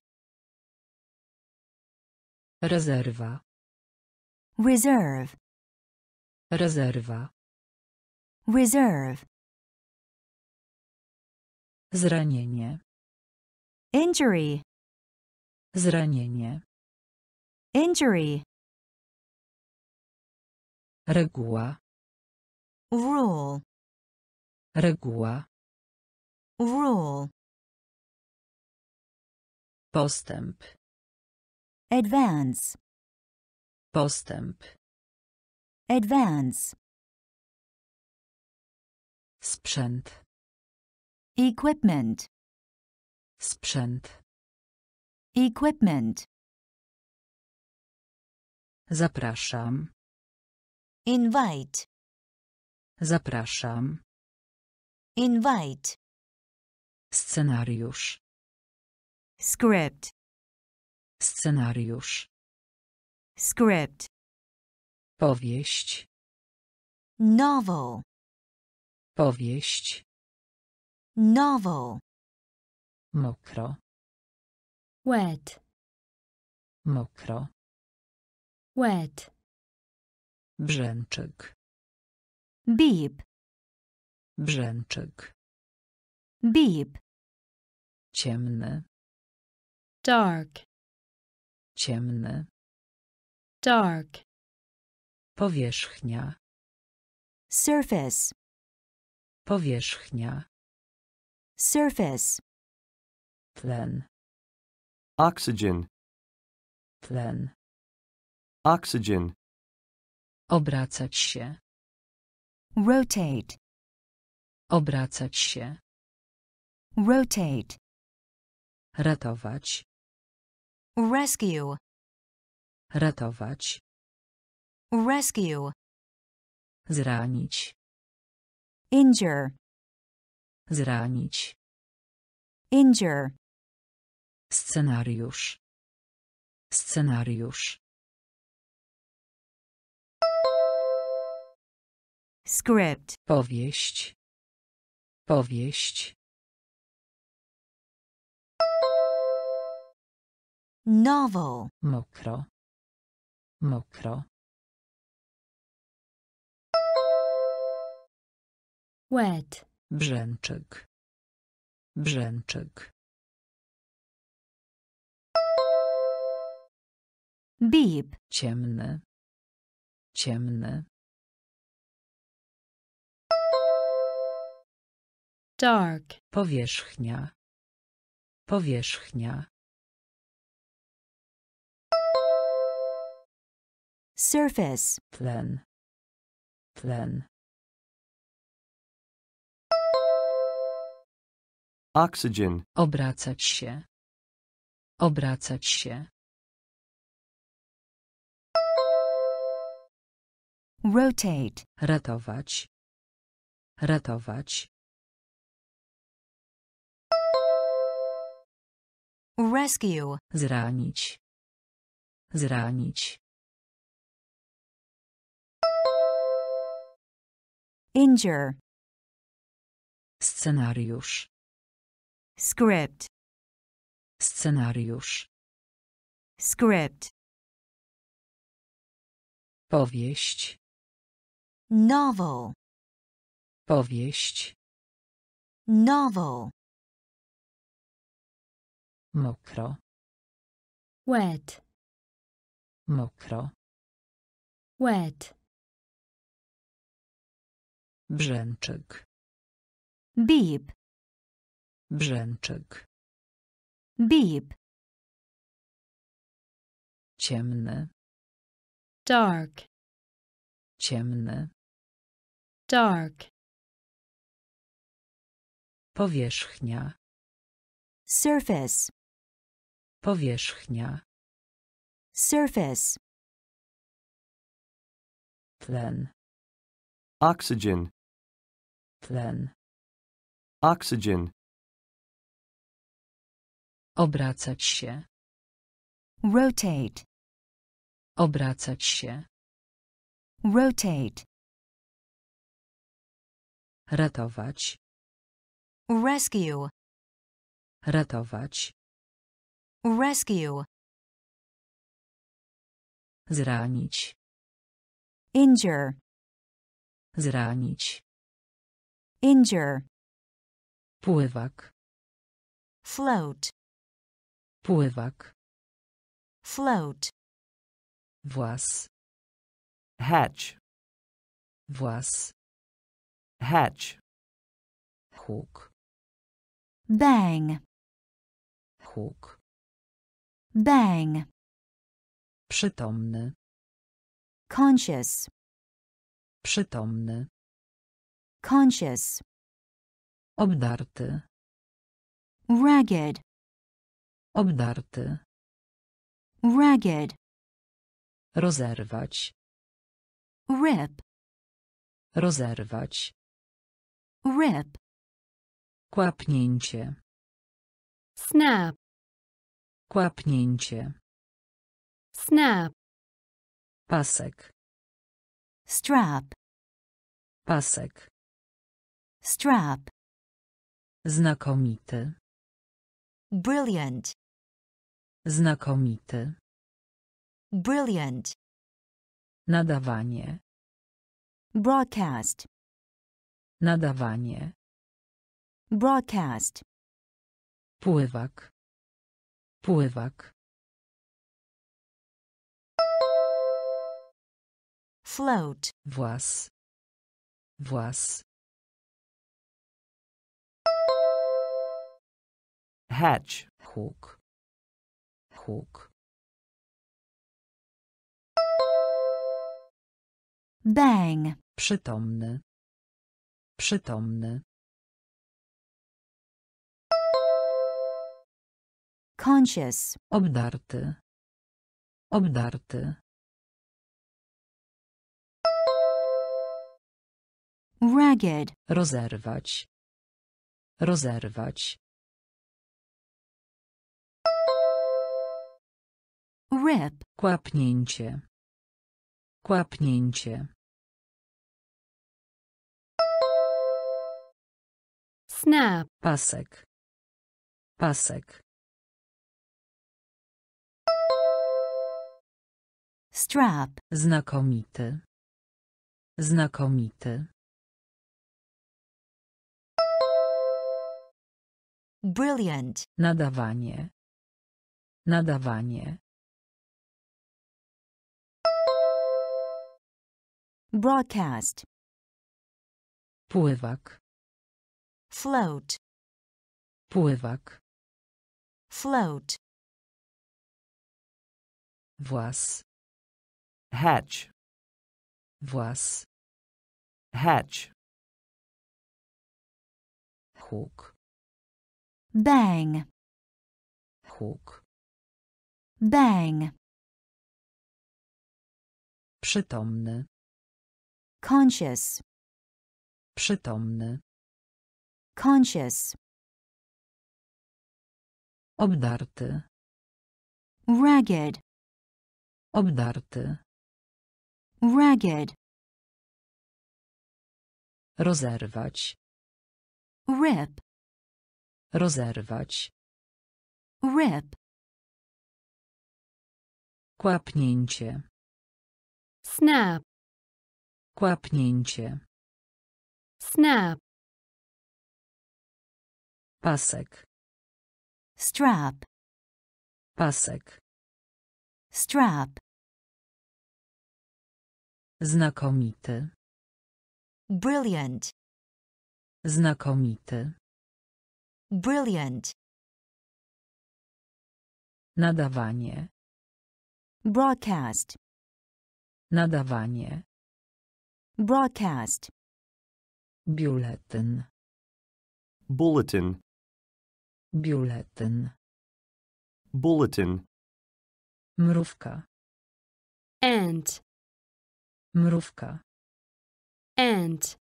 Rezerwa. Reserve. Rezerwa. Reserve. Zranienie. Injury. Zranienie. Injury. Reguła. Rule. Reguła. Rule. Postęp. Advance. Postęp. Advance. Sprzęt. Equipment. Sprzęt. Equipment. Zapraszam. Invite. Zapraszam. Invite. Scenariusz. Script. Scenariusz. Script. Powieść. Novel. Powieść. Novel. Mokro. Wet. Mokro. Wet. Brzęczyk. Beep. Brzęczyk. Beep. Ciemny. Dark. Ciemny. Dark. Powierzchnia. Surface. Powierzchnia. Surface. Tlen. Oxygen. Tlen. Oxygen. Obracać się. Rotate. Obracać się. Rotate. Ratować. Rescue. Ratować. Rescue. Zranić. Injure. Zranić. Injure. Scenariusz. Scenariusz. Script. Powieść. Powieść. Novel. Mokro. Mokro. Wet. Brzęczyk. Brzęczyk. Beep. Ciemny. Ciemny. Dark. Powierzchnia. Powierzchnia. Surface. Tlen. Tlen. Oxygen. Obracać się. Obracać się. Rotate. Ratować. Ratować. Rescue. Zranić. Zranić. Injure. Scenariusz. Script. Scenariusz. Script. Powieść. Novel. Powieść. Novel. Mokro. Wet. Mokro. Wet. Brzęczyk. Beep. Brzęczyk. Beep. Ciemny. Dark. Ciemny. Dark. Powierzchnia. Surface. Powierzchnia. Surface. Tlen. Oxygen. Tlen. Oxygen. Obracać się. Rotate. Obracać się. Rotate. Ratować. Rescue. Ratować. Rescue. Zranić. Injure. Zranić. Injure. Pływak. Float. Pływak. Float. Włas. Hatch. Włas. Hatch. Huk. Bang. Huk. Bang. Przytomny. Conscious. Przytomny. Conscious. Obdarty. Ragged. Obdarty. Ragged. Rozerwać. Rip. Rozerwać. Rip. Kłapnięcie. Snap. Kłapnięcie. Snap. Pasek. Strap. Pasek. Strap. Znakomity. Brilliant. Znakomity. Brilliant. Nadawanie. Broadcast. Nadawanie. Broadcast. Pływak. Pływak. Float. Włas. Włas. Hatch. Huk. Huk. Bang. Przytomny. Przytomny. Conscious. Obdarty. Obdarty. Ragged. Rozerwać. Rozerwać. Rip. Kłapnięcie. Kłapnięcie. Snap. Pasek. Pasek. Strap. Znakomity. Znakomity. Brilliant. Nadawanie. Nadawanie. Broadcast. Pływak. Float. Pływak. Float. Włas. Hatch. Włas. Hatch. Huk. Bang. Huk. Bang. Przytomny. Conscious. Przytomny. Conscious. Obdarty. Ragged. Obdarty. Ragged. Rozerwać. Rip. Rozerwać. Rip. Kłapnięcie. Snap. Kłapnięcie. Snap. Pasek. Strap. Pasek. Strap. Znakomity. Brilliant. Znakomity. Brilliant. Nadawanie. Broadcast. Nadawanie. Broadcast. Biuletyn. Bulletin. Biuletyn. Bulletin. Mrówka. Ant. Mrówka. Ant.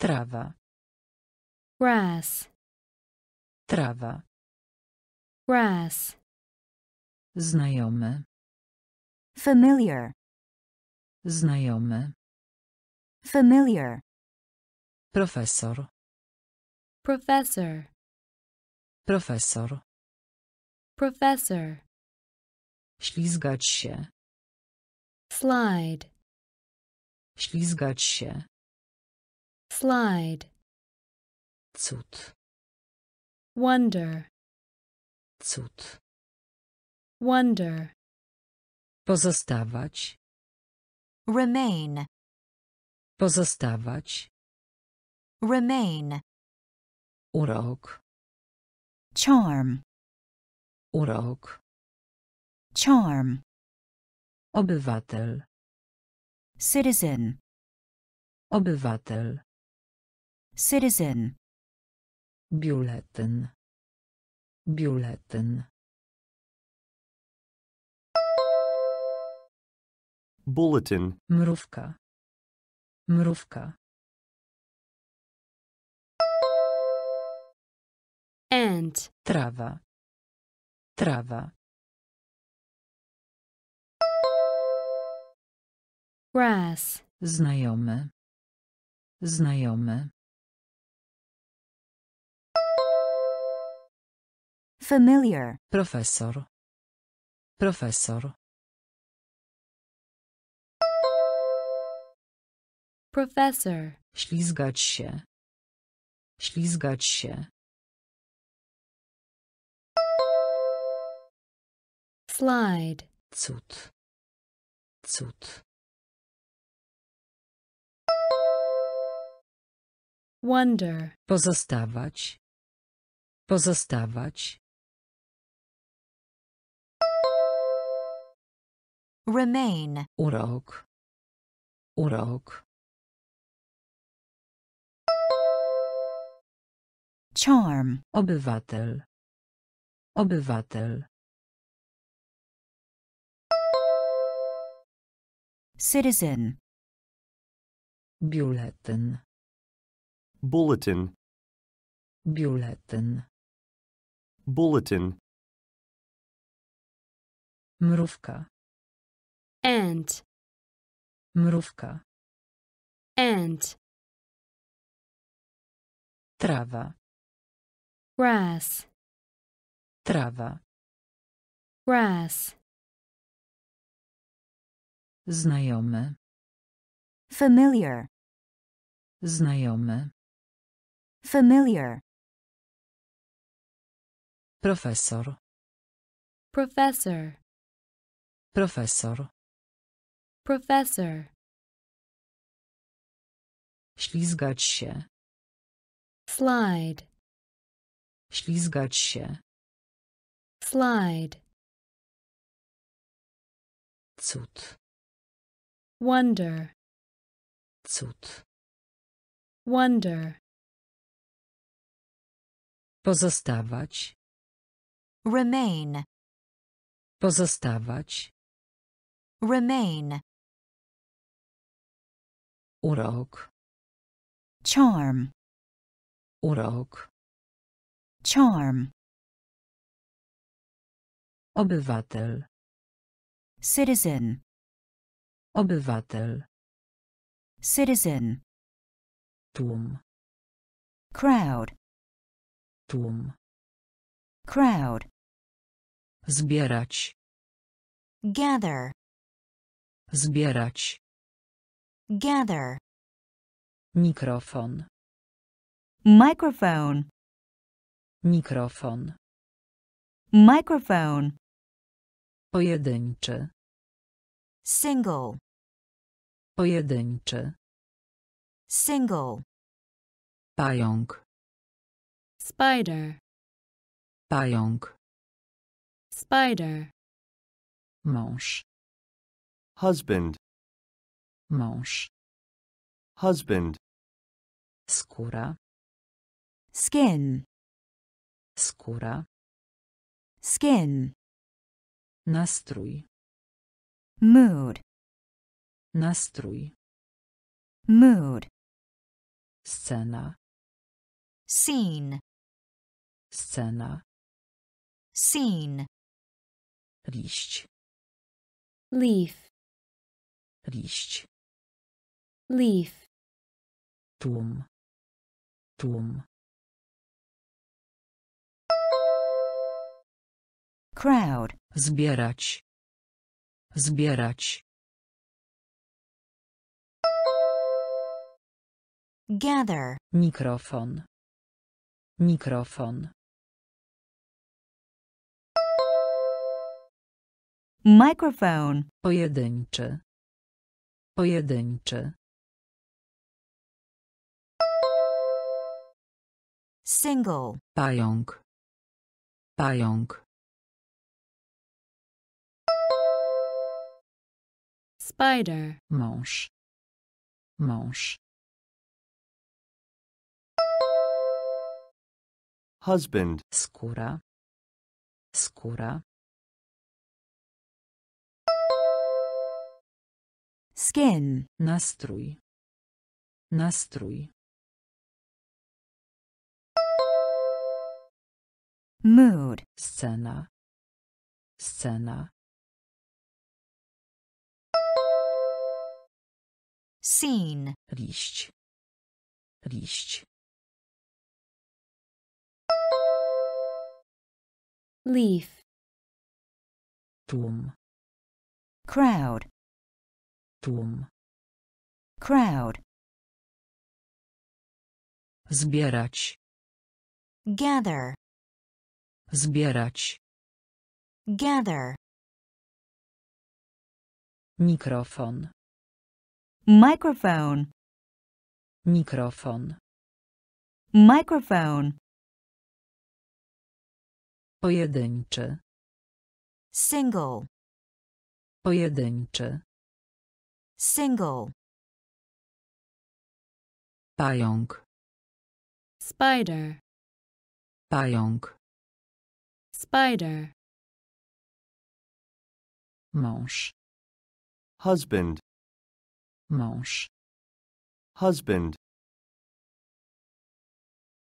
Trawa. Grass. Trawa. Grass. Znajomy. Familiar. Znajomy. Familiar. Profesor. Professor. Profesor. Professor. Ślizgać się. Slide. Ślizgać się. Slide. Cud. Wonder. Cud. Wonder. Pozostawać. Remain. Pozostawać. Remain. Urok. Charm. Urok. Charm. Obywatel. Citizen. Obywatel. Citizen. Biuletyn. Biuletyn. Bulletin. Mrówka. Mrówka. Ant. Trawa. Trawa. Grass. Znajomy. Znajomy. Familiar. Profesor. Profesor. Professor. Ślizgać się. Ślizgać się. Slide. Cud. Cud. Wonder. Pozostawać. Pozostawać. Remain. Urok. Urok. Charm. Obywatel. Obywatel. Citizen. Biuletyn. Bulletin. Biuletyn. Bulletin. Mrówka. Ant. Mrówka. Ant. Trawa. Grass. Trawa. Grass. Znajomy. Familiar. Znajomy. Familiar. Profesor. Professor. Profesor. Professor. Ślizgać się. Slide. Ślizgać się. Slide. Cud. Wonder. Cud. Wonder. Pozostawać. Remain. Pozostawać. Remain. Urok. Charm. Urok. Charm. Obywatel. Citizen. Obywatel. Citizen. Tłum. Crowd. Tłum. Crowd. Zbierać. Gather. Zbierać. Gather. Mikrofon. Microphone. Mikrofon. Microphone. Pojedynczy. Single. Pojedynczy. Single. Pająk. Spider. Pająk. Spider. Mąż. Husband. Mąż. Husband. Skóra. Skin. Skóra. Skin. Nastrój. Mood. Nastrój. Mood. Scena. Scene. Scena. Scene. Liść. Leaf. Liść. Leaf. Tłum. Tłum. Crowd. Zbierać. Zbierać. Gather. Mikrofon. Mikrofon. Microphone. Pojedynczy. Pojedynczy. Single. Pająk. Pająk. Spider. Mąż. Mąż. Husband. Skóra. Skóra. Skin. Nastrój. Nastrój. Mood. Scena. Scena. Scene. Liść. Liść. Leaf. Tłum. Crowd. Tłum. Crowd. Zbierać. Gather. Zbierać. Gather. Mikrofon. Microphone. Mikrofon. Microphone. Pojedynczy. Single. Pojedynczy. Single. Pająk. Spider. Pająk. Spider. Mąż. Husband. Mąż. Husband.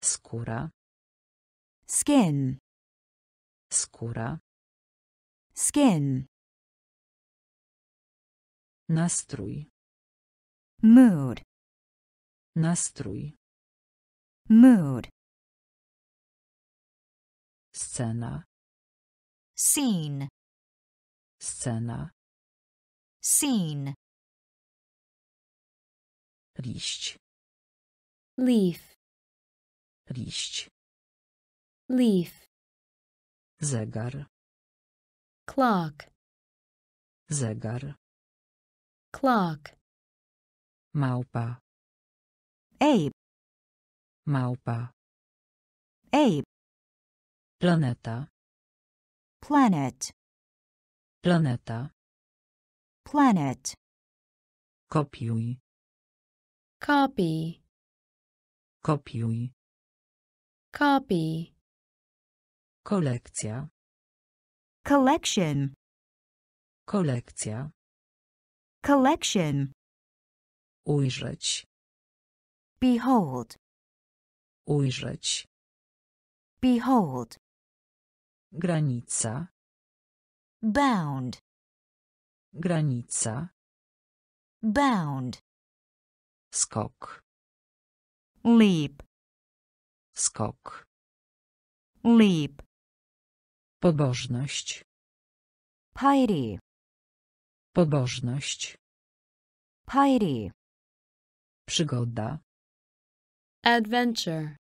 Skóra. Skin. Skóra. Skin. Nastrój. Mood. Nastrój. Mood. Scena. Scene. Scena. Scene. Liść. Leaf. Liść. Leaf. Zegar. Clock. Zegar. Clock. Małpa. Ape. Małpa. Ape. Planeta. Planet. Planeta. Planet. Kopiuj. Copy. Kopiuj. Copy. Kolekcja. Collection. Kolekcja. Collection. Ujrzeć. Behold. Ujrzeć. Behold. Granica. Bound. Granica. Bound. Skok. Leap. Skok. Leap. Pobożność. Piety. Pobożność. Piety. Przygoda. Adventure.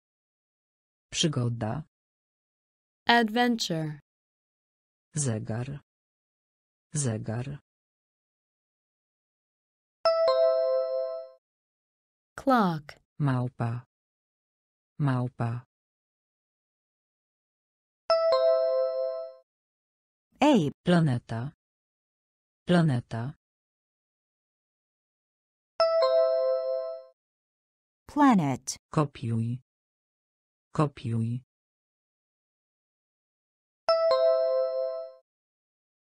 Przygoda. Adventure. Zegar. Zegar. Clock. Małpa. Małpa. Ej, planeta. Planeta. Planet. Kopiuj. Kopiuj.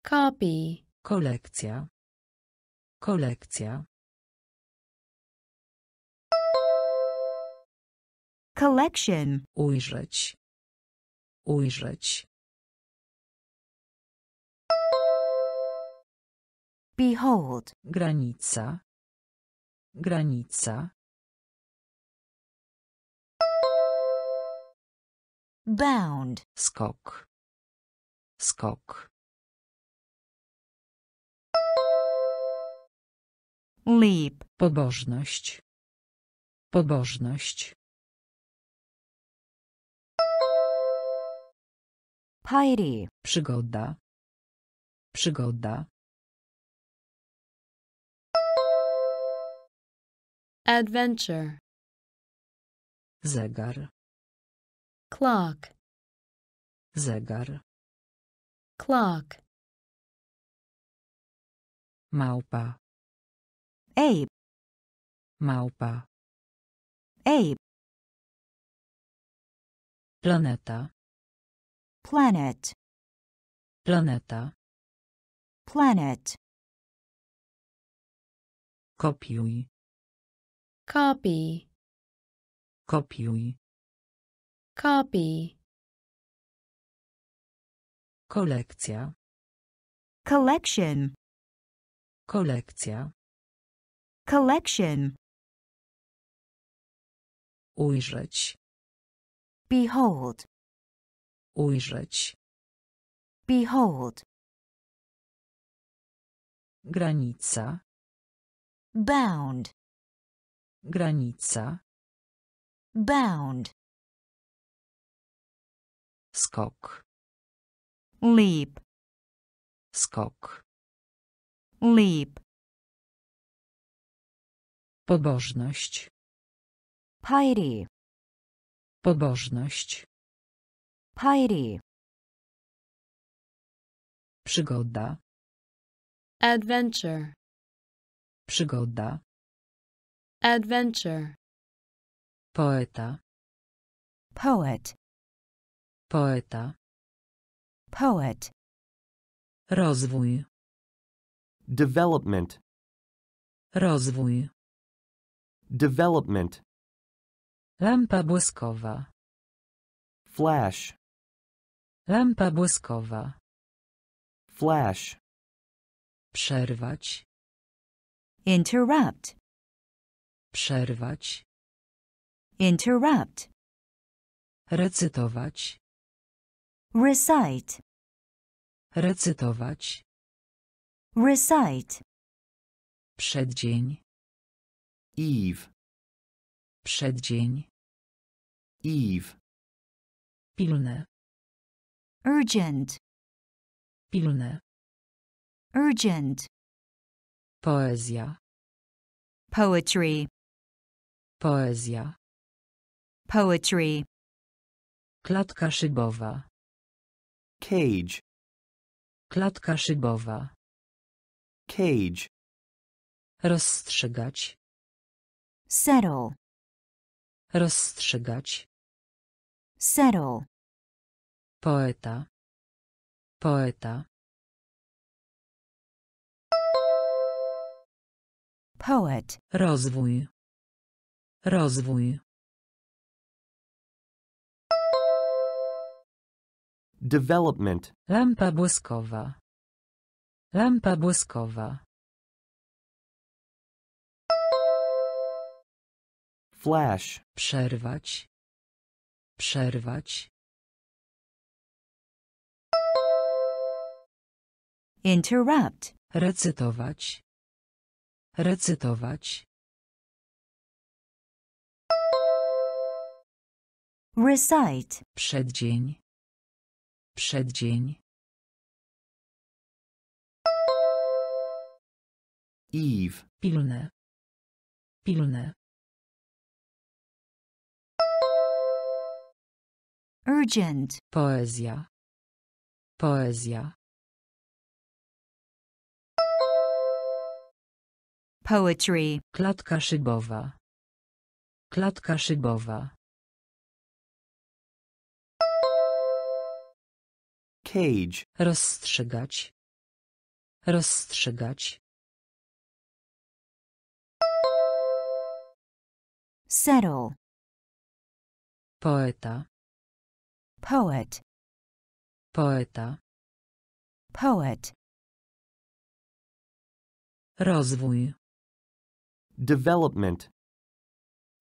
Copy. Kolekcja. Kolekcja. Collection. Ujrzeć. Ujrzeć. Behold. Granica. Granica. Bound. Skok. Skok. Leap. Pobożność. Pobożność. Piety. Przygoda. Przygoda. Adventure. Zegar. Clock. Zegar. Clock. Małpa. Ape. Małpa. Ape. Planeta. Planet. Planeta. Planet. Kopiuj. Copy. Kopiuj. Copy. Kolekcja. Collection. Kolekcja. Collection. Ujrzeć. Behold. Ujrzeć. Behold. Granica. Bound. Granica. Bound. Skok. Leap. Skok. Leap. Pobożność. Piety. Pobożność. Piety. Przygoda. Adventure. Przygoda. Adventure. Poeta. Poet. Poeta. Poet. Rozwój. Development. Rozwój. Development. Lampa błyskowa. Flash. Lampa błyskowa. Flash. Przerwać. Interrupt. Przerwać. Interrupt. Recytować. Recite. Recytować. Recite. Przeddzień. Eve. Przeddzień. Eve. Pilne. Urgent. Pilne. Urgent. Poezja. Poetry. Poezja. Poetry. Klatka szybowa. Cage. Klatka szybowa. Cage. Rozstrzygać. Settle. Rozstrzygać. Settle. Poeta. Poeta. Poet. Rozwój. Rozwój. Development. Lampa błyskowa. Lampa błyskowa. Flash. Przerwać. Przerwać. Interrupt. Recytować. Recytować. Recite. Przeddzień. Przeddzień. Eve. Pilne. Pilne. Urgent. Poezja. Poezja. Poetry. Klatka szybowa. Klatka szybowa. Cage. Rozstrzygać. Rozstrzygać. Settle. Poeta. Poet. Poeta. Poet. Rozwój. Development.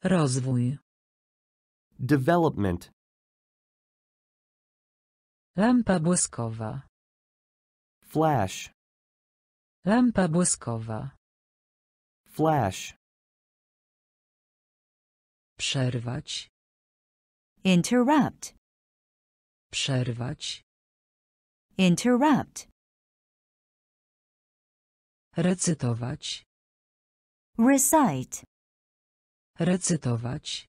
Rozwój. Development. Lampa błyskowa. Flash. Lampa błyskowa. Flash. Przerwać. Interrupt. Przerwać. Interrupt. Recytować. Recite. Recytować.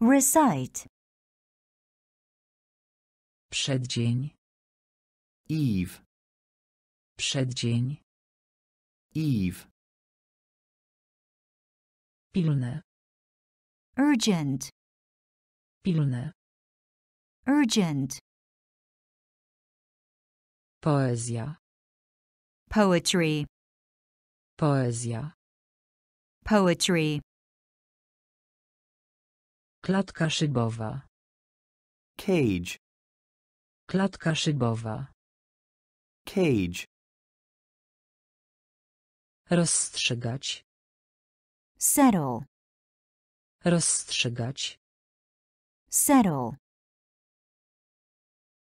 Recite. Przeddzień. Eve. Przeddzień. Eve. Pilne. Urgent. Pilne. Urgent. Poezja. Poetry. Poezja. Poetry. Klatka szybowa. Cage. Klatka szybowa. Cage. Rozstrzygać. Settle. Rozstrzygać. Settle.